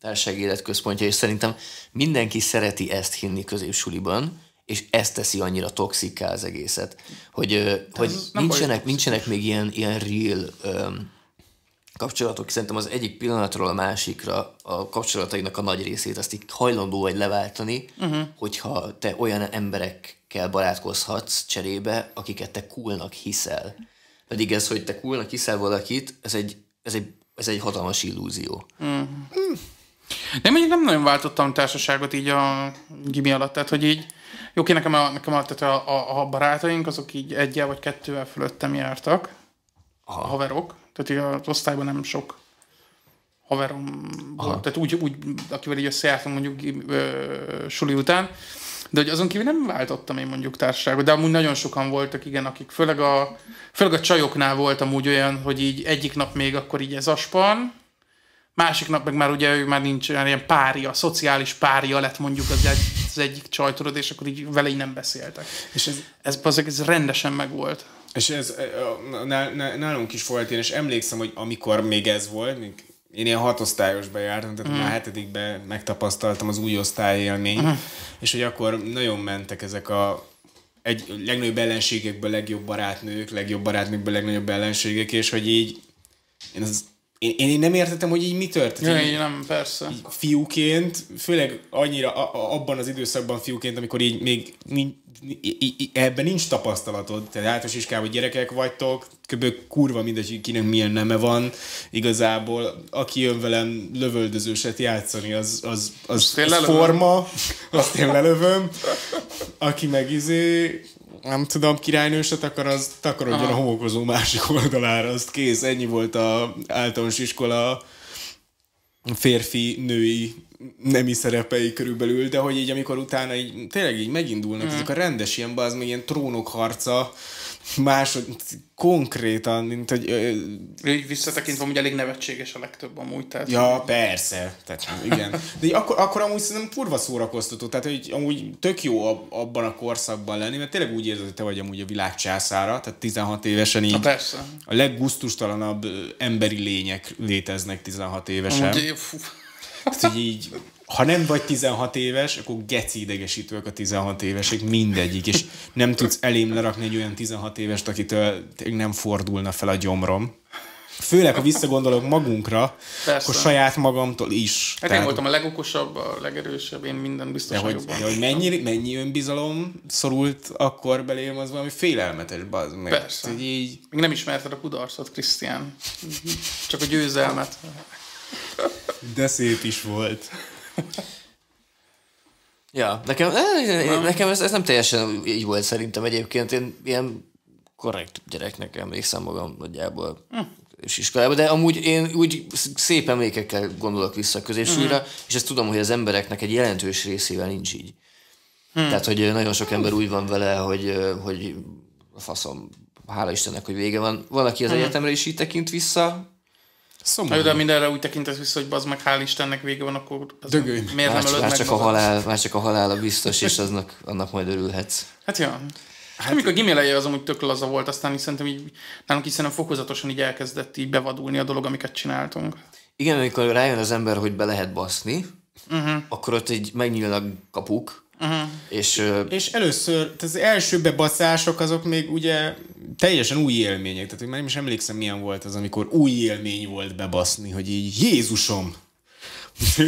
társasági élet központja, és szerintem mindenki szereti ezt hinni középsuliban, és ezt teszi annyira toxikká az egészet, hogy, hogy nincsenek, nincsenek még ilyen, ilyen real um, kapcsolatok. Szerintem az egyik pillanatról a másikra a kapcsolatainak a nagy részét azt így hajlandó vagy leváltani, uh-huh. hogyha te olyan emberekkel barátkozhatsz cserébe, akiket te coolnak hiszel. Pedig ez, hogy te coolnak hiszel valakit, ez egy, ez egy, ez egy hatalmas illúzió. Uh-huh. De én mondjuk nem nagyon váltottam társaságot így a gimi alatt, tehát hogy így, jó, oké, nekem, a, nekem alatt, tehát a, a barátaink, azok így egyel vagy kettővel fölöttem jártak, aha. a haverok, tehát az osztályban nem sok haverom aha. volt, tehát úgy, úgy, akivel így összejártam mondjuk ö, suli után, de hogy azon kívül nem váltottam én mondjuk társaságot, de amúgy nagyon sokan voltak, igen, akik főleg a, főleg a csajoknál voltam úgy olyan, hogy így egyik nap még akkor így ez aspan, másik nap meg már ugye ő már nincs olyan ilyen párja, szociális párja lett mondjuk az, egy, az egyik csajtorod, és akkor így vele így nem beszéltek. És ez, ez, az, ez rendesen megvolt. És ez nálunk is volt én, és emlékszem, hogy amikor még ez volt, még én ilyen hatosztályosba jártam, tehát mm. már hetedikben megtapasztaltam az új osztály élményt, mm. és hogy akkor nagyon mentek ezek a egy, legnagyobb ellenségekből legjobb barátnők, legjobb barátnőkből legnagyobb ellenségek, és hogy így én az Én, én nem értettem, hogy így mi történt. Én nem, persze. Fiúként, főleg annyira a, abban az időszakban fiúként, amikor így még nincs, ebben nincs tapasztalatod. Tehát általános iskában gyerekek vagytok, kb. Kurva mindegy, kinek milyen neme van igazából. Aki jön velem lövöldözőset játszani, az, az, az, az, az forma, azt én lelövöm. Aki meg izé... nem tudom, királynőset akar, az takarodjon a homokozó másik oldalára, azt kész, ennyi volt az általános iskola férfi-női nemi szerepei körülbelül, de hogy így amikor utána így, tényleg így megindulnak mm. ezek a rendes ilyen, az meg ilyen trónokharca, másod, konkrétan, mint hogy... Ö, így visszatekintve, amúgy elég nevetséges a legtöbb amúgy. Tehát, ja, hogy... persze. Tehát, igen. De így akkor, akkor amúgy szerintem kurva szórakoztató. Tehát, hogy amúgy tök jó ab, abban a korszakban lenni, mert tényleg úgy érzed, hogy te vagy amúgy a világ császára, tehát tizenhat évesen így... Na, a leggusztustalanabb emberi lények léteznek tizenhat évesen. Amúgy, tehát, hogy így... Ha nem vagy tizenhat éves, akkor geci idegesítőek a tizenhat évesek, mindegyik, és nem tudsz elém lerakni egy olyan tizenhat évest, akitől nem fordulna fel a gyomrom. Főleg, ha visszagondolok magunkra, persze, akkor saját magamtól is. Hát tehát, én voltam a legokosabb, a legerősebb, én minden biztosan de hogy, jobban. De hogy mennyi, mennyi önbizalom szorult akkor belém, az valami félelmetes, bazd meg. Persze. Tehát, így... Még nem ismerted a kudarcot, Krisztián. Csak a győzelmet. De szép is volt. Ja, nekem, nekem ez, ez nem teljesen így volt szerintem egyébként. Én ilyen korrekt gyereknek emlékszem magam nagyjából hm. és iskolában, de amúgy én úgy szép emlékekkel gondolok vissza középsúlyra, hm. és ezt tudom, hogy az embereknek egy jelentős részével nincs így. Hm. Tehát, hogy nagyon sok ember úgy van vele, hogy, hogy faszom, hála Istennek, hogy vége van. Van, aki az hm. egyetemre is így tekint vissza. Szomorú. De mindenre úgy tekintesz vissza, hogy bazd meg, hál' Istennek vége van, akkor miért nem már ölöd már meg csak a halál, már csak a halál a biztos, és aznak, annak majd örülhetsz. Hát ja. Hát, amikor a gimi eleje az amúgy tök laza volt, aztán így szerintem így, nálunk így szerintem fokozatosan így elkezdett így bevadulni a dolog, amiket csináltunk. Igen, amikor rájön az ember, hogy be lehet baszni, uh-huh. akkor ott így megnyílnak kapuk. Uh-huh. És, uh, és először az első bebaszások azok még ugye teljesen új élmények, tehát hogy már nem is emlékszem, milyen volt az, amikor új élmény volt bebaszni, hogy így Jézusom,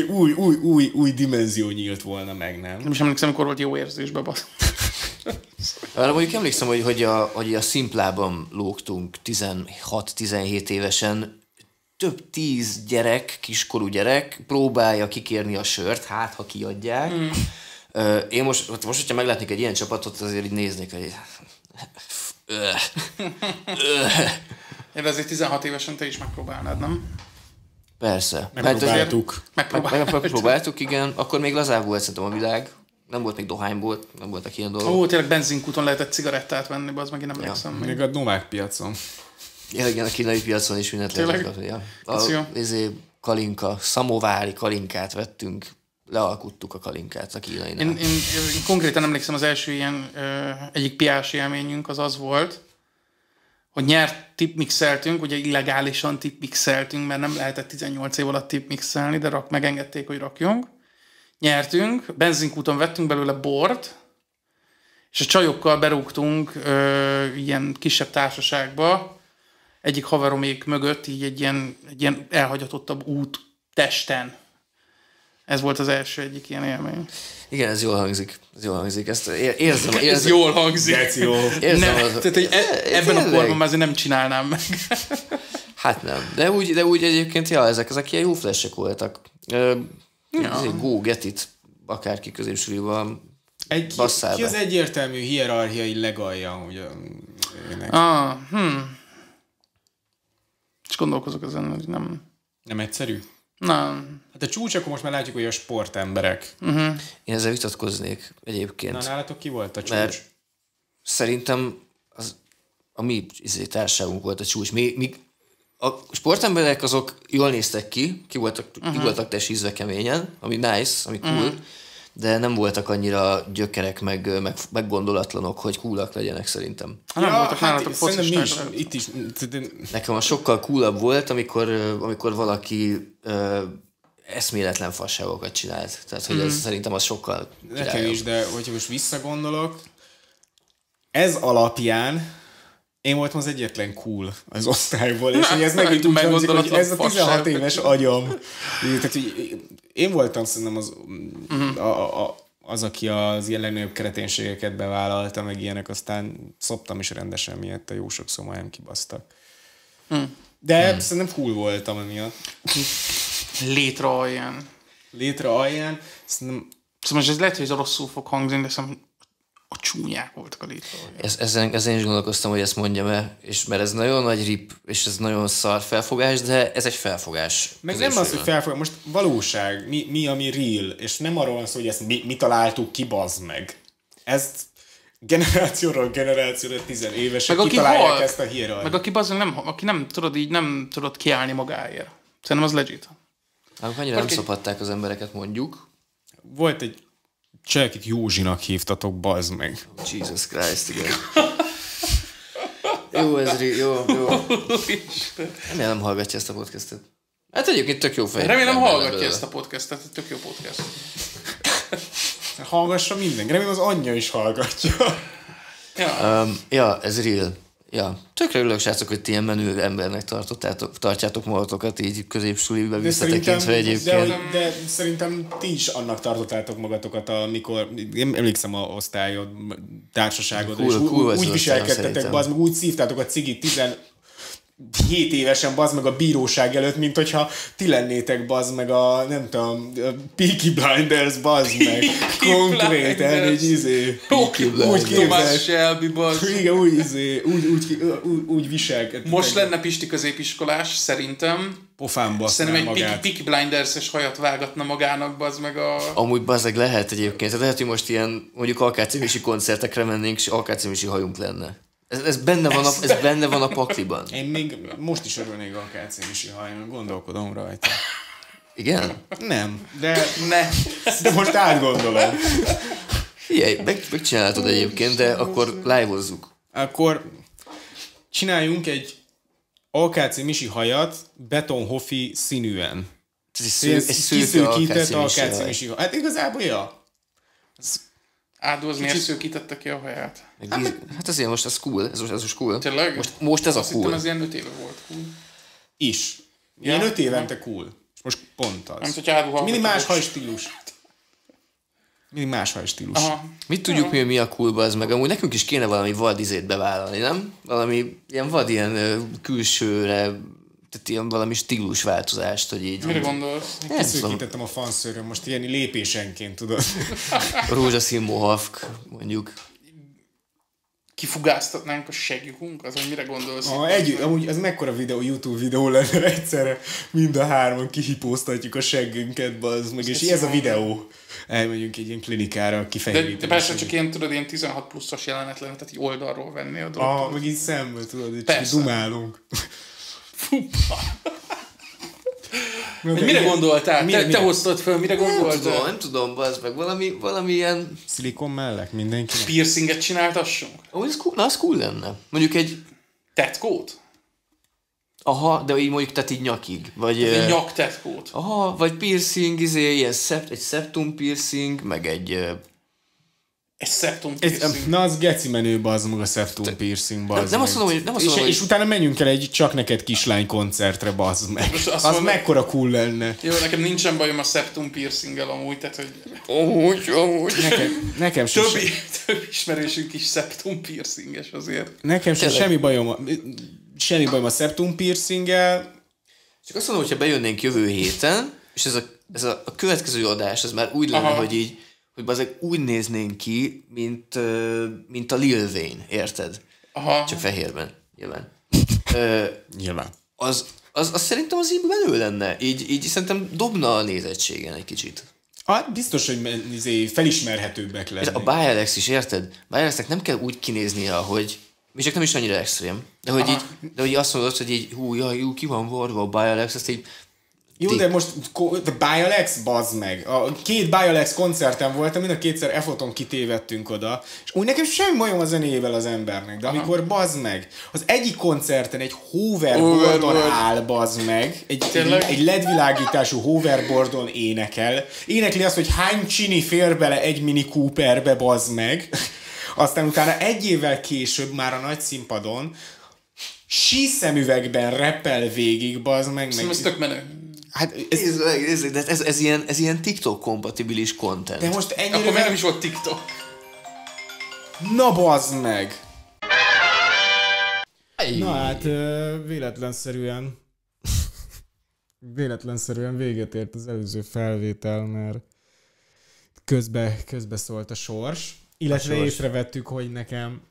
új, új, új, új dimenzió nyílt volna meg, nem? Nem is emlékszem, mikor volt jó érzés bebaszni. Arra mondjuk emlékszem, hogy, hogy, a, hogy a szimplában lógtunk tizenhat-tizenhét évesen, több tíz gyerek, kiskorú gyerek próbálja kikérni a sört, hát ha kiadják. Mm. Én most, most, hogyha meglátnék egy ilyen csapatot, azért így néznék, hogy... Én azért tizenhat évesen te is megpróbálnád, nem? Persze. Megpróbáltuk. Megpróbáltuk. Megpróbáltuk, igen. Akkor még lazább volt szerintem a világ. Nem volt még dohány volt, nem voltak ilyen dolgok. Ó, tényleg benzinkúton lehetett cigarettát venni, az meg én nem emlékszem. Ja. Még. még a nomák piacon. Ja, igen, a kínai piacon is mindent lehetett. Tényleg? Ja. Kalinka, szamovári kalinkát vettünk. Lealkuttuk a kalinkát a kínainál. Én, én, én konkrétan emlékszem, az első ilyen ö, egyik piás élményünk az az volt, hogy nyert tipmixeltünk, ugye illegálisan tipmixeltünk, mert nem lehetett tizennyolc év alatt tipmixelni, de rak, megengedték, hogy rakjunk. Nyertünk, benzinkúton vettünk belőle bort, és a csajokkal berúgtunk ö, ilyen kisebb társaságba, egyik haveromék mögött, így egy ilyen, egy ilyen elhagyatottabb út testen. Ez volt az első egyik ilyen élmény. Igen, ez jól hangzik. Ez jól hangzik. Ezt érzem. érzem. Ez jól hangzik. Jó. Érzem ne, az... Tehát, hogy e, ebben a korban már azért nem csinálnám meg. Hát nem. De úgy, de úgy egyébként, ja, ezek, ezek ilyen jó flashek voltak. Ö, ja. Go, get it. Akárki középsúlyban. Egy, ki az egyértelmű hierarchiai legalja? Ugye, ah, hm. És gondolkozok ezen, hogy nem... Nem egyszerű? Nem. Hát a csúcs, akkor most már látjuk, hogy a sportemberek. Uh-huh. Én ezzel vitatkoznék egyébként. Na, nálatok ki volt a csúcs? Mert szerintem az, a mi izé, társágunk volt a csúcs. Mi, mi, a sportemberek azok jól néztek ki, ki voltak, uh-huh. ki voltak tesízve keményen, ami nice, ami cool, uh-huh. de nem voltak annyira gyökerek, meg, meg, meg gondolatlanok, hogy coolak legyenek szerintem. Ja, nem voltak hát nálatok focisták. Itt is. Nekem a sokkal coolabb volt, amikor, amikor valaki... eszméletlen fasságokat csinált. Tehát, hogy mm. ez szerintem az sokkal királyabb. Nekem is, de hogyha most visszagondolok, ez alapján én voltam az egyetlen cool az osztályból, és ez megint úgy hangzik, hogy ez a tizenhat éves agyam. Tehát, hogy én voltam szerintem az, mm. a, a, a, az, aki az ilyen legnagyobb kereténységeket bevállalta, meg ilyenek, aztán szoptam is rendesen miatt, a jó sokszor majdnem kibasztak. Mm. De mm. szerintem cool voltam emiatt. Létre alján. Létre alján. Szerintem... Szóval most ez lehet, hogy ez rosszul fog hangzani, de szerintem a csúnyák voltak a létre alján. Ez, ezen, ezen is gondolkoztam, hogy ezt mondjam-e, és mert ez nagyon nagy rip, és ez nagyon szar felfogás, de ez egy felfogás. Meg nem az, hogy felfogás, most valóság, mi, mi ami real, és nem arról van szó, hogy ezt mi, mi találtuk ki, bazd meg. Ezt generációról generációra tizenévesek kitalálják Hulk, ezt a hierarchiát. Meg aki bazzon nem, aki nem tudod így nem tudod kiállni magáért. Szerintem az legit. Amikor annyira nem szopatták az embereket, mondjuk. Volt egy csaj, akit Józsinak hívtatok, bazd meg. Jesus Christ, igen. Jó, ez jó, jó. Remélem nem hallgatja ezt a podcastet. Hát egyébként tök jó fej. Remélem hallgatja ezt a podcastet, tök jó podcast. Hallgassa mindenki. Remélem az anyja is hallgatja. Ja, um, ja ez real. Ja. Tökre ülök, srácok, hogy ti ilyen menő embernek tartottátok, tartjátok magatokat így középsulibe visszatekintve egyébként. De, de szerintem ti is annak tartottátok magatokat, amikor én emlékszem a osztályod, társaságodra, és úgy, úgy viselkedtetek, bazd meg, úgy szívtátok a cigit tizenhét évesen, bazd meg, a bíróság előtt, mint hogyha ti lennétek, bazd meg, a nem tudom, a Peaky Blinders, bazd meg. Konkrétan, így izé. Úgy képzelés. Igen, úgy izé, úgy, úgy, úgy, úgy viselkedik. Most lenne Pisti középiskolás, szerintem. Pofán baszná magát. Szerintem egy Peaky Blinders-es hajat vágatna magának, bazd meg a... Amúgy bazd meg lehet egyébként. Tehát lehet, hogy most ilyen, mondjuk alkácimisi koncertekre mennénk, és alkácimisi hajunk lenne. Ez, ez, benne van a, ez benne van a pakliban. Én még most is örülnék a kácémisi hajján, gondolkodom rajta. Igen? Nem, de, ne, de most átgondolom. Figyelj, meg, megcsinálhatod egyébként, de akkor live-ozzuk. Akkor csináljunk egy alkácémisi hajat betonhofi színűen. Ez kiszűkített alkácémisi haj. Hát igazából ja. Áldóz, miért szőkítette ki a haját? Hát, meg... hát azért most ez cool, ez most, ez most cool. Tényleg? Most, most ez azt a cool. Azt hittem, ez ilyen öt éve volt cool. Is. Ja? Ilyen öt évente cool. És most pont az. Nem tudja, mindig más hajstílus. Mindig más hajstílus. Aha. Mit tudjuk Aha. mi, mi a coolba ez meg? Amúgy nekünk is kéne valami vadizét bevállalni, nem? Valami ilyen vad, ilyen külsőre... Tehát ilyen valami stílusváltozást, hogy így... Mire gondolsz? Én kiszűkítettem a fanszőröm, most ilyen lépésenként, tudod. Rózsaszín mohawk, mondjuk. Kifugáztatnánk a segjükünk? Az, hogy mire gondolsz? Ah, egy, amúgy ez mekkora videó, YouTube videó lenne egyszerre. Mind a hárman kihipóztatjuk a seggünket, bazd meg. És ez a videó. Elmegyünk egy ilyen klinikára kifejlíteni. De, de persze csak ilyen, tudod, ilyen tizenhat pluszos jelenet lenne, tehát így oldalról venni a dolgot. Ah, meg így szembe, tudod, csak dumálunk. Fupa. Mire én... gondoltál? Mire, te mire? Te hoztad fel, mire gondoltál? Nem, nem tudom, bazd meg, valami, valami ilyen... Szilikon mellek mindenkinek. Piercinget csináltassunk? Ó, ez cool, na, az cool lenne. Mondjuk egy... Tetkót? Aha, de így mondjuk, tehát így nyakig. Vagy egy euh... nyaktetkót. Aha, vagy piercing, izé, ilyen szept, egy septum piercing, meg egy... Euh... Egy septum piercing. Ez, na, az geci menő, bazd meg, a septum te, piercing, bazd nem, nem azt mondom, hogy... Nem azt mondom, és, hogy... és utána menjünk el egy csak neked kislány koncertre, bazd meg. Most azt az mondom, mekkora cool lenne. Jó, nekem nincsen bajom a septum piercinggel amúgy, tehát hogy... Amúgy, amúgy. Nekem, nekem sem... Több, több ismerősünk is septum piercinges azért. Nekem sem semmi bajom a, semmi bajom a septum piercinggel. Csak azt mondom, hogyha bejönnénk jövő héten, és ez a, ez a, a következő adás, ez már úgy lenne, Aha. hogy így... hogy azért úgy néznénk ki, mint, mint a Lil Wayne, érted? Aha. Csak fehérben, nyilván. Ö, nyilván. Az, az, az szerintem az így menő lenne. Így, így szerintem dobna a nézettségen egy kicsit. Hát biztos, hogy felismerhetőbbek lennék. A Biolex is, érted? Biolexnek nem kell úgy kinéznie, ahogy... És csak nem is annyira extrém. De hogy, így, de hogy azt mondod, hogy így, hú, jaj, jó, ki van varva a Biolex, azt így... Jó, de most a Biolex, bazd meg. A két Biolex koncerten voltam, mind a kétszer efoton kitévedtünk oda, és úgy nekem semmi bajom a zenével az embernek, de Aha. amikor bazd meg, az egyik koncerten egy hoverboardon áll, bazd meg, egy, egy ledvilágítású hoverboardon énekel, énekli azt, hogy hány csini fér bele egy Mini Cooperbe, bazd meg, aztán utána egy évvel később már a nagy színpadon síszemüvegben rappel végig, bazd meg. Szerintem ez tök menő. Hát ez, nézd meg, nézd meg, de ez, ez, ilyen, ez ilyen TikTok-kompatibilis content. De most ennyire... Akkor meg nem is volt TikTok. Na bazd meg! Ejj. Na hát véletlenszerűen... véletlenszerűen véget ért az előző felvétel, mert közbe, közbe szólt a sors. Illetve a sors. Észrevettük, hogy nekem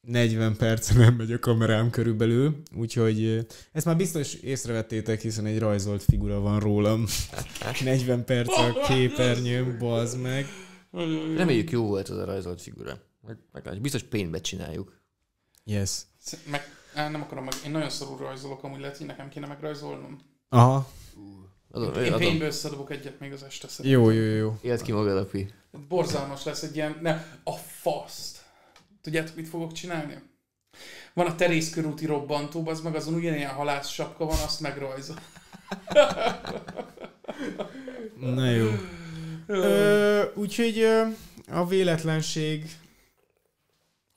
negyven percen nem megy a kamerám körülbelül, úgyhogy ezt már biztos észrevettétek, hiszen egy rajzolt figura van rólam. negyven perc a képernyőm, bazd meg. Reméljük jó volt az a rajzolt figura. Meglátjuk. Biztos pénzbe csináljuk. Yes. Meg, nem akarom meg, én nagyon szorul rajzolok, amúgy lehet, hogy nekem kéne megrajzolnom. Aha. Adom, én pénzbe összedobok egyet még az este szerintem. Jó, jó, jó. Éld ki magad, Api. Borzalmas lesz egy ilyen, ne, a faszt. Tudjátok, mit fogok csinálni? Van a Terész körúti robbantó, az meg azon ugyanilyen halász sapka van, azt megrajzol. Na jó. Ö, úgyhogy a véletlenség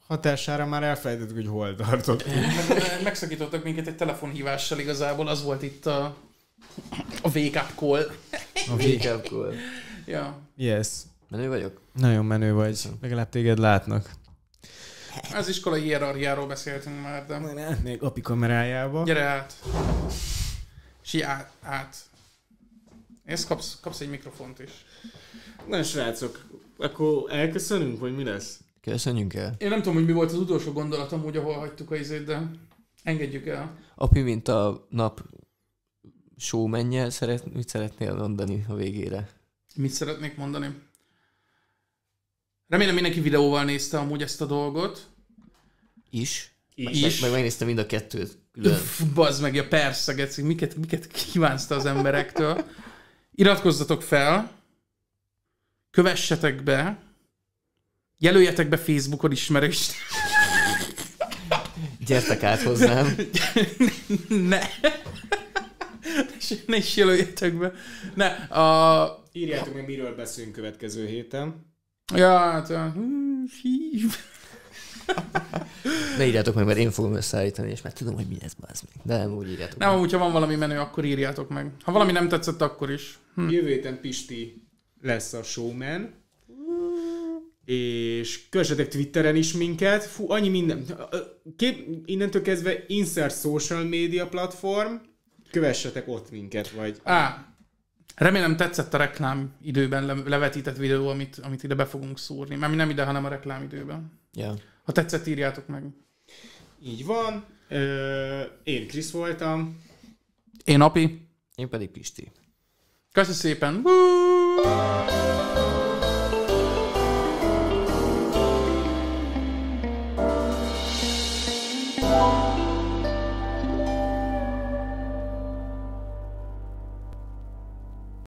hatására már elfelejtettük, hogy hol tartott. Megszakítottak minket egy telefonhívással igazából, az volt itt a, a wake up call. A wake up call. Ja. Yes. Menő vagyok? Nagyon menő vagy. Legalább téged látnak. Az iskolai hierarchiáról beszéltünk már, de... Majd átnék Api kamerájába. Gyere át. Si át. át. Ezt kapsz, kapsz egy mikrofont is. Na srácok, akkor elköszönünk, vagy mi lesz? Köszönjünk el. Én nem tudom, hogy mi volt az utolsó gondolatom, hogy ahol hagytuk a izét, de engedjük el. Api, mint a nap showmenje, szeret, mit szeretnél mondani a végére? Mit szeretnék mondani? Remélem mindenki videóval nézte amúgy ezt a dolgot. Is. Is. Meg megnéztem mind a kettőt. Üff, bazd meg, ja persze, geci, miket, miket kívánszta az emberektől. Iratkozzatok fel, kövessetek be, jelöljetek be Facebookon ismerést. Gyertek át hozzám. Ne. Ne is jelöljetek be. Ne. A... Írjátok meg, miről beszélünk következő héten. Ja, hát... Ne írjátok meg, mert én fogom összeállítani, és már tudom, hogy mi lesz, bázd meg. De nem úgy írjátok nem, meg. Nem, ha van valami menő, akkor írjátok meg. Ha valami nem tetszett, akkor is. Hm. Jövő héten Pisti lesz a showman. És kövessetek Twitteren is minket. Fú, annyi minden. Kép, innentől kezdve insert social media platform. Kövessetek ott minket, vagy... Á. Remélem tetszett a reklám időben levetített videó, amit, amit ide be fogunk szúrni. Mármint nem ide, hanem a reklám időben. Yeah. Ha tetszett, írjátok meg. Így van. Ö, én Krisz voltam. Én Api. Én pedig Pisti. Köszi szépen.